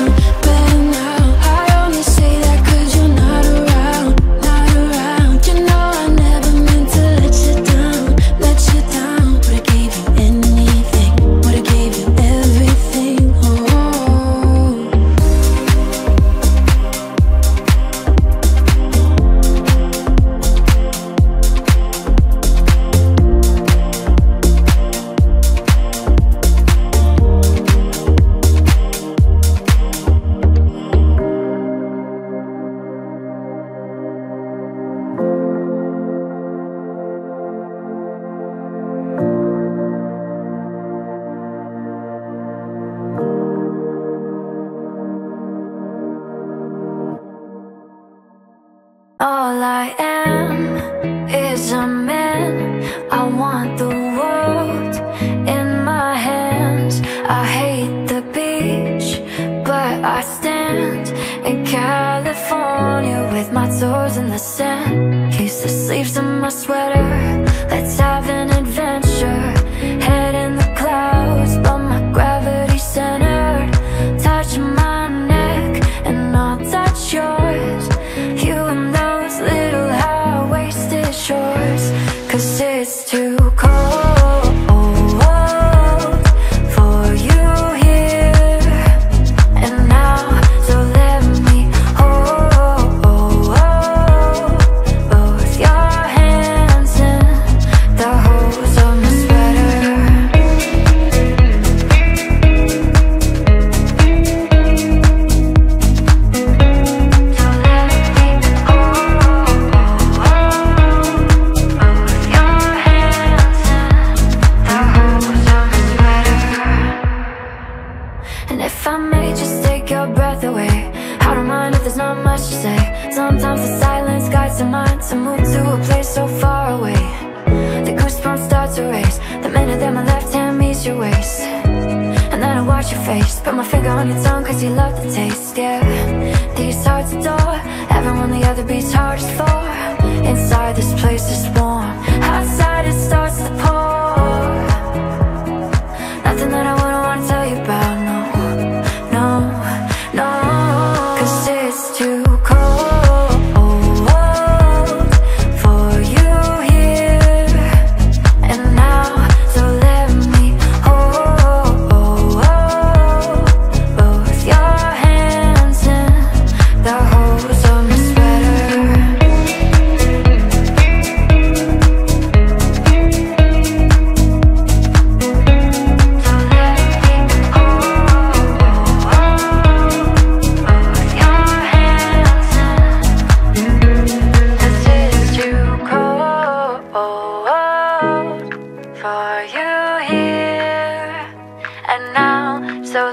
better now. I only say that 'cause you're not around, not around. You know I never meant to let you down, would've gave you anything, would've gave you everything. Oh. All I am is a man. I want the world in my hands. I hate the beach, but I stand in California with my toes in the sand. Kiss the sleeves of my sweater. Let's have an adventure. Head in the clouds, but my gravity centered. Touch my neck and I'll touch yours. You and those little high-waisted shorts, 'cause it's too cold for you here and now, so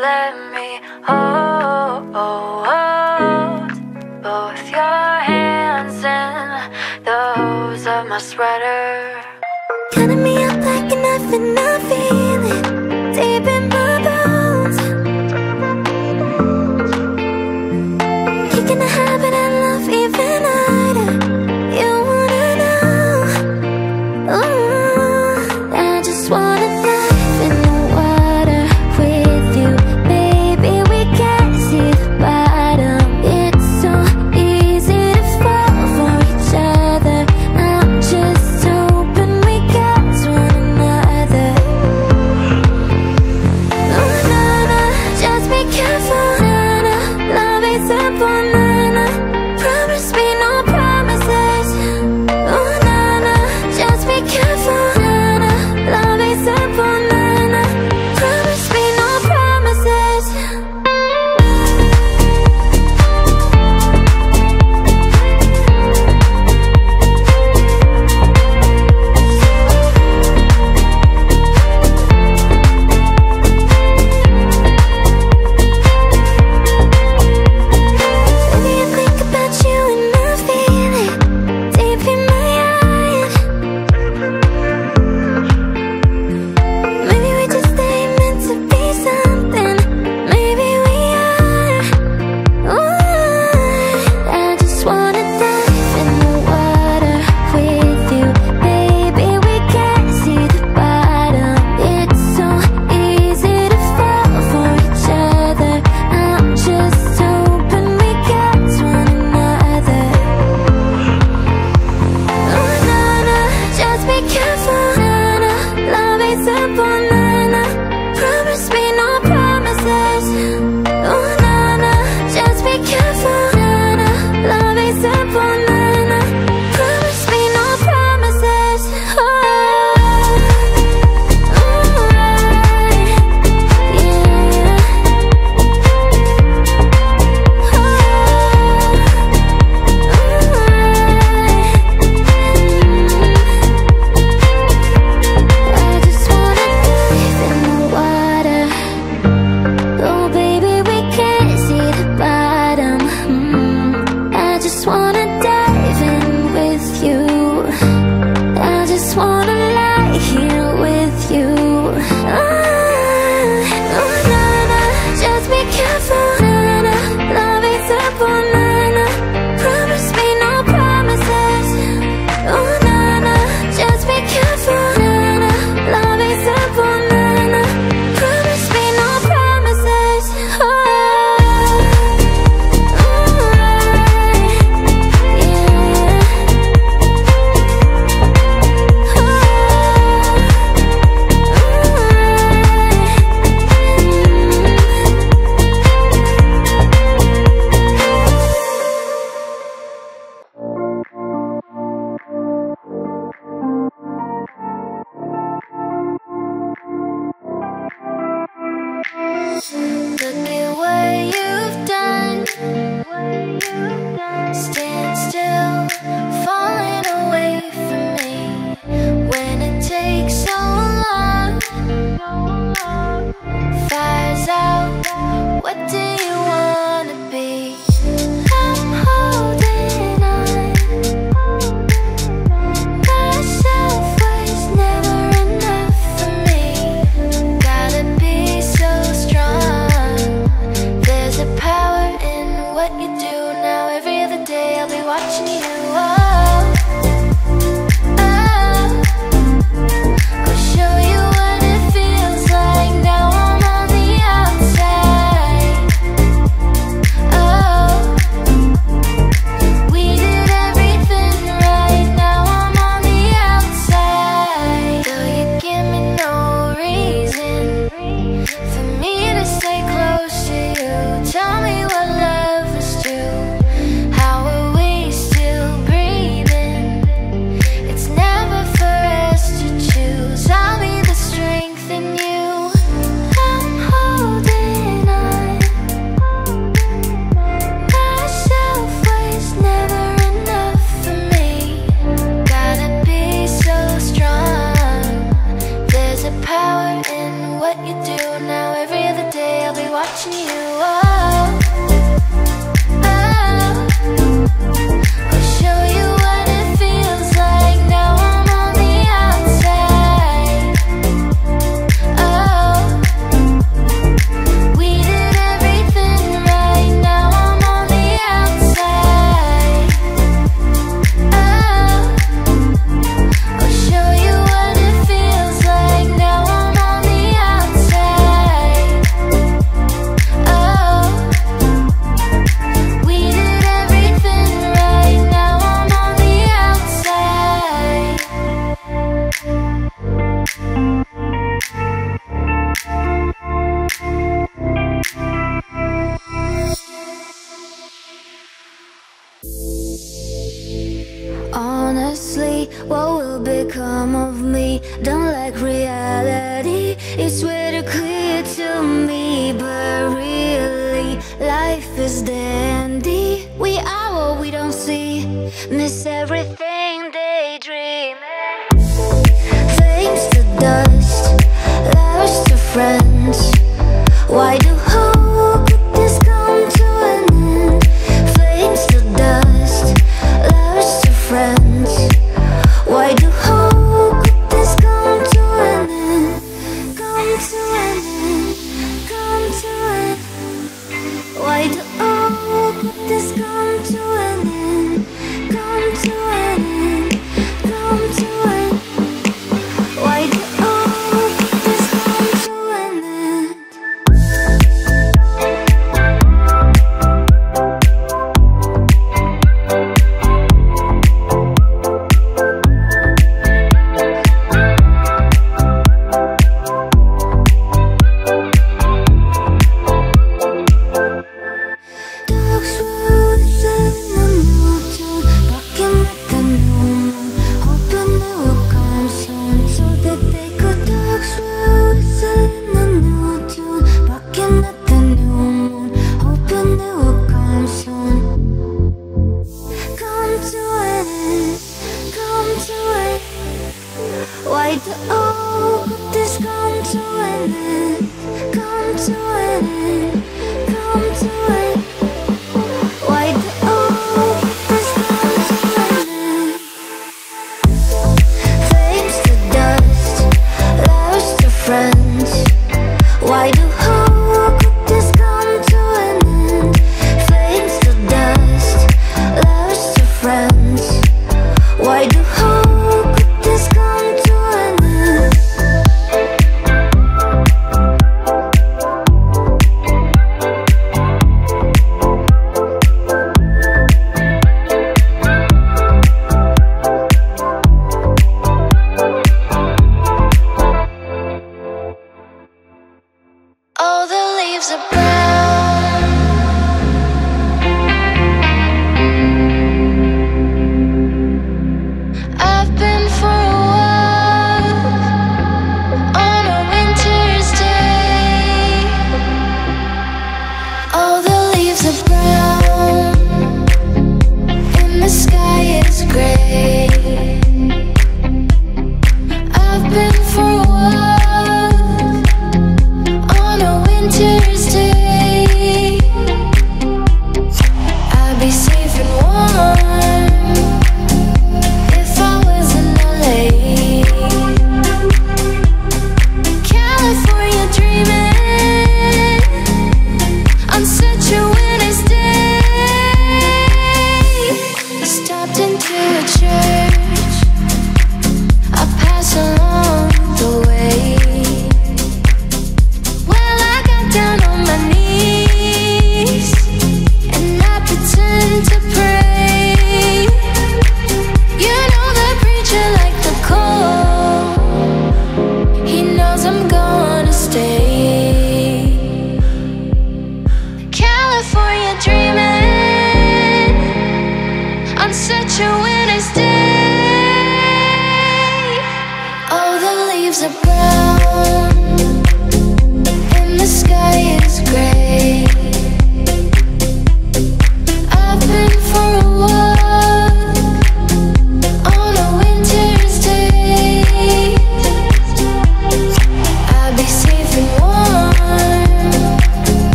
let me hold both your hands in the holes of my sweater. cutting me up like an knife, and I feel it deep in my bones. Kicking the habit and love even harder. You wanna know? Ooh, I just wanna dive in the water with you, baby. We can't see the bottom. It's so easy to fall for each other. I'm just Honestly, what will become of me? Don't like reality, it's way too clear to me. But really, life is dandy. We are what we don't see, miss everything daydreaming. Things to dust, letters to friends. Why do hope could this come to an end? Flames to dust, letters to friends. Why do hope could this come to an end? Come to an end, come to an end. Why do hope could this come to an end? Come to an end, come to an end. Why do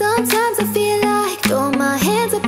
sometimes I feel like throw my hands up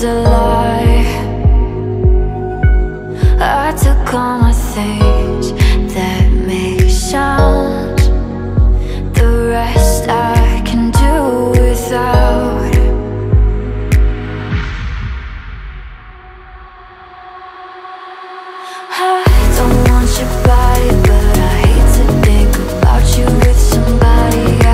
is a lie. I took all my things that make a sound. The rest I can do without. I don't want your body, but I hate to think about you with somebody else.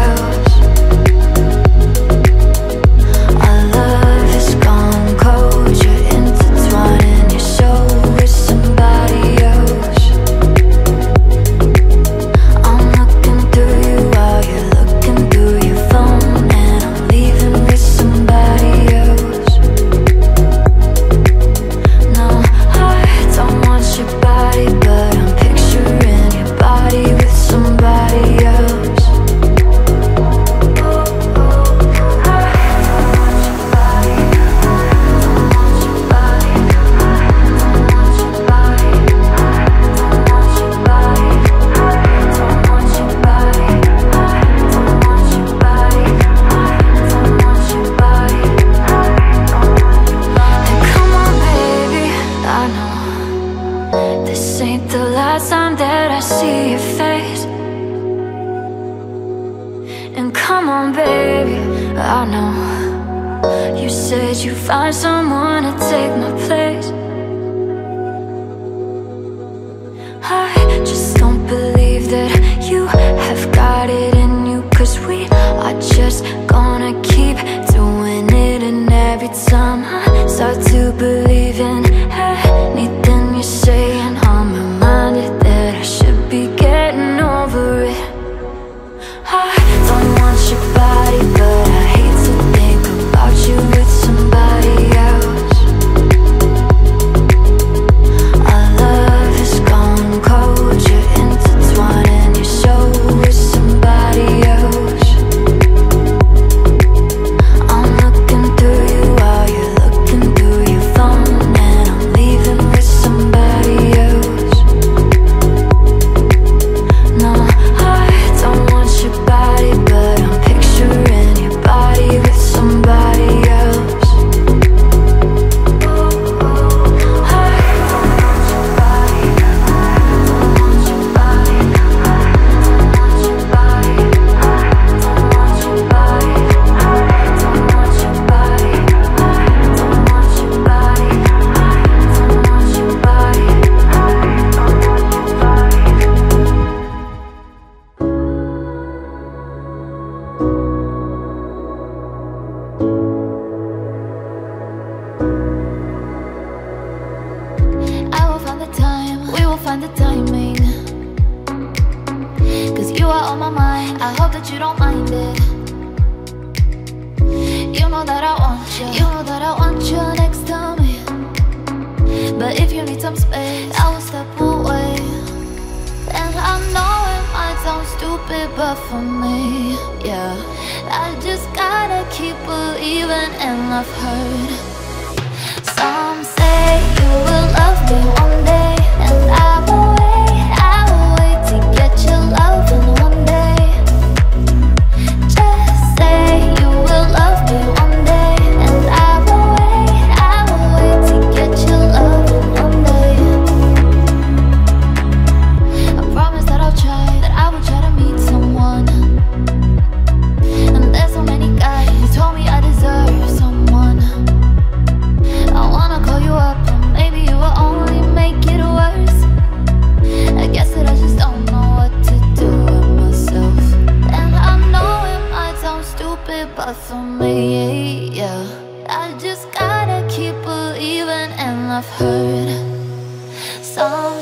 I just gotta keep believing, and I've heard so.